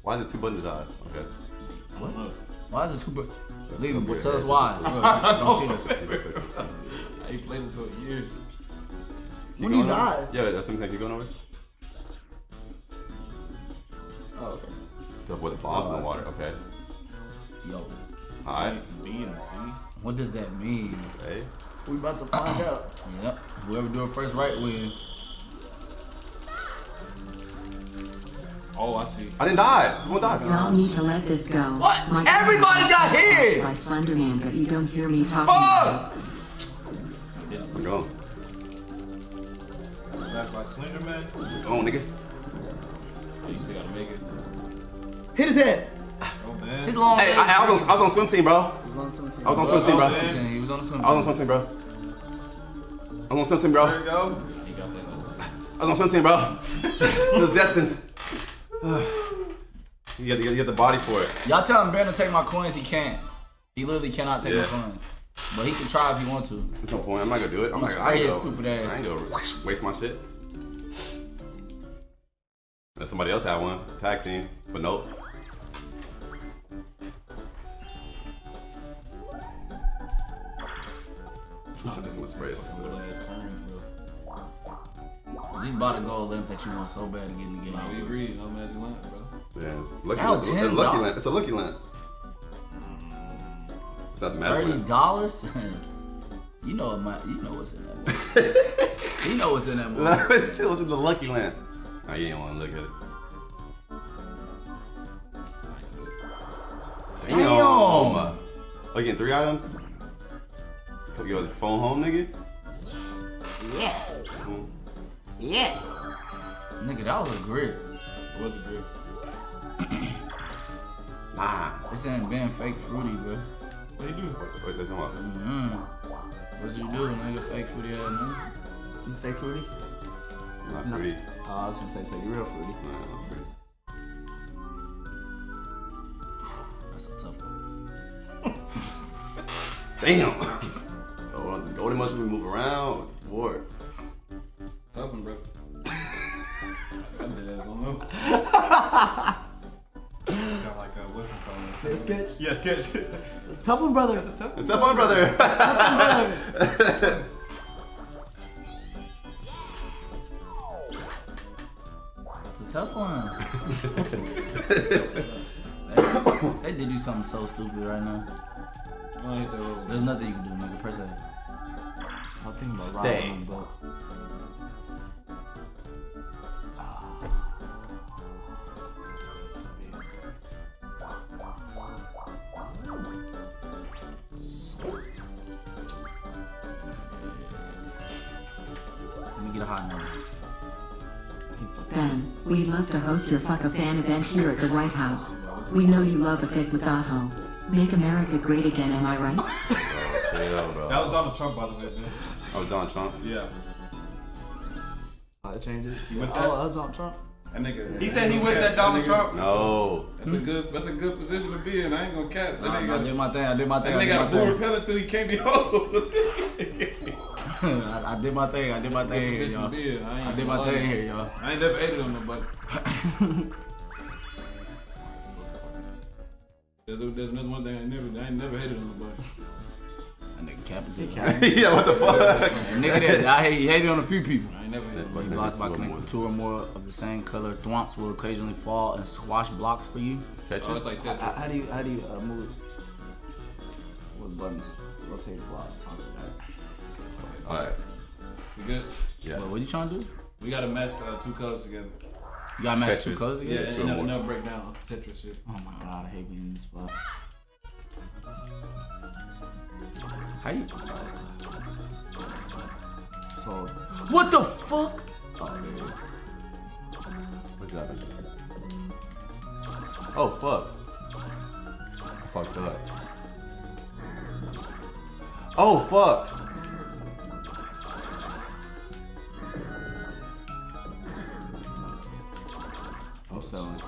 Why is it 2 buttons to die? Okay. What? Why is it 2 buttons? Leave him. Tell us why. Don't cheat us. I ain't played this for years. When you die? Yeah, that's what I'm saying. You going over? Oh, okay. It's up with the bombs in the water. Okay. Yo. Alright. B and Z. What does that mean? A. We about to find out. Yep. Whoever do it first right wins. Oh, I see. I didn't die. You won't die. Y'all need to let this go. What? Everybody got hit! By Slenderman, but you don't hear me talking. Fuck! Yes, go. Back by Slenderman. Go on, nigga. You still gotta make it. Hit his head. Oh, man. His long head. Hey, I was on swim team, bro. He was on swim team. I was on swim team, bro. He was on swim team. I was on swim team, bro. I'm on swim team, bro. There you go. He got that. I was on swim team, bro. It was destined. You get the body for it. Y'all tell him Ben to take my coins. He can't. He literally cannot take my coins. But he can try if he wants to. There's no point. I'm not gonna do it. I'm not gonna stupid ass. I ain't gonna waste my shit. Let somebody else have one. Tag team. But nope. Who said this was sprays? Just bought a gold limp that you want so bad to get in the game. Nah, we agree. No magic lamp, bro. Yeah, lucky lamp. It's a lucky lamp. It's not the magic lamp. $30? You know it might. You know what's in that. You know what's in that movie. It was in the lucky lamp. Oh, you didn't want to look at it. Damn. Oh, you getting 3 items? Come get this phone home, nigga. Yeah. Yeah. Nigga, that was a grip. It was a grip. Nah. This ain't been fake fruity, bro. What do you do? Wait, that's all. What you do, nigga? Fake fruity ass nigga. You fake fruity? I'm not fruity. Oh, I was gonna say, so you real fruity. No, I'm not fruity. That's a tough one. Damn. Oh, this golden mushroom move around. It's bored. Tough one, bro. Sound like a what's it called? Sketch? Yeah, sketch. It's tough one, brother. It's a tough one, brother. It's tough one, brother. It's a tough one. They did you something so stupid right now. There's nothing you can do, nigga. Press A. I'll think about robbing, but. Ben, we'd love to host your Fuck a Fan event here at the White House. We know you love a fit with Aho. Make America great again, am I right? That was Donald Trump, by the way, man. Oh, Donald Trump? Yeah. Oh, it changes? Yeah. Oh, that was Donald Trump? That nigga. He said he with that Donald Trump. No. That's a good position to be in. I ain't gonna cap. That nigga. I did my thing, That nigga got a blue repeller till he can't be old. I did my thing, here, y'all. I did my thing here, y'all. I ain't never ate it on nobody. That's one thing I ain't never hated on nobody. That nigga capped his head. Yeah, what the fuck? Nigga, he hated on a few people. I ain't never hated on nobody. Blocks by connecting 2 or more of the same color. Thwomps will occasionally fall and squash blocks for you. It's Tetris. Oh, it's like Tetris. How do you move it? With buttons. Rotate the block. Alright. You good? Yeah. What are you trying to do? We gotta match 2 colors together. You gotta match Tetris. 2 colors together? Yeah, and another breakdown Tetris shit. Oh my god, I hate being in this spot. How you? So. What the fuck? Oh, baby. What's happening? Oh, fuck. I fucked up. Oh, fuck. I'm selling.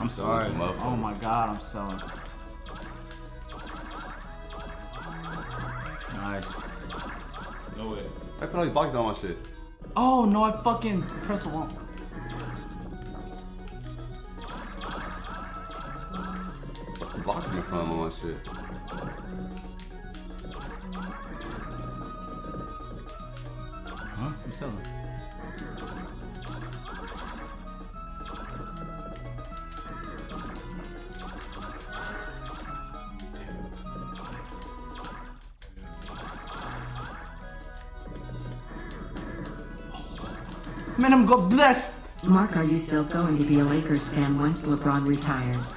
I'm sorry. Oh my god, I'm selling. Nice. No way. I put all these boxes on my shit. Oh no, I fucking pressed the wrong. The boxes in front of my shit. Huh? I'm selling. Man, I'm God blessed. Mark, are you still going to be a Lakers fan once LeBron retires?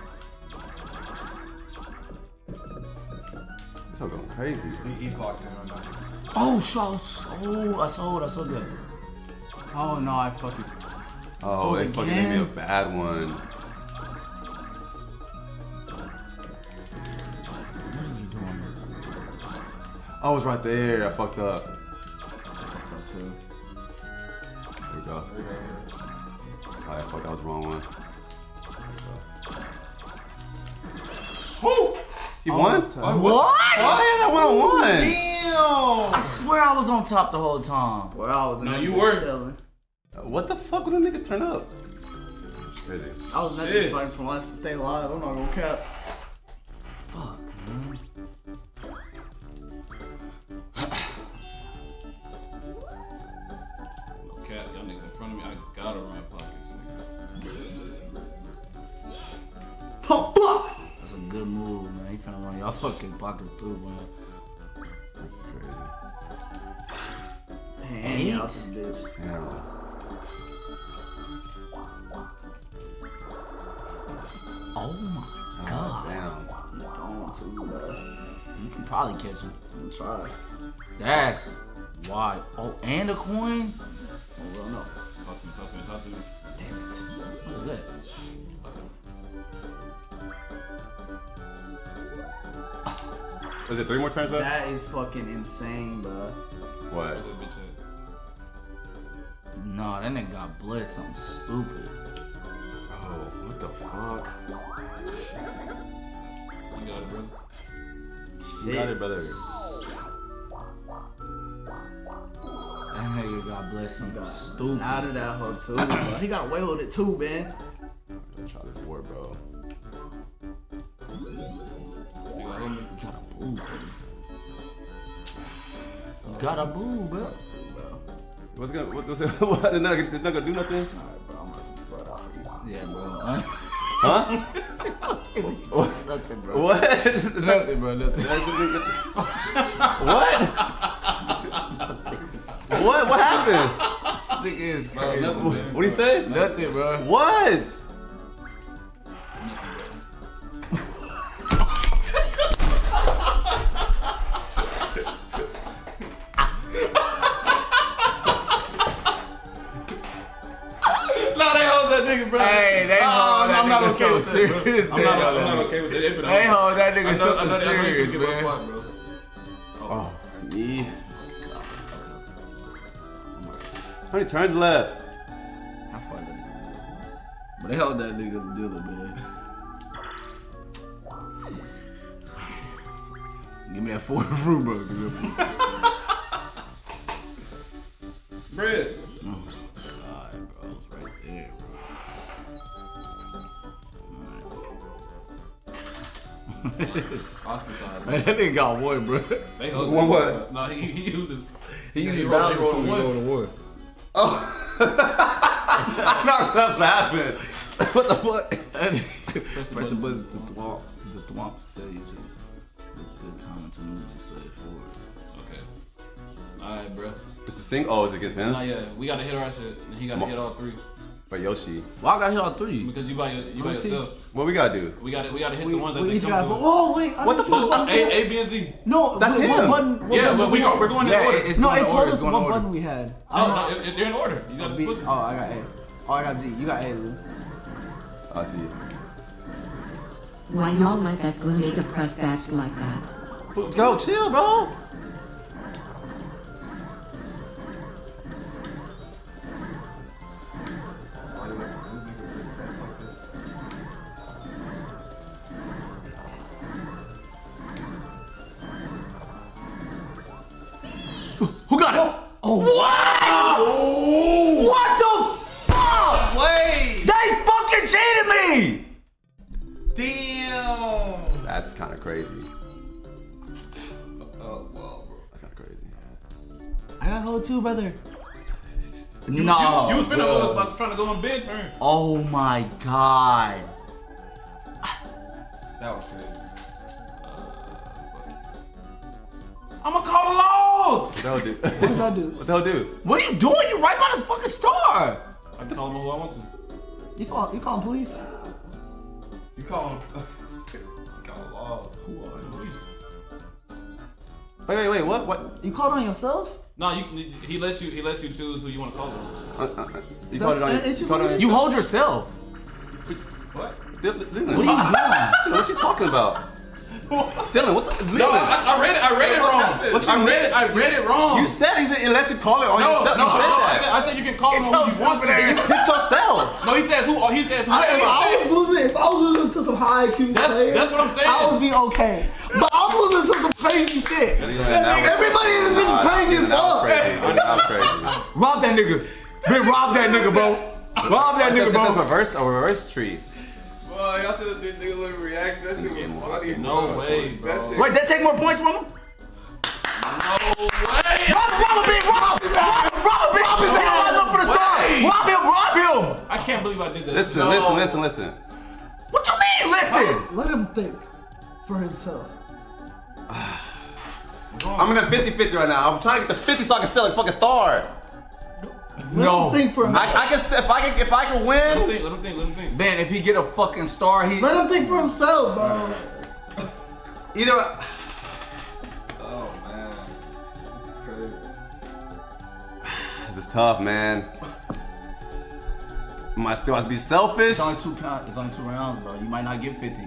It's all going crazy. He's locked in on that. Oh, I sold that. Oh no, I fucked this. Oh, they fucking gave me a bad one. What are you doing? Oh, it's right there. I fucked up. I fucked up too. There we go. Alright, fuck, that was the wrong one. Who? You won? What? Oh, yeah, that one I won. Damn! I swear I was on top the whole time. Boy, I was. No, you were. What the fuck would them niggas turn up? It's crazy. I was not just fighting for life to stay alive. I'm not gonna cap. Fuck, man. No cap, y'all niggas in front of me. I gotta run pockets, nigga. Oh, fuck! That's a good move, man. He finna run y'all fucking pockets too, man. This is crazy. Man, he out this bitch. Yeah. Oh my god. Damn. I'm going to, bro. You can probably catch him. I'm gonna try. That's why. Oh, and a coin? Oh, well, no. Talk to me. Damn it. What is that? Was it 3 more turns left? That is fucking insane, bro. What? No, that nigga got blessed something stupid. Oh, what the fuck? You got it, brother. Shit. You got it, brother. That nigga got blessed something stupid. Out of that hoe too, bro. He got away with it too, man. I'm gonna try this war, bro. Gotta boo, bro. What's gonna? What? They're not gonna do nothing. Alright, bro. I'm gonna explode off of you. Yeah, bro. Huh? What? Nothing, bro. What? Nothing, bro. Nothing. What? What? What happened? This nigga is crazy. Nothing, man, what do you say? Nothing, bro. What? Hey, they hold that nigga so serious. I'm not okay with it. They hold that nigga so serious, man. Oh, yeah. How many turns left? How far is that nigga? But they held that nigga Dylan, man. Give me that 4 fruit, bro. Give me that 4. Bread. Ostracized. Man, that nigga got one, bro. One what? No, he uses. He uses balance when we go to war. Oh, no, that's what happened. What the fuck? Press the button to thwomp. The thwomps tell you good time to move and slide forward. Okay. All right, bro. It's a single. Oh, is it against him? Nah, yeah. We gotta hit our shit, and he gotta hit all 3. But Yoshi. Why I gotta hit all 3? Because you by yourself. What we gotta do? We gotta hit the ones that they come to. Oh wait! What the fuck? A, B, and Z. No, that's him. Yeah, but we're going in order. No, it told us what button we had. No, they're in order. You gotta push. Oh, I got A. Oh, I got Z. You got A, Lou. I see it. Why y'all let that blue nigga press backs like that? Go chill, bro. Who got it? Oh, what? Oh. What the fuck? Wait. They fucking cheated me. Damn. That's kind of crazy. Oh, wow, bro. That's kind of crazy. I got hold too, brother. No. You was finna hold us about trying to go on big turn. Oh my god. That was good. I'm gonna call the laws! What the hell do? What does that do? What the hell do? What are you doing? You're right by this fucking star! I can call him who I want to. You call police? You call him... You call laws. Who are police? Wait, what? You called on yourself? No, he lets you choose who you want to call on. You called it on yourself. You hold yourself. What? Dylan, what are you doing? What you talking about? Dylan, what the? Dylan. No, I read it wrong. You said he said unless you call it on yourself. No, you said I said you can call it on yourself. You picked yourself. No, he says who? He says who? If I was losing to some high IQ players, that's what I'm saying. I would be okay, but I'm losing to some crazy shit. Everybody in this bitch is crazy as fuck. I'm crazy. Rob that nigga. Man, rob that nigga, bro. Rob that nigga, bro. This is a reverse tree. Oh, y'all should have seen this nigga little reaction. That shit was funny. No way, bro. Wait, that take more points from him? No way! Rob him, his eyes up for the star! Rob him! I can't believe I did this. Listen. What you mean, listen? Let him think for himself. I'm in a 50-50 right now. I'm trying to get the 50 so I can steal a fucking star. No. Think for a minute. I can if I can win. Let him think. Man, if he get a fucking star, he let him think for himself, bro. Either. Oh man, this is crazy. This is tough, man. Am I still have to be selfish? It's only two rounds, bro. You might not get 50.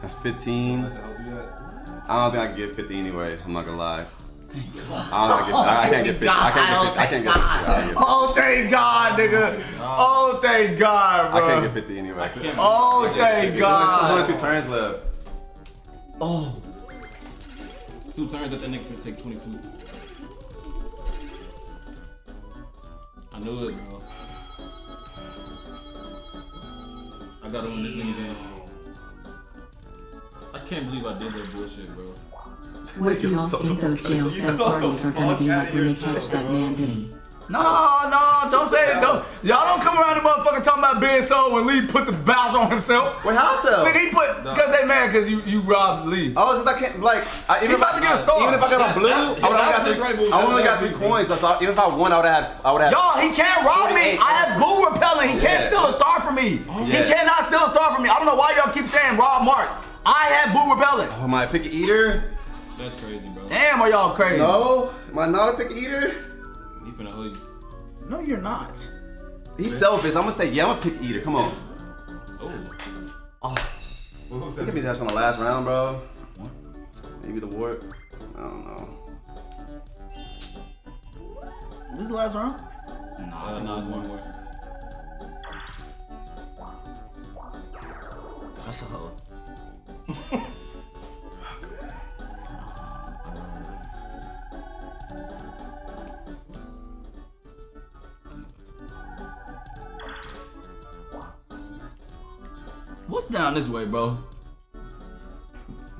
That's 15. Don't let the hell do that. I don't think I can get 50 anyway. I'm not gonna lie. Thank God. I can't get 50. Oh thank God, nigga. Oh thank God, bro. I can't get 50 anyway. Oh thank God. There's only 2 turns left. Oh. 2 turns that nigga can take 22. I knew it, bro. I gotta win this nigga down. I can't believe I did that bullshit, bro. What do y'all think those jail cell parties are gonna be like when they catch that man Diddy? No, don't say it. Y'all don't come around the motherfucker talking about being sold when Lee put the bounce on himself. When how so? Nigga, he put because they mad because you robbed Lee. Oh, it's just I can't like even if I get a star, even if I got a blue, I only got three coins. So even if I won, I would have. Y'all, he can't rob me. I have blue repellent. He can't steal a star from me. He cannot steal a star from me. I don't know why y'all keep saying rob Mark. I had blue repellent. Oh, am I a pick eater? That's crazy, bro. Damn, are y'all crazy? No, am I not a pick eater? You finna hood you. No, you're not. He's selfish. I'm gonna say, yeah, I'm a pick eater. Come on. Oh. He could be dashed on the last round, bro. What? Maybe the warp. I don't know. This is the last round? No, it's one warp. That's a hoe. What's down this way, bro?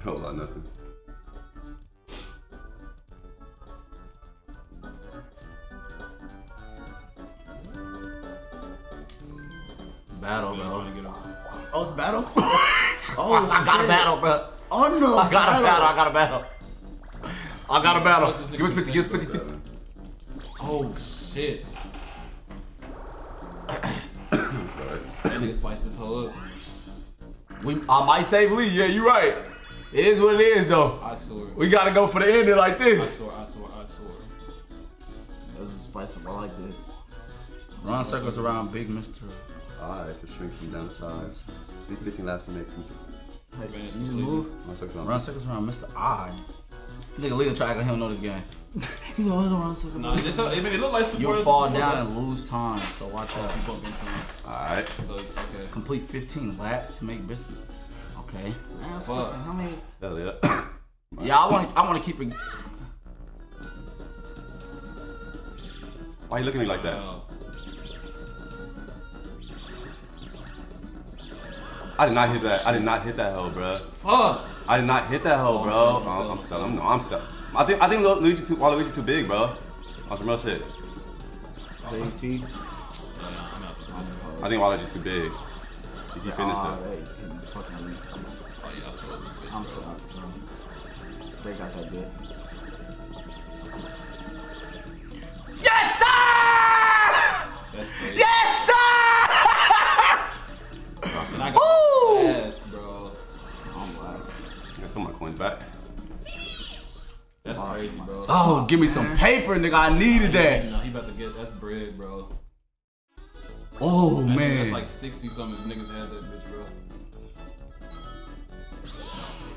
Hold on, nothing. Battle, bro. Oh, it's battle? I got a battle, bro. Oh no! I got a battle. Give us 50. Give us 50. Oh shit! That nigga spiced this whole up. I might save Lee. Yeah, you right. It is what it is, though. I swear. We gotta go for the ending like this. I swear. Let's just spice up all like this. Run circles around Big Mister. Alright, to shrink from down size. 15 laps to make Mr. Hey, you just move. Run circles around Mr. I. Nigga, Leland try to him know this game. He's always around circles. Nah, it look like you'll fall down and lose time, so watch out. Alright. So, okay. Complete 15 laps to make biscuit. Okay. Fuck. How many? Hell yeah. Yeah, I want to keep it. Why are you looking at me like that? I did not hit that hole, bro. Fuck. I did not hit that hole, bro. I'm selling. I think Waluigi too big, bro. On some real shit. I think Waluigi too big. You keep hitting this hole. Oh yeah, I sold this bitch. I'm selling. They got that bit. Yes sir. That's crazy. Yes sir. Ooh. give me some paper, nigga. I needed that. No, he about to get that's bread, bro. Oh man, that's like 60 something niggas had that bitch, bro.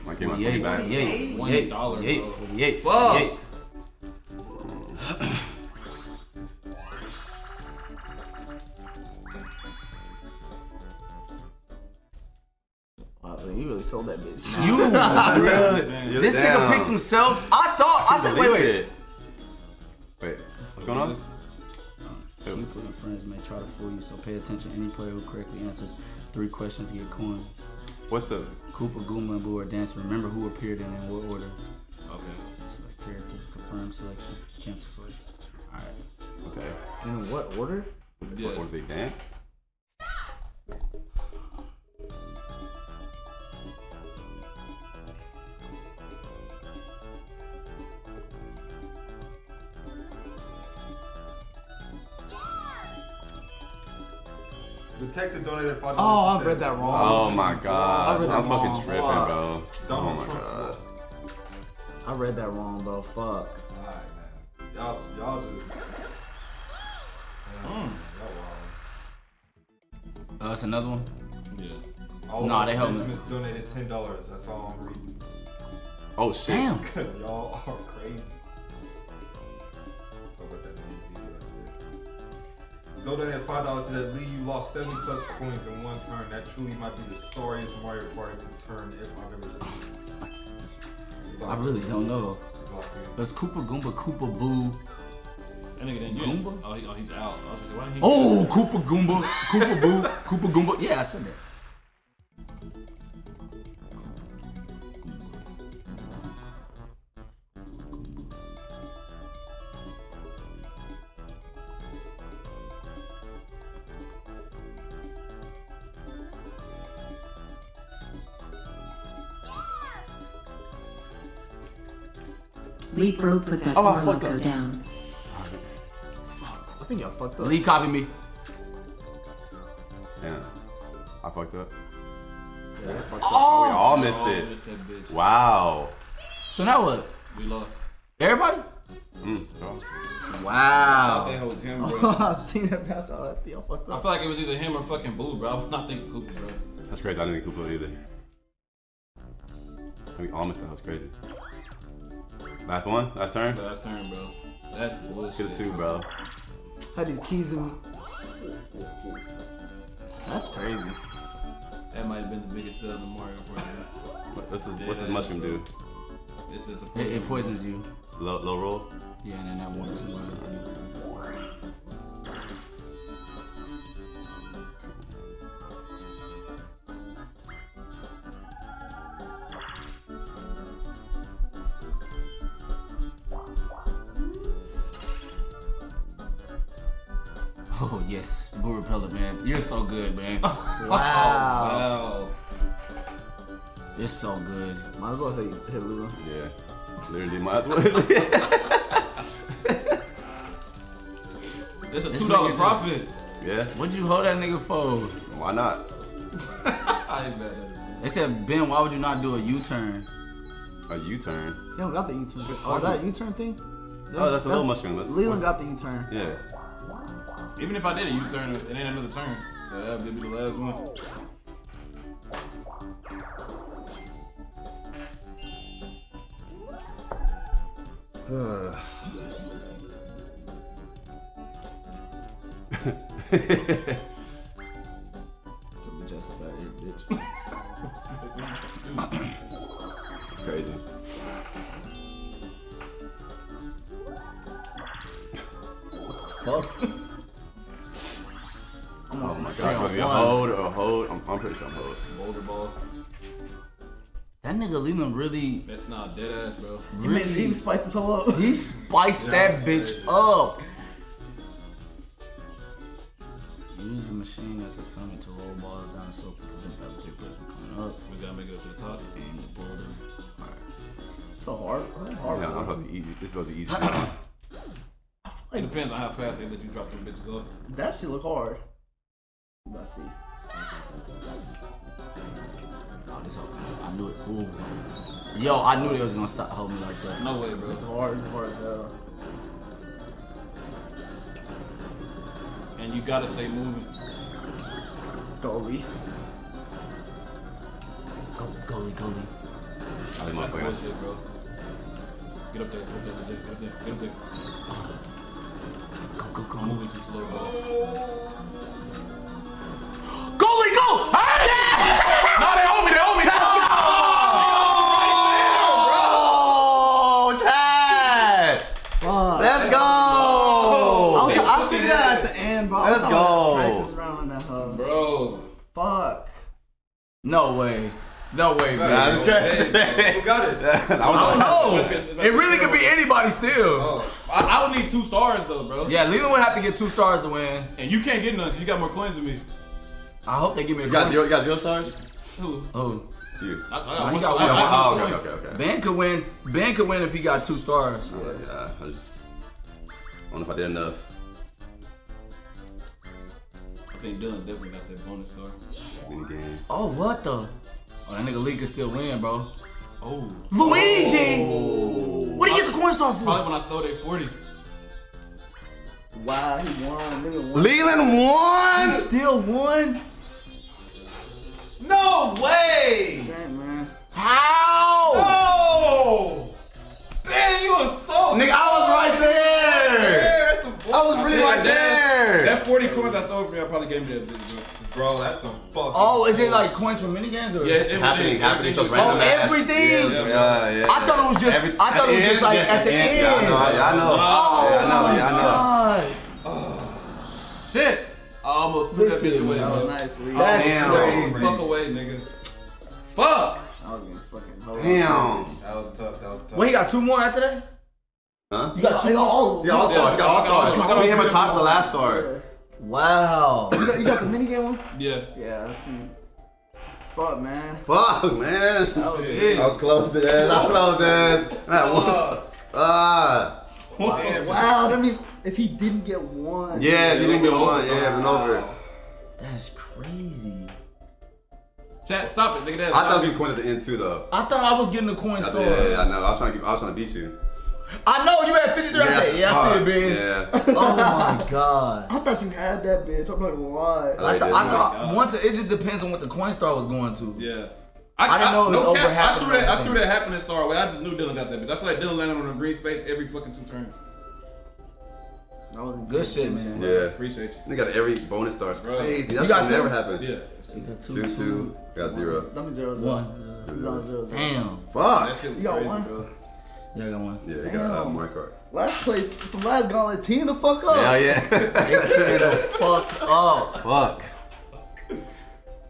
I gave my money back. $1, bro. Fuck. You really sold that bitch. You really? This nigga picked himself. I thought. I said, wait. What's going on? People and friends may try to fool you, so pay attention. Any player who correctly answers 3 questions get coins. What's the? Koopa, Goomba, and Boo are dancing. Remember who appeared and in what order. Okay. Select character. Confirm selection. Cancel selection. All right. Okay. In what order? Yeah. What order they dance? Detective donated $5. Oh, I read that wrong. Oh my god, I'm fucking tripping, bro. Oh my god, I read that wrong, bro. Fuck. All right, man. Y'all just. That's another one. Yeah. Oh, nah, they helped me. Benjamin donated $10. That's all I'm reading. Oh shit. Damn. Cause y'all are crazy. Zoe donated $5 to that Lee. You lost 70 plus coins in one turn. That truly might be the sorriest Mario Party 2 turn if I've ever seen. I really don't know. There's Koopa, Goomba, Koopa, Boo. That nigga didn't Goomba? Oh, he's out. Oh, Koopa, Goomba, Koopa, Boo, Koopa, Goomba. Yeah, I said that. Lee Pro put that logo down. Fuck. I think y'all fucked up. Lee copied me. Yeah. I fucked up. Yeah, I fucked up. Oh, we all missed it. Wow. So now what? We lost. Everybody? Wow. I thought that was him, bro. I seen that pass out. I think y'all fucked up. I feel like it was either him or fucking Boo, bro. I was not thinking Koopa, bro. That's crazy. I didn't think Koopa either. I mean, all missed that. That was crazy. Last one? Last turn? Last turn, bro. That's bullshit. Get a 2, bro. Had these keys in me. That's crazy. That might have been the biggest sell in the Mario Party. What's this mushroom do? It's just a poison. It poisons you. Low roll? Yeah, and then that one. Oh yes, Boo Repellent, man. You're so good, man. Wow. You're so good. Might as well hit Leland. Yeah. Literally might as well hit Leland. That's a $2 profit. Yeah. What'd you hold that nigga for? Why not? I ain't mad at him. They said, Ben, why would you not do a U-turn? A U-turn? You don't got the U-turn. Oh, is that a U-turn thing? That's a little mushroom. Leland got the U-turn. Yeah. Even if I did a U-turn, it ain't another turn. So that would be the last one. Don't be just about here, bitch. That's crazy. What the fuck? Oh my gosh, hold. I'm pretty sure I'm hold. Boulder ball. That nigga Leland really. Nah, dead ass, bro. Really? He spiced this whole up. He spiced that bitch up. Use the machine at the summit to roll balls down so people prevent that particular from coming up. We gotta make it up to the top. And the boulder. Alright. So hard. That's hard. Yeah, I'm easy. This is about to be easy. It depends on how fast they let you drop them bitches off. That shit look hard. Let's see. Oh, this whole thing. I knew it. Ooh. Yo, I knew they was gonna stop holding me like that. No way, bro. It's hard. It's hard as hell. And you gotta stay moving. Goalie. Goalie. That's bullshit, bro. Get up there. Get up there. Go. I'm moving too slow, bro. Goalie, go! Hey! Yeah! No, they hold me. That's Let's go. Bro. Fuck. No way, man. That's crazy. Who got it? I don't know. It really could be anybody still. Oh. I would need 2 stars though, bro. Yeah, Leland would have to get 2 stars to win. And you can't get none because you got more coins than me. I hope they give me a coin. You got 0 stars? Who? Oh. You. I got one. Okay. Ben could win if he got 2 stars. Yeah. I don't know if I did enough. I think Dylan definitely got that bonus card. Oh, what the? Oh, that nigga Lee can still win, bro. Oh. Luigi! Oh. What did he get the coin star for? Probably when I stole that 40. Wow, he won. Leland won! He still won? No way! Man. How? No! Man, you was so nigga, I was right there! I was really right there. That 40 coins I stole from you, I probably gave me that bitch, bro. That's some fucking. Oh, is it like coins from minigames or? Yeah, it's everything. Everything. Yeah. I thought it was just. I thought it was just like at the end. I know. Oh my God. Oh, shit. I almost threw that bitch away, bro. Nicely. That's crazy. Fuck away, nigga. Fuck. I was getting fucking low. Damn. That was tough. Wait, he got 2 more after that? Huh? You got 2 all stars. Yeah, all stars. I mean, him on top of the last star. Wow. you got the minigame one? Yeah. Yeah, that's me. Fuck, man. I was close to that. Wow, that means if he didn't get one. Yeah, if he didn't get one, yeah, been over. That's crazy. Chat, stop it, nigga. I thought you coined at the end too, though. I thought I was getting a coin star. Yeah, I know. I was trying to beat you. I know you had 53. Yeah, I said, yeah, I see it, bitch. Yeah. Oh my God. I thought you had that, bitch. I'm like, why? I thought once it just depends on what the coin star was going to. Yeah. I didn't know it was over half. I threw that happiness star away. I just knew Dylan got that bitch. I feel like Dylan landed on the green space every fucking 2 turns. Good shit, man. Yeah, appreciate you. They got every bonus star. It's crazy. That's what never happened. Yeah. You got 2, 2. Got 0. That means 0, 1. Damn. Fuck. You got 1. Yeah, I got 1. Yeah, I got Mark card. Last place from last gauntlet, team the fuck up. Hell yeah. Team the fuck up. Fuck.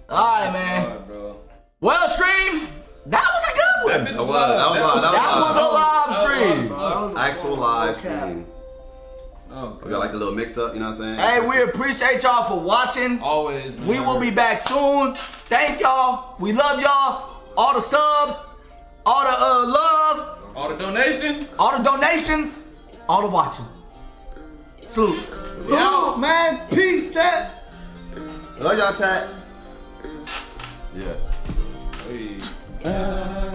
Alright, man. All right, bro. Well, stream, that was a good one. That was a live stream. Actual live stream. Oh, we got like a little mix up, you know what I'm saying? Hey, we appreciate y'all for watching. Always. Man. We will be back soon. Thank y'all. We love y'all. All the subs, all the love. All the donations, all the watching. Salute, yeah, man. Peace, chat. Love y'all, chat. Yeah. Hey.